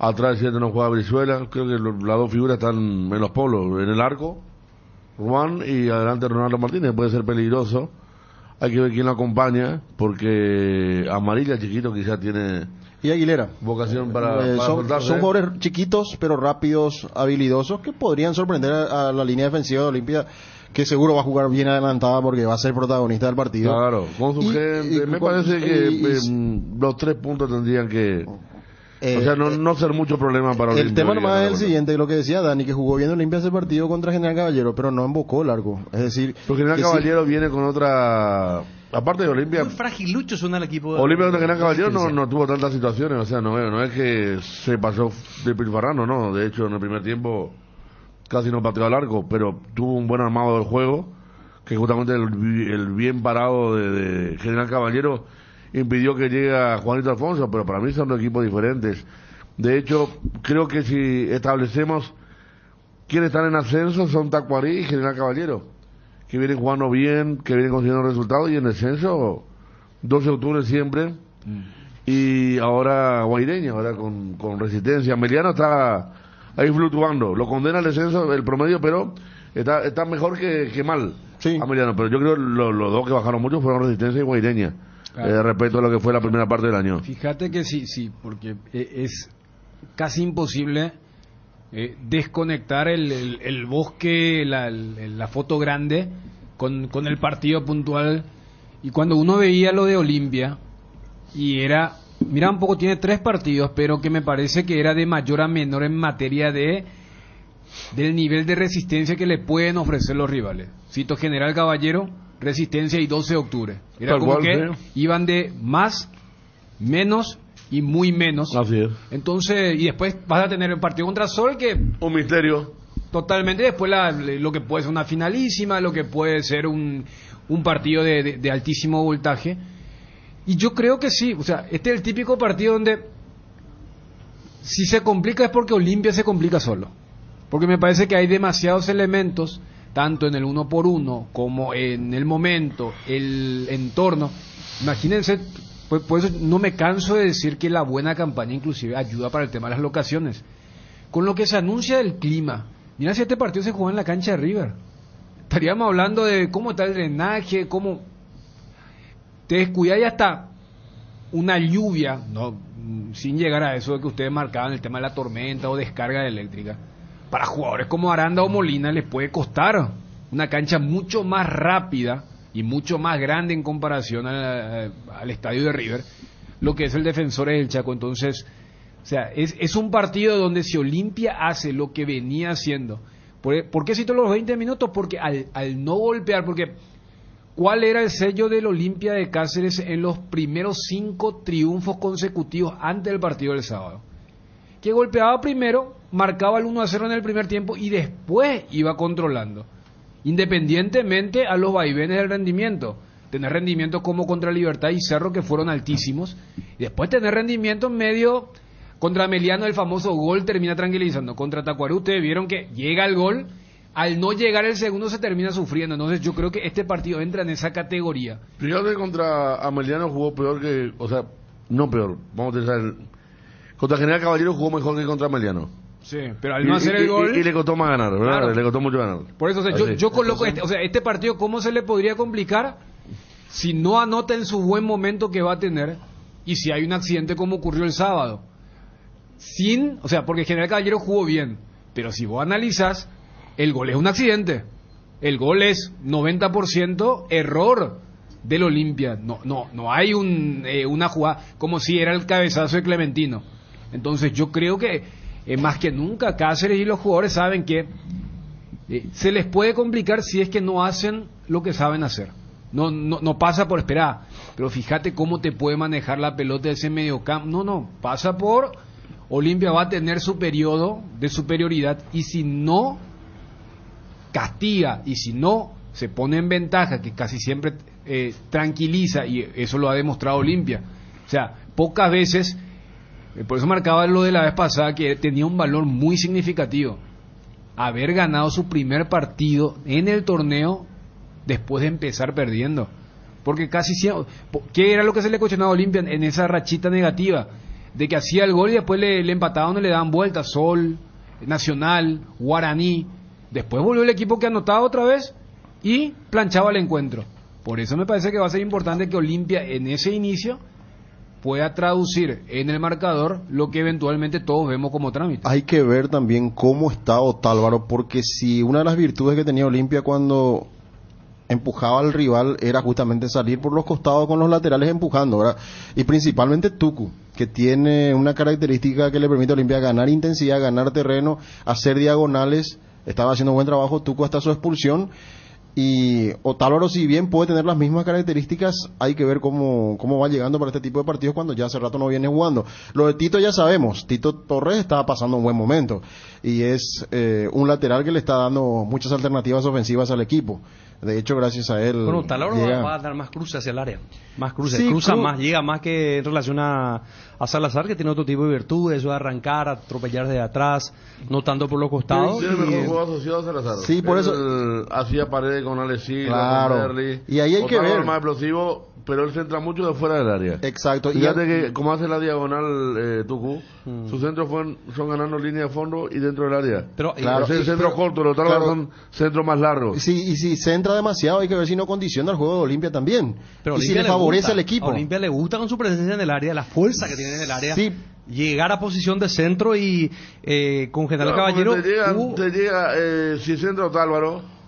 Atrás siete no juega Brizuela, creo que las dos figuras están en los polos, en el arco, Juan y adelante Ronaldo Martínez, puede ser peligroso. Hay que ver quién lo acompaña, porque Amarilla, chiquito, quizás tiene... Y Aguilera. Vocación para son jugadores chiquitos, pero rápidos, habilidosos, que podrían sorprender a la línea defensiva de Olimpia, que seguro va a jugar bien adelantada porque va a ser protagonista del partido. Claro, con su gente. Me parece que los 3 puntos tendrían que... o sea, no ser mucho problema para Olimpia. El tema nomás es el siguiente, lo que decía Dani, que jugó bien Olimpia ese partido contra General Caballero, pero no embocó largo. Es decir... Porque General Caballero viene con otra... Aparte de Olimpia... Muy fragilucho suena el equipo. Olimpia contra General Caballero no tuvo tantas situaciones, o sea, no es que se pasó de pilfarrano, no. De hecho, en el primer tiempo casi no pateó al arco, pero tuvo un buen armado del juego, que justamente el bien parado de General Caballero impidió que llegue a Juanito Alfonso, pero para mí son dos equipos diferentes. De hecho, creo que si establecemos quiénes están en ascenso, son Tacuarí y General Caballero, que vienen jugando bien, que vienen consiguiendo resultados, y en descenso 12 de octubre siempre, y ahora Guaireña, ahora con Resistencia. Ameliano está ahí fluctuando, lo condena el descenso, el promedio, pero está mejor que mal, sí. Ameliano, pero yo creo que los dos que bajaron mucho fueron Resistencia y Guaireña. Claro. Respecto a lo que fue la primera parte del año. Fíjate que sí, porque es casi imposible desconectar el bosque, la foto grande con el partido puntual. Y cuando uno veía lo de Olimpia, y era, mira, un poco tiene 3 partidos, pero que me parece que era de mayor a menor en materia del nivel de resistencia que le pueden ofrecer los rivales. Cito General Caballero, Resistencia y 12 de octubre. Era tal como cual, que iban de más, menos y muy menos. Así es. Entonces, y después vas a tener el partido contra Sol, que... Un misterio. Totalmente. Después lo que puede ser una finalísima, lo que puede ser un partido de altísimo voltaje. Y yo creo que sí, o sea, este es el típico partido donde si se complica es porque Olimpia se complica solo, porque me parece que hay demasiados elementos, tanto en el 1x1 como en el momento, el entorno. Imagínense, pues, por eso no me canso de decir que la buena campaña inclusive ayuda para el tema de las locaciones, con lo que se anuncia del clima. Mira, si este partido se juega en la cancha de River, estaríamos hablando de cómo está el drenaje, cómo te descuida y hasta una lluvia, no, sin llegar a eso de que ustedes marcaban el tema de la tormenta o descarga eléctrica. Para jugadores como Aranda o Molina les puede costar una cancha mucho más rápida y mucho más grande en comparación al estadio de River, lo que es el Defensor del Chaco. Entonces, o sea, es un partido donde si Olimpia hace lo que venía haciendo, ¿por qué cito los 20 minutos? Porque al no golpear, porque ¿cuál era el sello del Olimpia de Cáceres en los primeros 5 triunfos consecutivos antes del partido del sábado? Que golpeaba primero, marcaba el 1-0 en el primer tiempo y después iba controlando, independientemente a los vaivenes del rendimiento. Tener rendimientos como contra Libertad y Cerro, que fueron altísimos, y después tener rendimientos medio. Contra Ameliano el famoso gol termina tranquilizando. Contra Tacuarí ustedes vieron que llega el gol, al no llegar el segundo se termina sufriendo. Entonces yo creo que este partido entra en esa categoría. Primero que contra Ameliano jugó peor que, o sea, no peor, vamos a pensar, contra General Caballero jugó mejor que contra Ameliano. Sí, pero al no hacer el gol... Y le costó más ganar, ¿verdad? Claro. Le costó mucho ganar. Por eso, o sea, yo coloco este, o sea, este partido, ¿cómo se le podría complicar si no anota en su buen momento que va a tener y si hay un accidente como ocurrió el sábado? Sin, o sea, porque General Caballero jugó bien, pero si vos analizás, el gol es un accidente. El gol es 90% error del Olimpia. No hay una jugada como si era el cabezazo de Clementino. Entonces yo creo que más que nunca Cáceres y los jugadores saben que se les puede complicar si es que no hacen lo que saben hacer. No pasa por esperar, pero fíjate cómo te puede manejar la pelota de ese mediocampo. No, pasa por Olimpia va a tener su periodo de superioridad y si no castiga y si no se pone en ventaja, que casi siempre tranquiliza, y eso lo ha demostrado Olimpia. O sea, pocas veces, por eso marcaba lo de la vez pasada, que tenía un valor muy significativo haber ganado su primer partido en el torneo después de empezar perdiendo, porque casi siempre, ¿qué era lo que se le cuestionaba a Olimpia en esa rachita negativa? De que hacía el gol y después le empataban o le daban vuelta. Sol, Nacional, Guaraní. Después volvió el equipo que anotaba otra vez y planchaba el encuentro. Por eso me parece que va a ser importante que Olimpia en ese inicio pueda traducir en el marcador lo que eventualmente todos vemos como trámite. Hay que ver también cómo está Otálvaro, porque si una de las virtudes que tenía Olimpia cuando empujaba al rival era justamente salir por los costados con los laterales empujando, ¿verdad? Y principalmente Tucu, que tiene una característica que le permite a Olimpia ganar intensidad, ganar terreno, hacer diagonales. Estaba haciendo buen trabajo Tucu hasta su expulsión. Y Otálvaro, si bien puede tener las mismas características, hay que ver cómo va llegando para este tipo de partidos cuando ya hace rato no viene jugando. Lo de Tito ya sabemos, Tito Torres está pasando un buen momento y es un lateral que le está dando muchas alternativas ofensivas al equipo. De hecho, gracias a él, bueno, Otálvaro va a dar más cruces hacia el área, más cruces, sí, cruza más, llega más que en relación a Salazar, que tiene otro tipo de virtudes, eso de arrancar, atropellar desde atrás, no tanto por los costados. Sí, pero jugó asociado a Salazar. Sí, por eso hacía paredes con Alex Silva, claro. Y ahí hay que ver más explosivo, pero él centra mucho de fuera del área. Exacto. Fíjate que como hace la diagonal Tucu, sus centros son ganando línea de fondo y dentro del área. Pero claro, es el centro corto, los otros son centros más largos. Sí, y si centra demasiado hay que ver si no condiciona el juego de Olimpia también. Pero y si le favorece al equipo. A Olimpia le gusta con su presencia en el área, la fuerza que tiene en el área. Sí. Llegar a posición de centro y con General Caballero. Si centra Otálvaro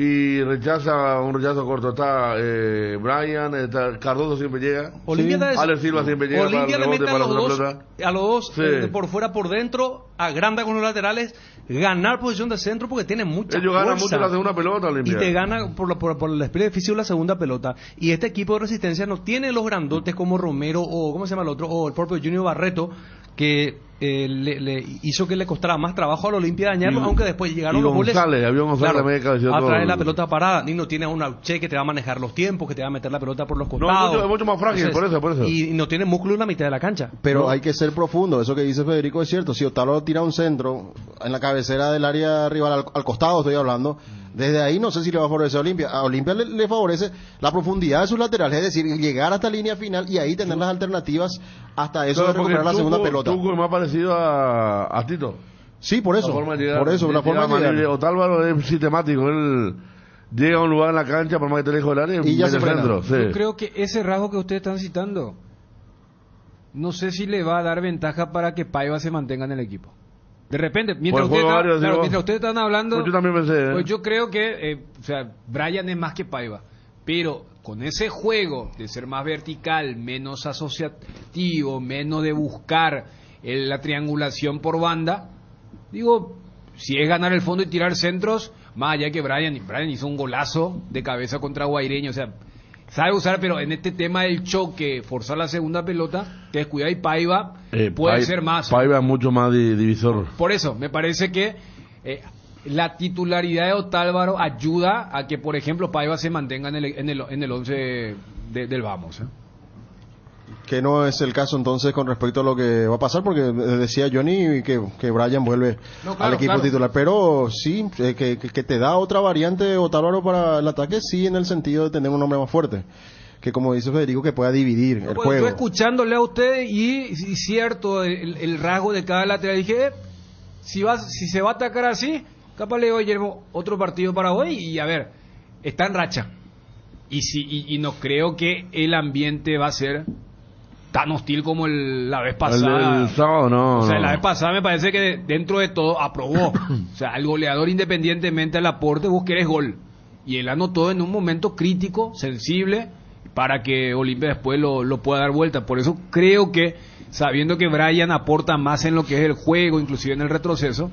y rechaza un rechazo corto, está Brian, está Cardoso, siempre llega. Sí. Alex Silva siempre llega. Olimpia le mete a los dos sí, por fuera, por dentro, agranda con los laterales, ganar posición de centro porque tiene mucha ellos fuerza. Ellos ganan mucho la segunda pelota, Olimpia. Y te gana por el despliegue físico la segunda pelota. Y este equipo de Resistencia no tiene los grandotes como Romero o, ¿cómo se llama el otro? O el propio Junior Barreto, que le hizo que le costara más trabajo al Olimpia dañarlo, aunque después llegaron los goles. A traer la pelota parada. Nino tiene a un Auche que te va a manejar los tiempos, que te va a meter la pelota por los costados. No, es mucho más frágil. Entonces, por eso. Y no tiene músculo en la mitad de la cancha. Pero hay que ser profundo. Eso que dice Federico es cierto. Si Otálvaro tira un centro en la cabecera del área rival, al costado estoy hablando, desde ahí no sé si le va a favorecer a Olimpia. A Olimpia le favorece la profundidad de sus laterales, es decir, llegar hasta línea final y ahí tener las alternativas hasta eso de recuperar la segunda pelota. Tucu es más parecido a Tito. Sí, por eso. La forma de llegar. Otálvaro es sistemático, él llega a un lugar en la cancha por más que te lejos del área y ya se frena. Sí. Yo creo que ese rasgo que ustedes están citando, no sé si le va a dar ventaja para que Paiva se mantenga en el equipo. De repente, mientras ustedes están hablando, pues yo también pensé, pues yo creo que Brian es más que Paiva, pero con ese juego de ser más vertical, menos asociativo, menos de buscar la triangulación por banda, digo, si es ganar el fondo y tirar centros, más allá que Brian hizo un golazo de cabeza contra Guaireña, sabe usar, pero en este tema del choque, forzar la segunda pelota, te descuida y Paiva puede ser más. Paiva es mucho más divisor. Por eso, me parece que la titularidad de Otálvaro ayuda a que, por ejemplo, Paiva se mantenga en el 11 del Vamos. Que no es el caso entonces con respecto a lo que va a pasar, porque decía Johnny que Brian vuelve al equipo titular, pero sí, que te da otra variante Otálvaro para el ataque, sí, en el sentido de tener un hombre más fuerte, que como dice Federico, que pueda dividir el juego. Estoy escuchándole a usted y cierto, el rasgo de cada lateral, dije, si se va a atacar así, capaz le digo, Guillermo, otro partido para hoy, y a ver, está en racha, y no creo que el ambiente va a ser tan hostil como la vez pasada. El sábado, no. La vez pasada me parece que dentro de todo aprobó. El goleador, independientemente del aporte, vos querés gol. Y él anotó en un momento crítico, sensible, para que Olimpia después lo pueda dar vuelta. Por eso creo que, sabiendo que Brian aporta más en lo que es el juego, inclusive en el retroceso,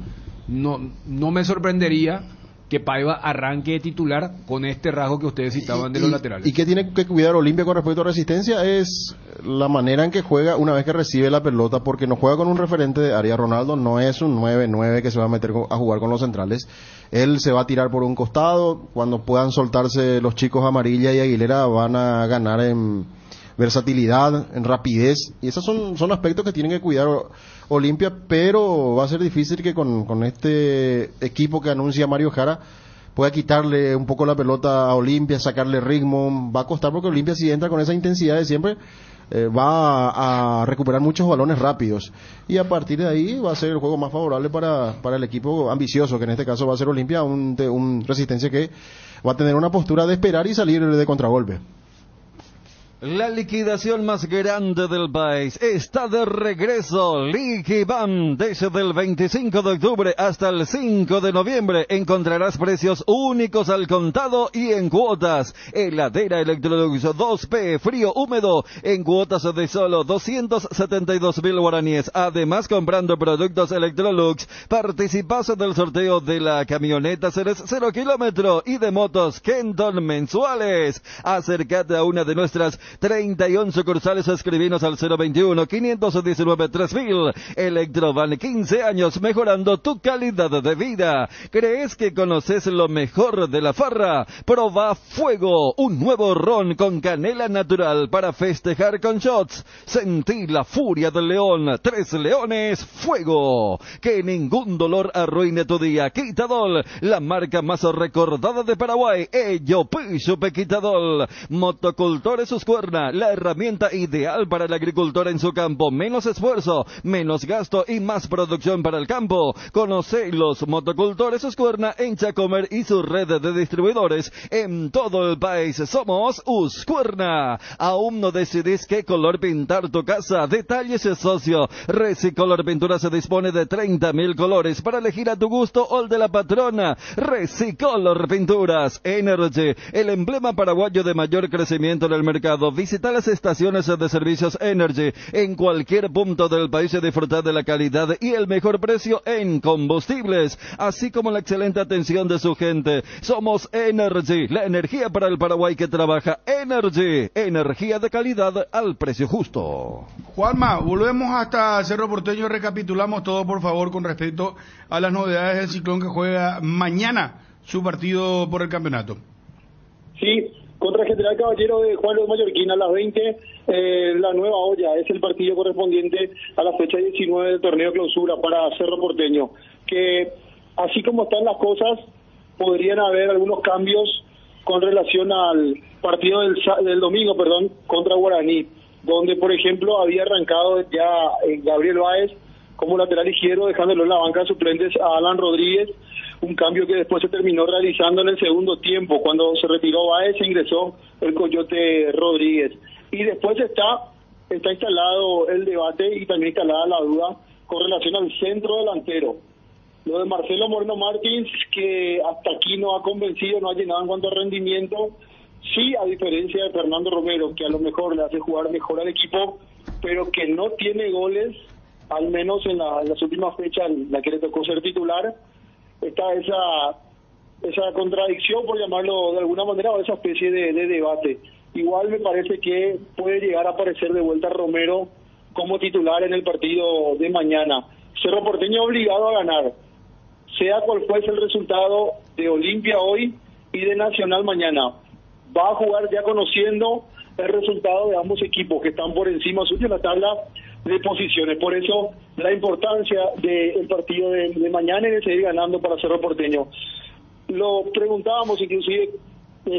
no me sorprendería que Paiva arranque de titular con este rasgo que ustedes citaban de los laterales. ¿Y qué tiene que cuidar Olimpia con respecto a Resistencia? Es la manera en que juega una vez que recibe la pelota, porque no juega con un referente de área. Ronaldo no es un 9-9 que se va a meter a jugar con los centrales. Él se va a tirar por un costado. Cuando puedan soltarse los chicos Amarilla y Aguilera, van a ganar en versatilidad, en rapidez, y esos son aspectos que tienen que cuidar Olimpia, pero va a ser difícil que con este equipo que anuncia Mario Jara pueda quitarle un poco la pelota a Olimpia, sacarle ritmo. Va a costar, porque Olimpia, si entra con esa intensidad de siempre, va a recuperar muchos balones rápidos, y a partir de ahí va a ser el juego más favorable para el equipo ambicioso, que en este caso va a ser Olimpia, un Resistencia que va a tener una postura de esperar y salir de contragolpe. La liquidación más grande del país está de regreso. Liquiban, desde el 25 de octubre hasta el 5 de noviembre encontrarás precios únicos al contado y en cuotas. Heladera Electrolux 2P, frío húmedo, en cuotas de solo 272.000 guaraníes. Además, comprando productos Electrolux, participas del sorteo de la camioneta Ceres 0 kilómetro y de motos Kenton mensuales. Acércate a una de nuestras 31 sucursales, escribinos al 021-519-3000. Electrovan, 15 años mejorando tu calidad de vida. ¿Crees que conoces lo mejor de la farra? Proba Fuego, un nuevo ron con canela natural para festejar con shots. Sentí la furia del león. 3 Leones, Fuego. Que ningún dolor arruine tu día. Quitadol, la marca más recordada de Paraguay. Ello Pishupe Quitadol. Motocultores Suscuerna, la herramienta ideal para el agricultor en su campo. Menos esfuerzo, menos gasto y más producción para el campo. Conoce los motocultores Uscuerna en Chacomer y su red de distribuidores en todo el país. Somos Uscuerna. ¿Aún no decidís qué color pintar tu casa? Detalles, socio. Recicolor Pintura se dispone de 30.000 colores para elegir a tu gusto o el de la patrona. Recicolor Pinturas. Energy, el emblema paraguayo de mayor crecimiento en el mercado. Colorado. Visita las estaciones de servicios Energy en cualquier punto del país y disfrutar de la calidad y el mejor precio en combustibles, así como la excelente atención de su gente. Somos Energy, la energía para el Paraguay que trabaja. Energy, energía de calidad al precio justo. Juanma, volvemos hasta Cerro Porteño, recapitulamos todo por favor con respecto a las novedades del Ciclón que juega mañana su partido por el campeonato. Sí, contra General Caballero de Juan Luis Mallorquín a las 20, la nueva olla, es el partido correspondiente a la fecha 19 del torneo clausura para Cerro Porteño, que así como están las cosas, podrían haber algunos cambios con relación al partido del domingo, perdón, contra Guaraní, donde por ejemplo había arrancado ya Gabriel Báez como lateral izquierdo, dejándolo en la banca de suplentes a Alan Rodríguez, un cambio que después se terminó realizando en el segundo tiempo, cuando se retiró Báez e ingresó el Coyote Rodríguez. Y después está instalado el debate y también instalada la duda con relación al centro delantero. Lo de Marcelo Moreno Martins, que hasta aquí no ha convencido, no ha llenado en cuanto a rendimiento, sí, a diferencia de Fernando Romero, que a lo mejor le hace jugar mejor al equipo, pero que no tiene goles, al menos en las últimas fechas, la que le tocó ser titular. Está esa contradicción, por llamarlo de alguna manera, o esa especie de debate. Igual me parece que puede llegar a aparecer de vuelta Romero como titular en el partido de mañana. Cerro Porteño obligado a ganar, sea cual fuese el resultado de Olimpia hoy y de Nacional mañana. Va a jugar ya conociendo el resultado de ambos equipos que están por encima suyo en la tabla de posiciones. Por eso la importancia del partido de mañana y de seguir ganando para Cerro Porteño. Lo preguntábamos inclusive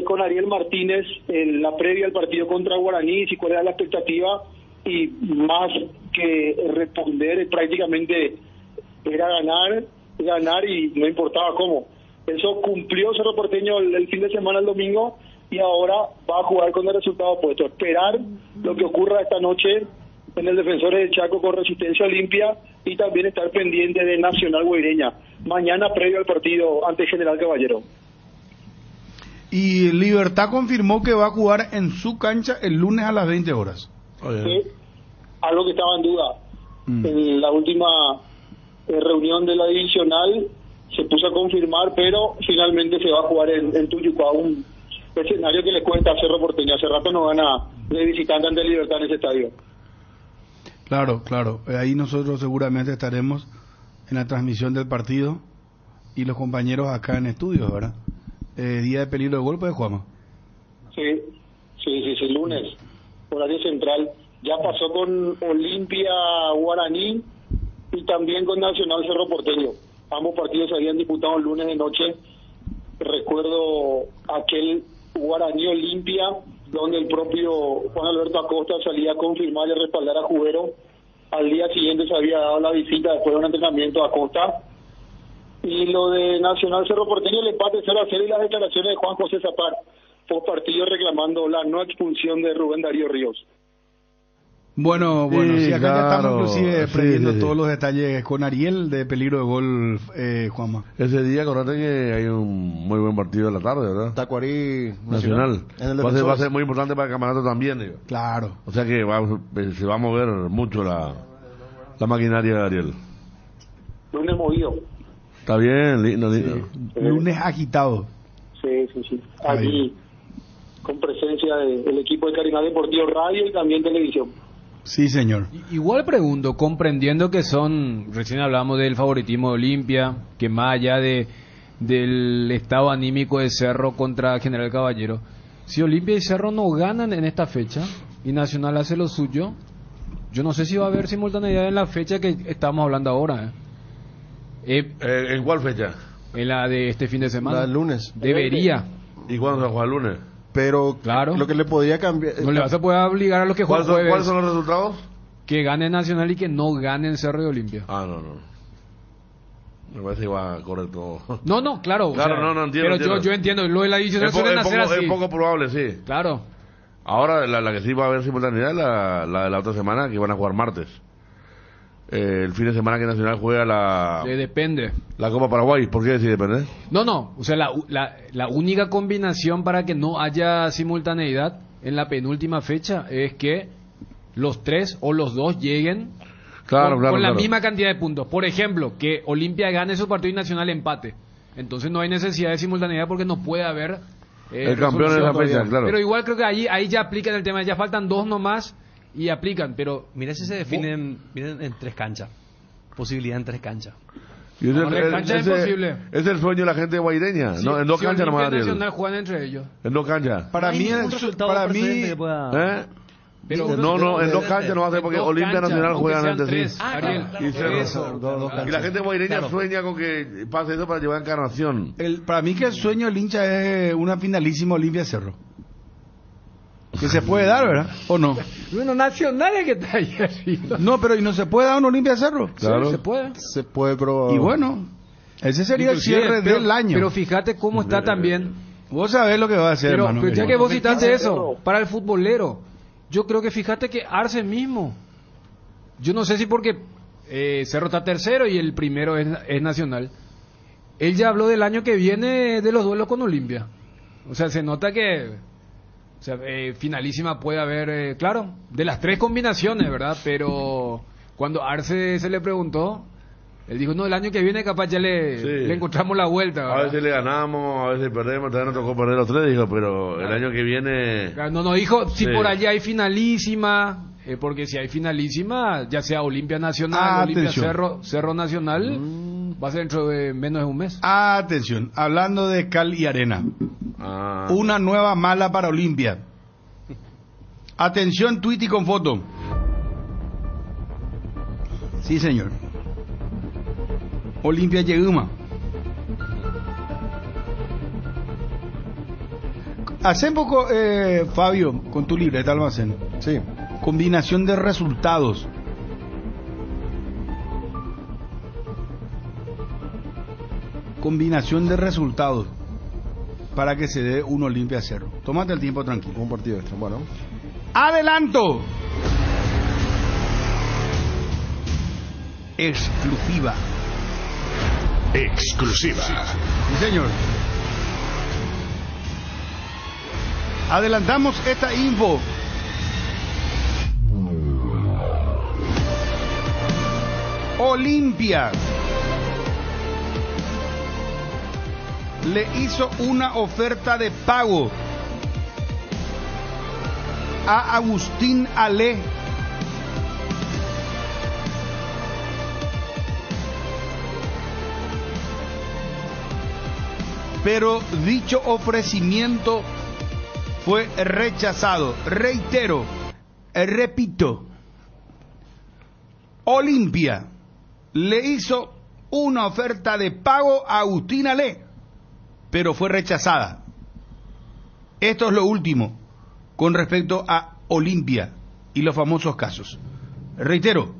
con Ariel Martínez en la previa al partido contra Guaraní, si cuál era la expectativa, y más que responder prácticamente era ganar y no importaba cómo. Eso cumplió Cerro Porteño el fin de semana, el domingo, y ahora va a jugar con el resultado opuesto. Esperar lo que ocurra esta noche en el Defensor del Chaco con Resistencia Olimpia, y también estar pendiente de Nacional Guaireña mañana previo al partido ante General Caballero. Y Libertad confirmó que va a jugar en su cancha el lunes a las 20 horas. Sí, algo que estaba en duda. En la última reunión de la divisional se puso a confirmar, pero finalmente se va a jugar en Tuyucá, un escenario que le cuesta a Cerro Porteño. Hace rato no gana de visitante ante Libertad en ese estadio. Claro, claro. Ahí nosotros seguramente estaremos en la transmisión del partido y los compañeros acá en estudios, ¿verdad? Día de peligro de golpe de Juanma. Sí, lunes, horario central. Ya pasó con Olimpia Guaraní y también con Nacional Cerro Porteño. Ambos partidos se habían disputado el lunes de noche. Recuerdo aquel Guaraní Olimpia, donde el propio Juan Alberto Acosta salía a confirmar y respaldar a Jubero. Al día siguiente se había dado la visita después de un entrenamiento a Acosta. Y lo de Nacional Cerro Porteño, el empate 0-0 y las declaraciones de Juan José Zapar, post partido reclamando la no expulsión de Rubén Darío Ríos. Bueno, sí, acá claro, ya estamos inclusive aprendiendo todos los detalles con Ariel de peligro de gol, Juanma. Ese día, acordate que hay un muy buen partido de la tarde, ¿verdad? Tacuarí Nacional. Va a ser muy importante para el campeonato también, digo. Claro. O sea que se va a mover mucho la maquinaria de Ariel. Lunes movido. Está bien, lindo. Lunes agitado. Sí. Aquí, con presencia del equipo de Carinal Deportivo Radio y también televisión. Sí, señor. Igual pregunto, comprendiendo que recién hablamos del favoritismo de Olimpia, que más allá del estado anímico de Cerro contra General Caballero, si Olimpia y Cerro no ganan en esta fecha y Nacional hace lo suyo, yo no sé si va a haber simultaneidad en la fecha que estamos hablando ahora. ¿En cuál fecha? En la de este fin de semana. El lunes. Debería. ¿Y cuándo se juega el lunes? Pero claro, lo que le podía cambiar... No le vas a poder obligar a los que juegan jueves. ¿Cuáles son los resultados? Que gane Nacional y que no gane en Cerro y Olimpia. No. Me parece que va a correr todo. No, claro. Entiendo. Yo entiendo. Lo de la división es poco probable, sí. Claro. Ahora, la que sí va a haber simultaneidad es la de la otra semana, que van a jugar martes. El fin de semana que Nacional juega depende la Copa Paraguay. ¿Por qué decir depende? La única combinación para que no haya simultaneidad en la penúltima fecha es que los tres o los dos lleguen con la misma cantidad de puntos. Por ejemplo, que Olimpia gane su partido y Nacional empate. Entonces no hay necesidad de simultaneidad porque no puede haber el campeón en la fecha, claro. Pero igual creo que ahí ya aplican el tema, ya faltan dos nomás y aplican, pero mira si se definen en tres canchas. Posibilidad en tres canchas. Y es es el sueño de la gente de Guaireña, sí, ¿no? En dos canchas nomás. Nacional juegan entre ellos. En dos canchas. Para mí es en dos canchas no va a ser porque Olimpia Nacional juegan antes. Sí. Y la gente guaireña sueña con que pase eso para llevar encarnación. Para mí que el sueño del hincha es una finalísima Olimpia Cerro. Que se puede dar, ¿verdad? ¿O no? Bueno, Nacional es que está ahí arriba. No, pero ¿y no se puede dar un Olimpia Cerro? Claro. Sí, se puede. Se puede probar. Y bueno, ese sería el cierre del año. Pero fíjate cómo está también. Vos sabés lo que va a hacer, hermano. Pero ya que vos citaste eso, para el futbolero, yo creo que fíjate que Arce mismo, yo no sé si porque Cerro está tercero y el primero es Nacional. Él ya habló del año que viene de los duelos con Olimpia. O sea, se nota que finalísima puede haber, claro, de las tres combinaciones, ¿verdad? Pero cuando Arce se le preguntó, él dijo, no, el año que viene capaz ya le encontramos la vuelta, ¿verdad? A veces le ganamos, a veces perdemos, todavía nos tocó perder los tres, dijo, pero el año que viene... No, no, dijo, si por allí hay finalísima, porque si hay finalísima, ya sea Olimpia Nacional, Olimpia Cerro Nacional, va a ser dentro de menos de un mes. Atención, hablando de cal y arena, una nueva mala para Olimpia. Atención, tuit y con foto. Sí, señor. Olimpia Yeguma. Hace poco, Fabio, con tu libreta almacén. Sí. Combinación de resultados. Combinación de resultados para que se dé un Olimpia Cerro. Tómate el tiempo tranquilo. Un partido extra, bueno. ¡Adelanto! Exclusiva. Sí, señor. Adelantamos esta info. Olimpia le hizo una oferta de pago a Agustín Alé pero dicho ofrecimiento fue rechazado. Reitero, repito, Olimpia le hizo una oferta de pago a Agustín Alé, pero fue rechazada. Esto es lo último con respecto a Olimpia y los famosos casos. Reitero,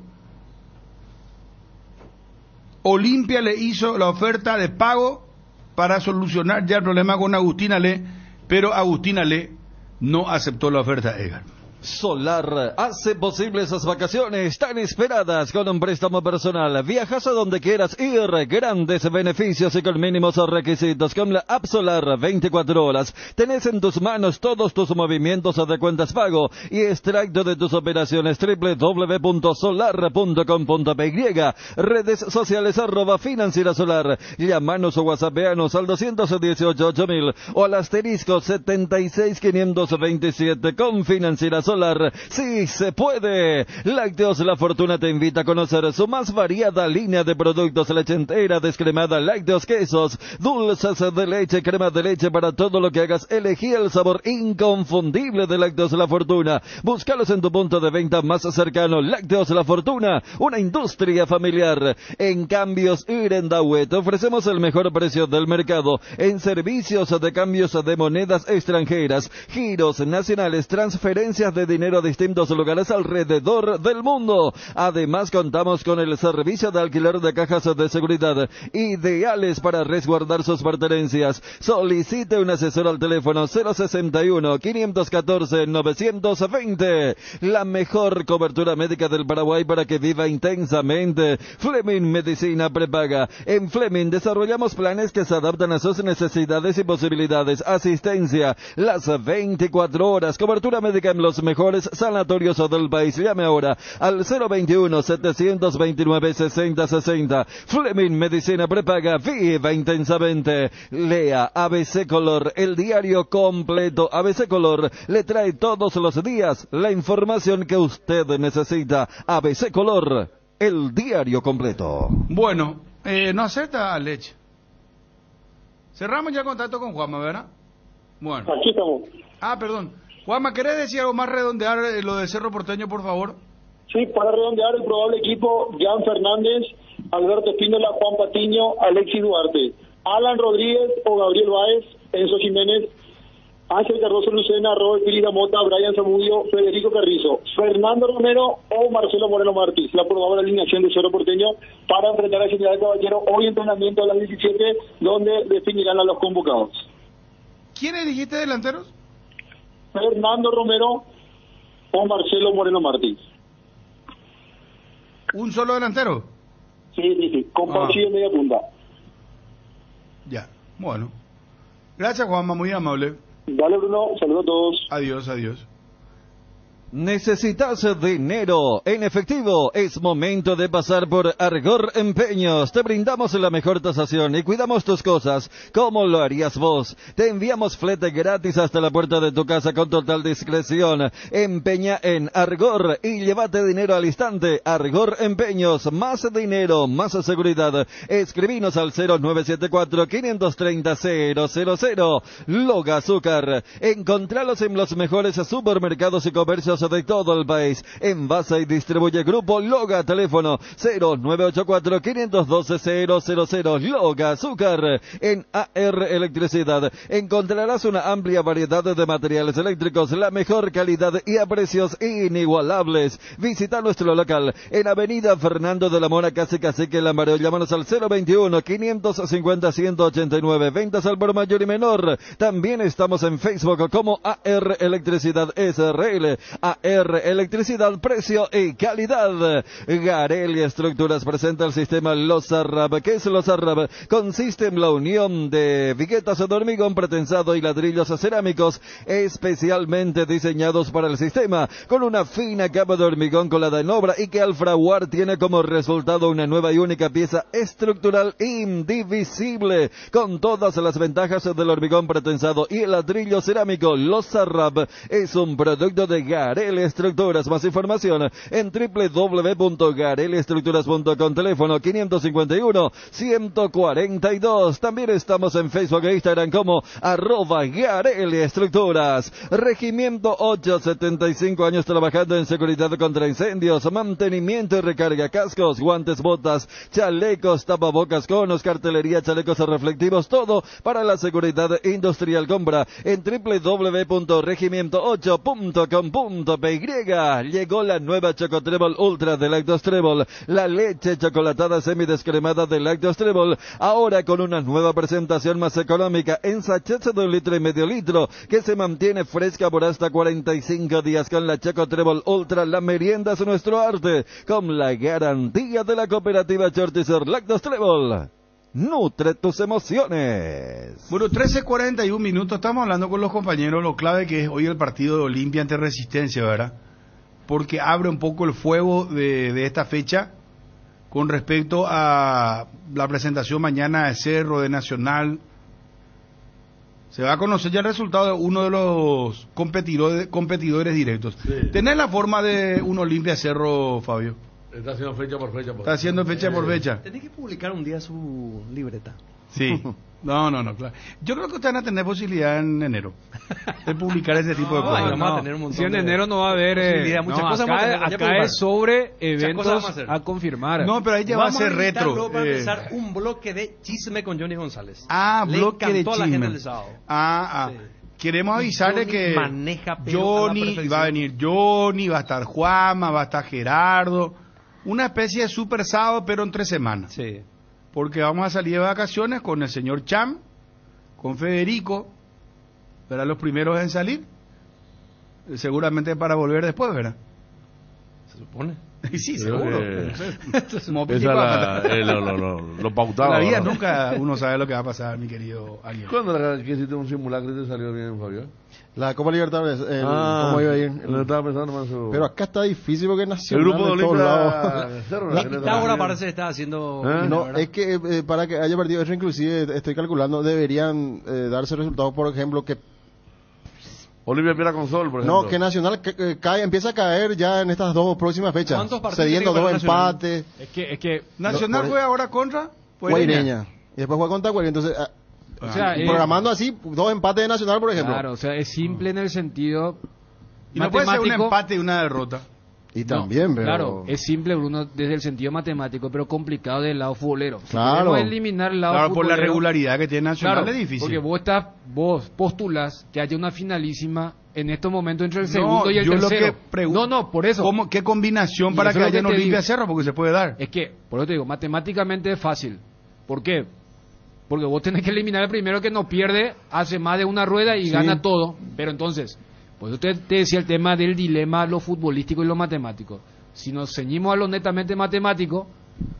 Olimpia le hizo la oferta de pago para solucionar ya el problema con Agustín Alé, pero Agustín Alé no aceptó la oferta, Edgar. Solar hace posible esas vacaciones tan esperadas con un préstamo personal. Viajas a donde quieras ir, grandes beneficios y con mínimos requisitos. Con la app Solar 24 horas tenés en tus manos todos tus movimientos de cuentas pago y extracto de tus operaciones. www.solar.com.py. Redes sociales @financierasolar. Llámanos o whatsappeanos al 218-8000 o al *76527 con Financiera Solar. Sí se puede. Lácteos La Fortuna te invita a conocer su más variada línea de productos: leche entera, descremada, lácteos, quesos, dulces de leche, crema de leche. Para todo lo que hagas, elegí el sabor inconfundible de Lácteos La Fortuna. Búscalos en tu punto de venta más cercano. Lácteos La Fortuna, una industria familiar. En Cambios Irendahue te ofrecemos el mejor precio del mercado en servicios de cambios de monedas extranjeras, giros nacionales, transferencias de dinero a distintos lugares alrededor del mundo. Además, contamos con el servicio de alquiler de cajas de seguridad, ideales para resguardar sus pertenencias. Solicite un asesor al teléfono 061-514-920. La mejor cobertura médica del Paraguay para que viva intensamente. Fleming Medicina Prepaga. En Fleming desarrollamos planes que se adaptan a sus necesidades y posibilidades. Asistencia las 24 horas. Cobertura médica en los mejores sanatorios del país. Llame ahora al 021-729-6060. Fleming Medicina Prepaga. Viva intensamente. Lea ABC Color, el diario completo. ABC Color le trae todos los días la información que usted necesita. ABC Color, el diario completo. Bueno, no acepta leche. Cerramos ya contacto con Juanma, ¿verdad? Bueno. Aquí estamos. Ah, perdón. Juanma, ¿querés decir algo más, redondear lo de Cerro Porteño, por favor? Sí, para redondear el probable equipo: Jan Fernández, Alberto Espíndola, Juan Patiño, Alexis Duarte, Alan Rodríguez o Gabriel Báez, Enzo Jiménez, Ángel Cardoso Lucena, Robert Pirita Mota, Brian Zamudio, Federico Carrizo, Fernando Romero o Marcelo Moreno Martí. La probable alineación de Cerro Porteño para enfrentar a General Caballero hoy, entrenamiento a las 17, donde definirán a los convocados. ¿Quiénes dijiste delanteros? Fernando Romero o Marcelo Moreno Martí. ¿Un solo delantero? Sí, con Pauchillo en media punta. Ya, bueno. Gracias, Juanma, muy amable. Dale, Bruno, saludos a todos. Adiós, adiós. ¿Necesitas dinero en efectivo? Es momento de pasar por Argor Empeños. Te brindamos la mejor tasación y cuidamos tus cosas como lo harías vos. Te enviamos flete gratis hasta la puerta de tu casa con total discreción. Empeña en Argor y llévate dinero al instante. Argor Empeños, más dinero, más seguridad. Escribinos al 0974-530-000. Loga Azúcar. Encontralos en los mejores supermercados y comercios de todo el país. Envasa y distribuye Grupo Loga. Teléfono 0984-512-000. Loga Azúcar. En AR Electricidad encontrarás una amplia variedad de materiales eléctricos, la mejor calidad y a precios inigualables. Visita nuestro local en Avenida Fernando de la Mora, casi Cacique Lambareo. Llámanos al 021-550-189. Ventas al por mayor y menor. También estamos en Facebook como AR Electricidad SRL. AR Electricidad, precio y calidad. Garelli Estructuras presenta el sistema Losarrab. ¿Qué es Losarrab? Consiste en la unión de viguetas de hormigón pretensado y ladrillos cerámicos especialmente diseñados para el sistema, con una fina capa de hormigón colada en obra y que al fraguar tiene como resultado una nueva y única pieza estructural indivisible, con todas las ventajas del hormigón pretensado y el ladrillo cerámico. Losarrab es un producto de Garel Estructuras. Más información en www.garelestructuras.com. Teléfono 551-142. También estamos en Facebook e Instagram como @Garel Estructuras. Regimiento 8, 75 años trabajando en seguridad contra incendios, mantenimiento y recarga, cascos, guantes, botas, chalecos, tapabocas, conos, cartelería, chalecos reflectivos, todo para la seguridad industrial. Compra en www.regimiento8.com. Llegó la nueva Choco Trébol Ultra de Lactos Trébol, la leche chocolatada semidescremada de Lactos Trébol, ahora con una nueva presentación más económica, en sachets de 1,5 litros, que se mantiene fresca por hasta 45 días. Con la Choco Trébol Ultra, la merienda es nuestro arte, con la garantía de la cooperativa Chortizer. Lactos Trébol, nutre tus emociones. Bueno, 13:41, estamos hablando con los compañeros. Lo clave que es hoy el partido de Olimpia ante Resistencia, ¿verdad? Porque abre un poco el fuego de esta fecha con respecto a la presentación mañana de Cerro, de Nacional. Se va a conocer ya el resultado de uno de los competidores directos. Sí. ¿Tenés la forma de un Olimpia Cerro, Fabio? Está haciendo fecha por fecha. Está haciendo fecha por fecha. Tenés que publicar un día su libreta. Sí. No, claro. Yo creo que ustedes van a tener posibilidad en enero de publicar ese tipo de cosas. Si en enero no va a haber muchas cosas. Acá es sobre eventos a confirmar. No, pero ahí ya va a ser retro. Vamos a empezar un bloque de chisme con Johnny González. Ah, bloque de chisme. Le encantó a la gente el sábado. Queremos avisarle que Johnny va a venir, Johnny, va a estar Juanma, va a estar Gerardo. Una especie de super sábado, pero entre semanas. Sí. Porque vamos a salir de vacaciones con el señor Cham, con Federico, ¿verdad? Los primeros en salir. Seguramente para volver después, ¿verdad? Se supone. Sí, seguro. Lo pautaba. La vida, ¿no? Nunca uno sabe lo que va a pasar, mi querido alguien. ¿Cuándo la que hiciste un simulacro y te salió bien, Fabio? La Copa Libertadores, ¿cómo iba a ir? No estaba pensando más sobre... Pero acá está difícil porque Nacional... El grupo de Olimpia... Ahora parece que está haciendo... No, es que para que haya partido eso, inclusive, estoy calculando, deberían darse resultados, por ejemplo, que... Olimpia pierde con Sol, por ejemplo. No, que Nacional cae, empieza a caer ya en estas dos próximas fechas. ¿Cuántos partidos? Cediendo dos empates. Es que Nacional juega ahora contra Guaireña. Y después juega contra Guaireña. Entonces, o sea, programando así, dos empates de Nacional, por ejemplo. Claro, o sea, es simple en el sentido. Y no puede ser un empate y una derrota. Y también, no, pero... Claro, es simple, Bruno, desde el sentido matemático, pero complicado del lado futbolero. Claro. Si eliminar el lado futbolero, por la regularidad que tiene Nacional, claro, es difícil. Porque vos postulas que haya una finalísima en estos momentos entre el segundo y el tercero. Lo que pregunto, por eso. ¿Qué combinación para que haya en Olimpia Cerro? Porque se puede dar. Es que, por eso te digo, matemáticamente es fácil. ¿Por qué? Porque vos tenés que eliminar al primero que no pierde, hace más de una rueda y gana todo. Pero entonces... Pues usted te decía el tema del dilema, lo futbolístico y lo matemático. Si nos ceñimos a lo netamente matemático,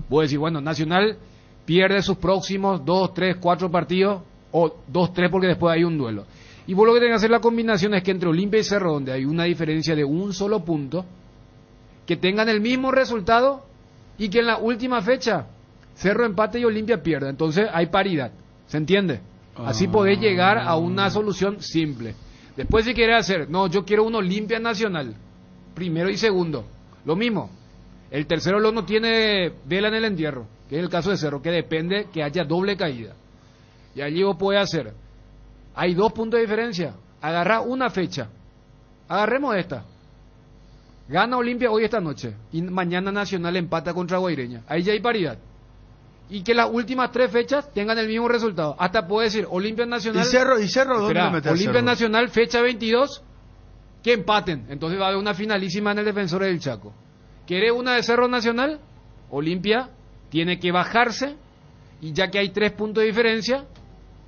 voy a decir, bueno, Nacional pierde sus próximos 2, 3, 4 partidos, o 2, 3 porque después hay un duelo. Y vos lo que tenés que hacer la combinación es que entre Olimpia y Cerro, donde hay una diferencia de un solo punto, que tengan el mismo resultado y que en la última fecha Cerro empate y Olimpia pierda. Entonces hay paridad, ¿se entiende? Así podés llegar a una solución simple. Después si quiere hacer, no, yo quiero uno Olimpia Nacional, primero y segundo, lo mismo, el tercero no tiene vela en el entierro, que es el caso de Cerro, que depende que haya doble caída, y allí vos podés hacer, hay dos puntos de diferencia, agarrá una fecha, agarremos esta, gana Olimpia hoy esta noche, y mañana Nacional empata contra Guaireña, ahí ya hay paridad. Y que las últimas tres fechas tengan el mismo resultado. Hasta puede decir Olimpia Nacional. ¿Y Cerro dónde meter? Olimpia Nacional, fecha 22, que empaten. Entonces va a haber una finalísima en el Defensor del Chaco. ¿Quiere una de Cerro Nacional? Olimpia tiene que bajarse. Y ya que hay 3 puntos de diferencia,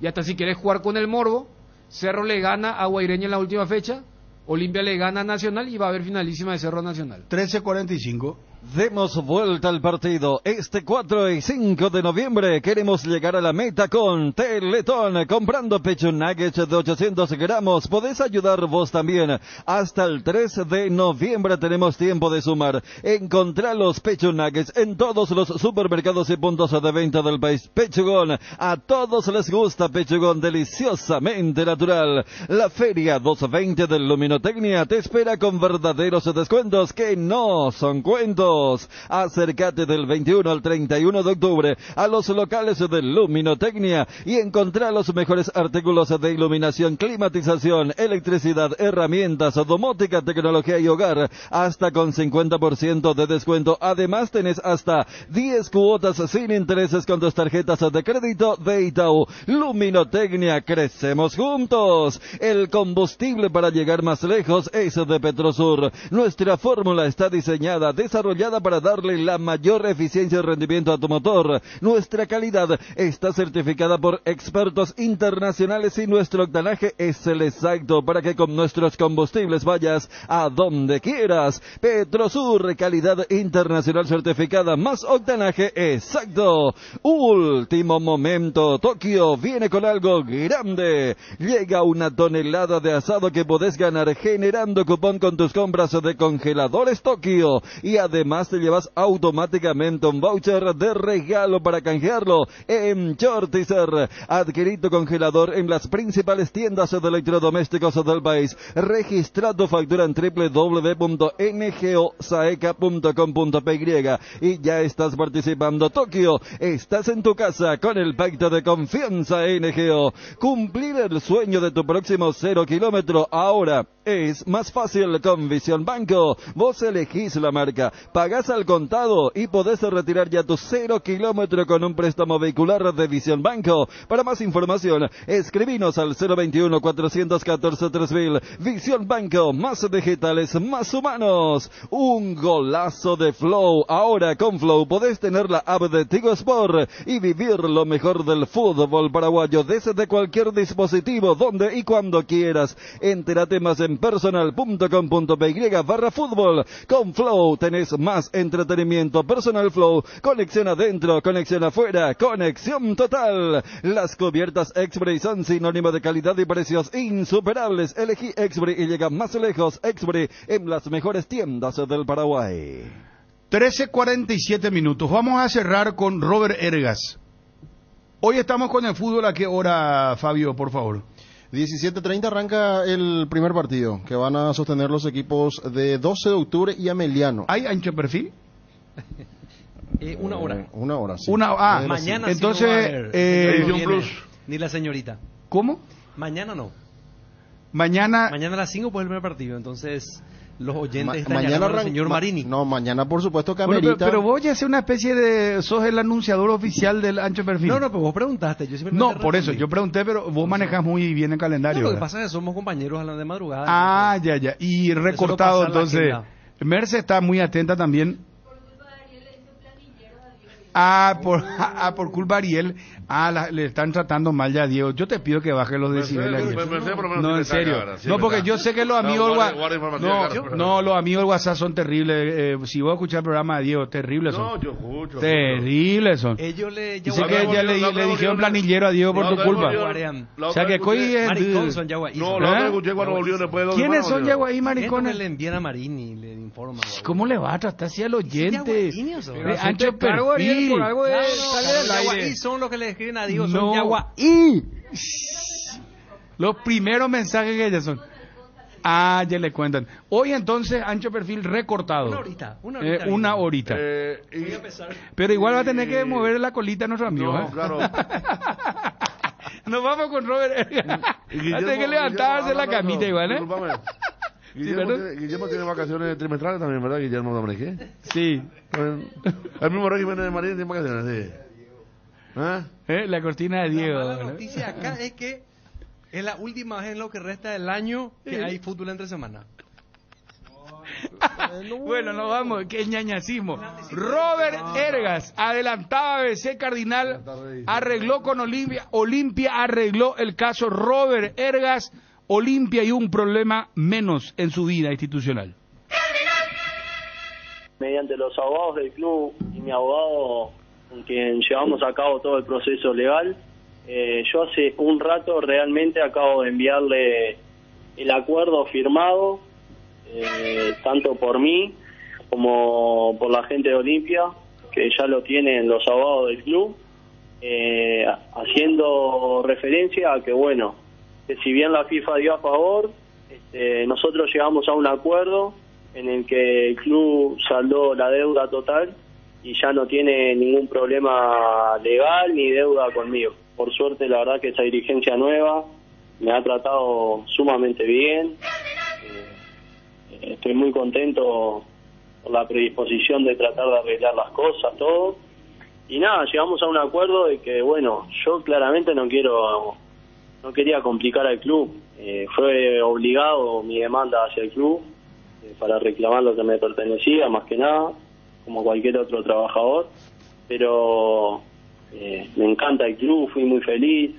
y hasta si quieres jugar con el morbo, Cerro le gana a Guaireña en la última fecha. Olimpia le gana a Nacional y va a haber finalísima de Cerro Nacional. 13:45. Demos vuelta al partido. Este 4 y 5 de noviembre queremos llegar a la meta con Teletón. Comprando Pecho Nuggets de 800 gramos, podés ayudar vos también. Hasta el 3 de noviembre tenemos tiempo de sumar. Encontrá los Pecho Nuggets en todos los supermercados y puntos de venta del país. Pechugón, a todos les gusta Pechugón, deliciosamente natural. La Feria 220 del Luminotecnia te espera con verdaderos descuentos que no son cuentos. Acércate del 21 al 31 de octubre a los locales de Luminotecnia y encontrá los mejores artículos de iluminación, climatización, electricidad, herramientas, domótica, tecnología y hogar, hasta con 50% de descuento. Además tenés hasta 10 cuotas sin intereses con tus tarjetas de crédito de Itaú. Luminotecnia, crecemos juntos. El combustible para llegar más lejos es de Petrosur. Nuestra fórmula está diseñada, desarrollada para darle la mayor eficiencia y rendimiento a tu motor. Nuestra calidad está certificada por expertos internacionales y nuestro octanaje es el exacto para que con nuestros combustibles vayas a donde quieras. Petrosur, calidad internacional certificada, más octanaje exacto. Último momento, Tokio viene con algo grande. Llega una tonelada de asado que podés ganar generando cupón con tus compras de Congeladores Tokio, y además te llevas automáticamente un voucher de regalo para canjearlo en Chortizer. Adquirí tu congelador en las principales tiendas de electrodomésticos del país. Registra tu factura en www.ngosaeca.com.py y ya estás participando. Tokio, estás en tu casa con el pacto de confianza NGO. Cumplir el sueño de tu próximo 0 kilómetro ahora es más fácil con Visión Banco. Vos elegís la marca, pagás al contado y podés retirar ya tu 0 kilómetro con un préstamo vehicular de Visión Banco. Para más información, escribinos al 021-414-3000. Visión Banco, más vegetales, más humanos. Un golazo de Flow. Ahora con Flow podés tener la app de Tigo Sport y vivir lo mejor del fútbol paraguayo desde cualquier dispositivo, donde y cuando quieras. Entérate más en personal.com.py/fútbol. Con Flow tenés más entretenimiento. Personal Flow, conexión adentro, conexión afuera, conexión total. Las cubiertas Exbre son sinónimo de calidad y precios insuperables. Elegí Exbre y llega más lejos. Exbre, en las mejores tiendas del Paraguay. 13:47 minutos. Vamos a cerrar con Robert Ergas. Hoy estamos con el fútbol. ¿A qué hora, Fabio, por favor? 17:30 arranca el primer partido que van a sostener los equipos de 12 de octubre y Ameliano. ¿Hay ancho perfil? Una hora, sí. Mañana entonces, sí, no va a haber, no viene, ni la señorita. ¿Cómo? Mañana no. Mañana a las 5 pues el primer partido, entonces... Los oyentes están llamando al señor Marini. No, mañana por supuesto que amerita. Pero vos ya haces una especie de... Sos el anunciador oficial del ancho perfil. No, pero vos preguntaste. Yo siempre por eso, yo pregunté, pero vos manejás muy bien el calendario. No, lo que pasa es que somos compañeros a la de madrugada. Ah, entonces, ya. Y recortado, entonces. Merce está muy atenta también. Por culpa de Ariel le hizo planilleros a Diego. Por culpa de Ariel. Le están tratando mal ya a Diego. Yo te pido que baje los decibeles. No, en serio. Porque yo sé que los amigos del WhatsApp son terribles. Si vos escuchás el programa de Diego, terribles son. No, yo escucho. Terribles son. Dice que ya le dijeron planillero a Diego por tu culpa. O sea que Coy es... Maricones son yaguaí. No, lo escuché cuando volvió después de... ¿Quiénes son yaguaí, maricones? Le envían a Marini, le informan. ¿Cómo le va a tratar así al oyente? Ancho perfil. Los yaguaí son los que le... A Diego, son yaguaí. Los primeros mensajes que ellas son. Ya le cuentan. Hoy entonces, ancho perfil recortado. Una horita. Voy a empezar. Pero igual va a tener que mover la colita a nuestro amigo. No, claro. Nos vamos con Robert. Tiene que levantarse la camita igual, ¿eh? Guillermo tiene vacaciones trimestrales también, ¿verdad, Guillermo? Sí. El mismo régimen de María tiene vacaciones, sí. La cortina de Diego. La noticia acá es que es la última vez en lo que resta del año que hay fútbol entre semana. Bueno, nos vamos, que ñañacismo. Robert Ergas adelantaba BC Cardinal, arregló con Olimpia, Olimpia arregló el caso Robert Ergas, Olimpia y un problema menos en su vida institucional. Mediante los abogados del club y mi abogado, con quien llevamos a cabo todo el proceso legal, yo hace un rato realmente acabo de enviarle el acuerdo firmado, tanto por mí como por la gente de Olimpia, que ya lo tienen los abogados del club, haciendo referencia a que, bueno, que si bien la FIFA dio a favor, nosotros llegamos a un acuerdo en el que el club saldó la deuda total y ya no tiene ningún problema legal ni deuda conmigo. Por suerte, la verdad que esa dirigencia nueva me ha tratado sumamente bien. Estoy muy contento por la predisposición de tratar de arreglar las cosas, todo. Y nada, llegamos a un acuerdo de que, bueno, yo claramente no quería complicar al club. Fue obligado mi demanda hacia el club, para reclamar lo que me pertenecía, más que nada, como cualquier otro trabajador, pero me encanta el club, fui muy feliz,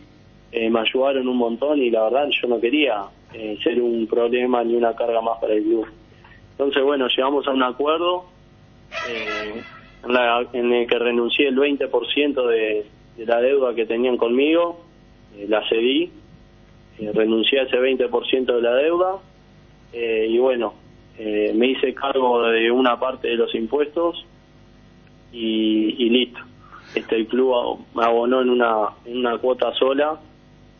me ayudaron un montón y la verdad yo no quería ser un problema ni una carga más para el club. Entonces, bueno, llegamos a un acuerdo en el que renuncié el 20% de la deuda que tenían conmigo, la cedí, renuncié a ese 20% de la deuda y bueno, me hice cargo de una parte de los impuestos y listo. El club me abonó en una cuota sola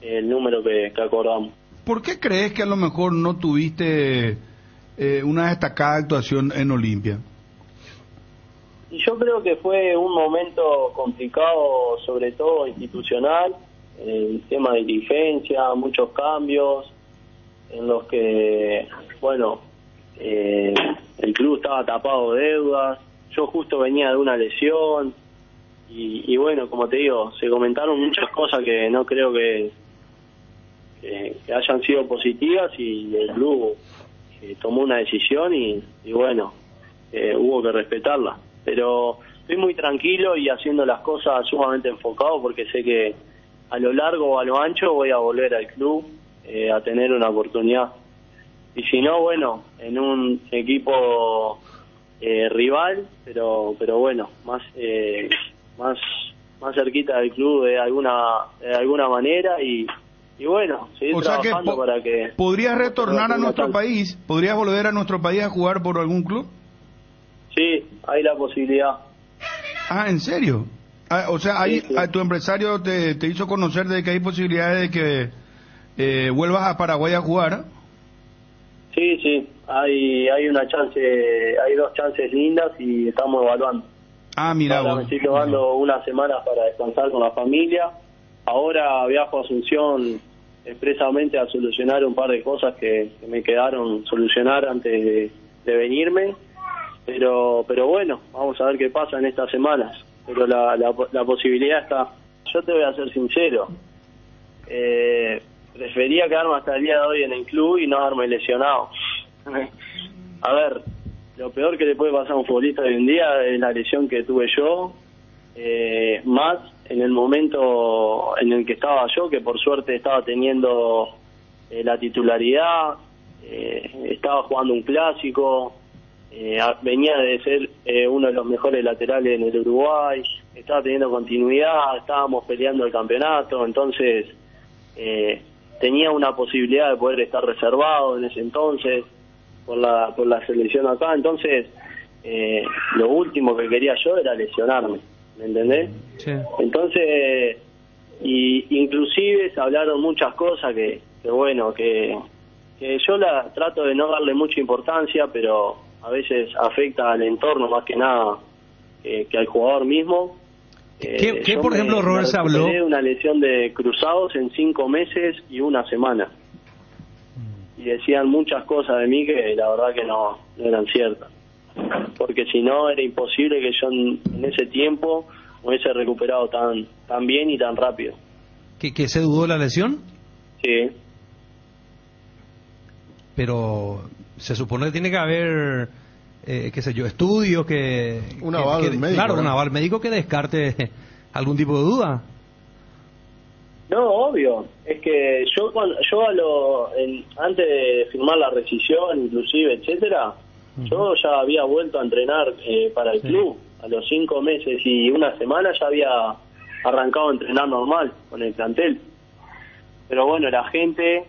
el número que acordamos. ¿Por qué crees que a lo mejor no tuviste una destacada actuación en Olimpia? Yo creo que fue un momento complicado, sobre todo institucional, el tema de dirigencia, muchos cambios, en los que, bueno... el club estaba tapado de deudas, yo justo venía de una lesión, y bueno, como te digo, se comentaron muchas cosas que no creo que hayan sido positivas, y el club tomó una decisión, y bueno, hubo que respetarla, pero estoy muy tranquilo y haciendo las cosas sumamente enfocado, porque sé que a lo largo o a lo ancho voy a volver al club a tener una oportunidad, y si no, bueno, en un equipo rival, pero bueno, más cerquita del club de alguna manera, y bueno, seguir trabajando para que... ¿Podrías retornar a nuestro país? ¿Podrías volver a nuestro país a jugar por algún club? Sí, hay la posibilidad. Ah, ¿en serio? Ah, o sea, ahí, sí, sí. Tu empresario te hizo conocer de que hay posibilidades de que vuelvas a Paraguay a jugar. Sí, sí, hay una chance, hay dos chances lindas y estamos evaluando. Ah, mira, ahora me estoy tomando unas semanas para descansar con la familia. Ahora viajo a Asunción expresamente a solucionar un par de cosas que me quedaron solucionar antes de venirme. Pero bueno, vamos a ver qué pasa en estas semanas. Pero la posibilidad está. Yo te voy a ser sincero. Prefería quedarme hasta el día de hoy en el club y no haberme lesionado. A ver, lo peor que le puede pasar a un futbolista hoy en día es la lesión que tuve yo, más en el momento en el que estaba yo, que por suerte estaba teniendo la titularidad, estaba jugando un clásico, venía de ser uno de los mejores laterales en el Uruguay, estaba teniendo continuidad, estábamos peleando el campeonato, entonces... tenía una posibilidad de poder estar reservado en ese entonces por la selección acá, entonces lo último que quería yo era lesionarme, ¿me entendés? Sí. Entonces, y inclusive se hablaron muchas cosas que bueno, que yo la trato de no darle mucha importancia, pero a veces afecta al entorno más que nada que al jugador mismo. ¿Qué por ejemplo, Robert, se habló? Una lesión de cruzados en 5 meses y una semana. Y decían muchas cosas de mí que la verdad que no eran ciertas. Porque si no, era imposible que yo en ese tiempo me hubiese recuperado tan bien y tan rápido. ¿Que se dudó la lesión? Sí. Pero se supone que tiene que haber... qué sé yo, estudios que... Un aval médico. Claro, ¿no? Un aval médico que descarte algún tipo de duda. No, obvio. Es que yo antes de firmar la rescisión, inclusive, etcétera, yo ya había vuelto a entrenar para el club. A los 5 meses y una semana ya había arrancado a entrenar normal con el plantel. Pero bueno, la gente...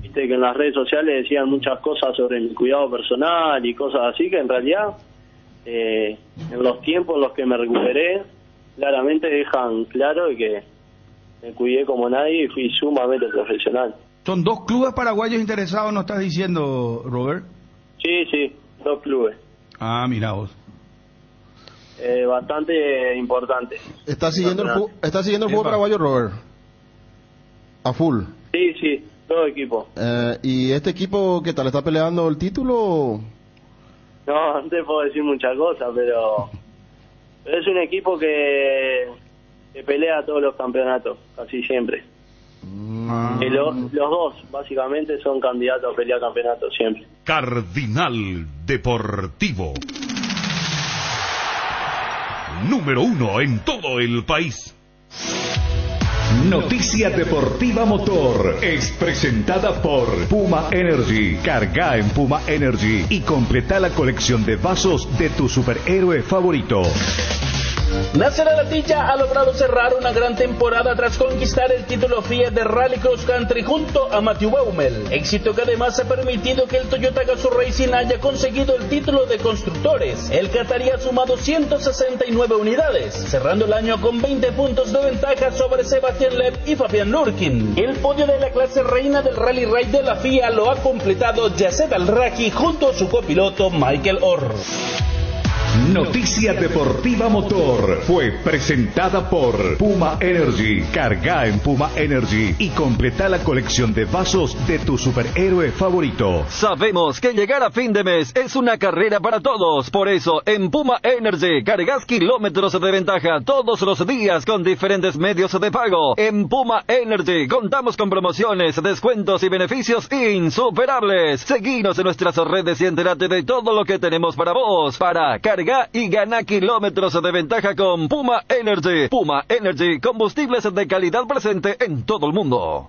Viste que en las redes sociales decían muchas cosas sobre el cuidado personal y cosas así, que en realidad en los tiempos en los que me recuperé claramente dejan claro que me cuidé como nadie y fui sumamente profesional. ¿Son 2 clubes paraguayos interesados, nos estás diciendo, Robert? Sí, sí, 2 clubes. Ah, mirá vos. Bastante importante. ¿Estás siguiendo el fútbol paraguayo, Robert? A full. Sí, sí. Todo equipo. ¿Y este equipo qué tal? ¿Está peleando el título? No, no te puedo decir muchas cosas, pero es un equipo que pelea todos los campeonatos, casi siempre. Los dos, básicamente, son candidatos a pelear campeonatos siempre. Cardinal Deportivo. Número 1 en todo el país. Noticia Deportiva Motor es presentada por Puma Energy. Carga en Puma Energy y completa la colección de vasos de tu superhéroe favorito. Nacional Latilla ha logrado cerrar una gran temporada tras conquistar el título FIA de Rally Cross Country junto a Matthew Baumel, éxito que además ha permitido que el Toyota Gazoo Racing haya conseguido el título de constructores. El catarí ha sumado 169 unidades, cerrando el año con 20 puntos de ventaja sobre Sebastián Loeb y Fabián Lurkin. El podio de la clase reina del Rally Raid de la FIA lo ha completado Yacet Al-Raki junto a su copiloto Michael Orr. Noticia Deportiva Motor fue presentada por Puma Energy. Carga en Puma Energy y completa la colección de vasos de tu superhéroe favorito. Sabemos que llegar a fin de mes es una carrera para todos. Por eso, en Puma Energy cargas kilómetros de ventaja todos los días con diferentes medios de pago. En Puma Energy contamos con promociones, descuentos y beneficios insuperables. Seguinos en nuestras redes y entérate de todo lo que tenemos para vos. Para carga y gana kilómetros de ventaja con Puma Energy. Puma Energy, combustibles de calidad presente en todo el mundo.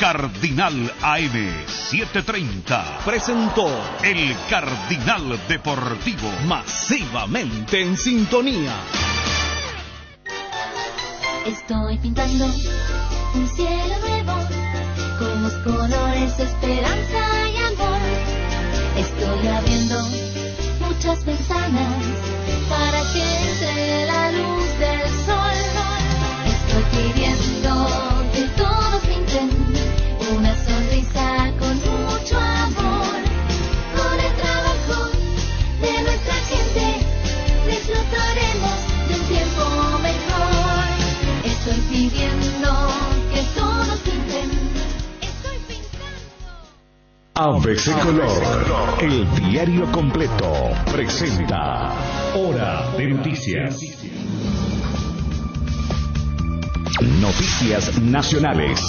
Cardinal AM 730 presentó el Cardinal Deportivo, masivamente en sintonía. Estoy pintando un cielo nuevo con los colores de esperanza y amor. Estoy abriendo muchas ventanas para que entre la luz del sol. Estoy pidiendo que todos pinten una sonrisa con mucho amor. Con el trabajo de nuestra gente disfrutaremos de un tiempo mejor. Estoy pidiendo que todos pinten. ABC Color, el diario completo, presenta Hora de Noticias. Noticias nacionales.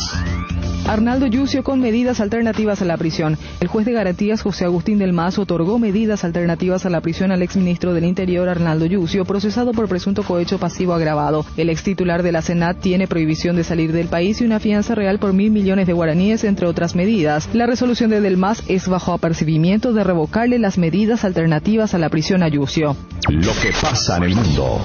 Arnaldo Yucio con medidas alternativas a la prisión. El juez de garantías José Agustín del Mazo otorgó medidas alternativas a la prisión al exministro del Interior Arnaldo Yucio, procesado por presunto cohecho pasivo agravado. El extitular de la Senat tiene prohibición de salir del país y una fianza real por 1.000 millones de guaraníes, entre otras medidas. La resolución de Del Mazo es bajo apercibimiento de revocarle las medidas alternativas a la prisión a Yucio. Lo que pasa en el mundo.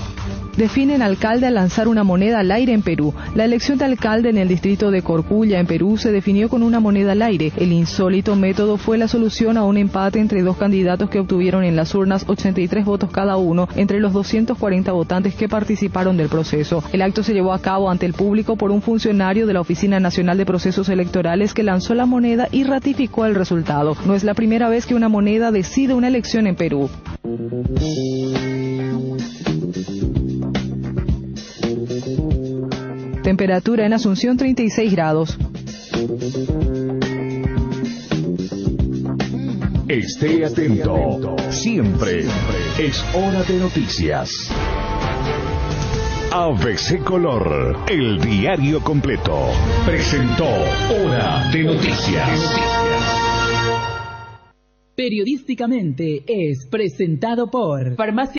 Definen alcalde a lanzar una moneda al aire en Perú. La elección de alcalde en el distrito de Corcuya, en Perú, se definió con una moneda al aire. El insólito método fue la solución a un empate entre dos candidatos que obtuvieron en las urnas 83 votos cada uno entre los 240 votantes que participaron del proceso. El acto se llevó a cabo ante el público por un funcionario de la Oficina Nacional de Procesos Electorales que lanzó la moneda y ratificó el resultado. No es la primera vez que una moneda decide una elección en Perú. Temperatura en Asunción 36 grados. Esté atento. Siempre es Hora de Noticias. ABC Color, el diario completo, presentó Hora de Noticias. Periodísticamente es presentado por Farmacia.